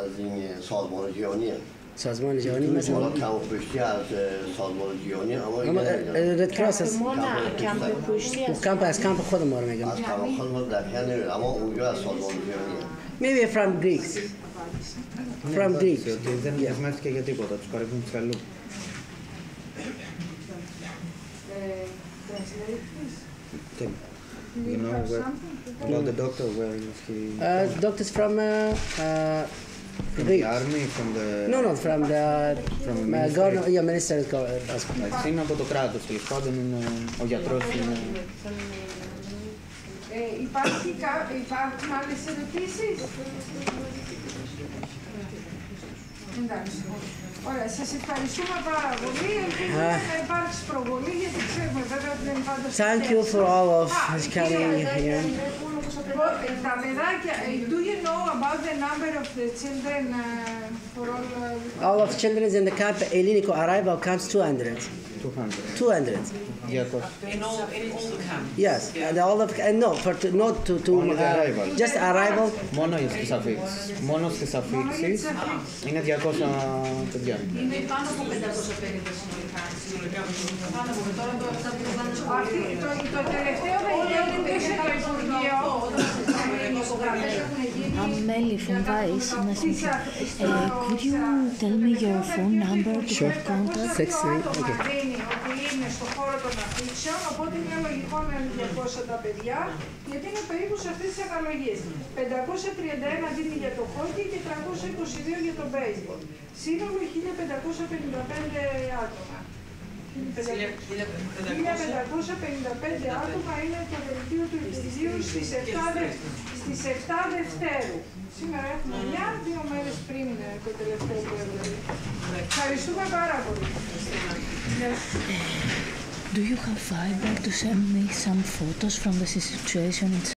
از این سازمان جهانی هستن. سازمان جهانی مثلا کمپوشتی از سازمان جهانی اما رد کراس است کمپوشتی است کمپ از کمپ خود ما رو میگم از کمپ خود ما در کن نمیره اما اونجا از سازمان جهانی maybe from Greeks from Greeks δεν δεσμεύτηκε και για τίποτα τους παρέχουν φελού you know where about the doctor where is he doctors from From the army, from the... No, from the... From the government, yeah, minister's government. Είναι από το κράτος, τέλος πάντων, ο γιατρός είναι... Υπάρχουν άλλες ερωτήσεις? Εντάξει. Ωραία, σας ευχαριστούμε πάρα πολύ. Ελπίζουμε να υπάρξει προβολή, γιατί ξέρουμε βέβαια ότι δεν υπάρχει πάντα... Thank you for all of us coming here. Τα παιδάκια, do you know about the number of the children for all... All of children in the camp, Ελληνικό arrival comes 200. 200. 200. Yeah, of course. In all the camps? Yes, and all of... No, not to... Just arrival. Μόνο στις αφήξεις. Μόνο στις αφήξεις είναι 200 παιδιά. Είναι πάνω από 500 παιδιά συνολικά. Πάνω από τώρα το 7 το τελευταίο παιδιά είναι το Υπουργείο. Ameli from Vice, could you tell me your phone number to get contact? Sure. Οπότε είναι λογικό να είναι 200 τα παιδιά, γιατί είναι περίπου σε αυτές τις αναλογίες. 531 δίνει για το χόκι και 322 για το baseball. Σύνολο 1555 άτομα. 1555 άτομα είναι το δελτίο του Υπουργείου στις 7 Δευτέρου. Σήμερα έχουμε 9, 2 μέρες πριν το τελευταίο που έβγαλε. Ευχαριστούμε πάρα πολύ. Do you have fiber to send me some photos from the situation?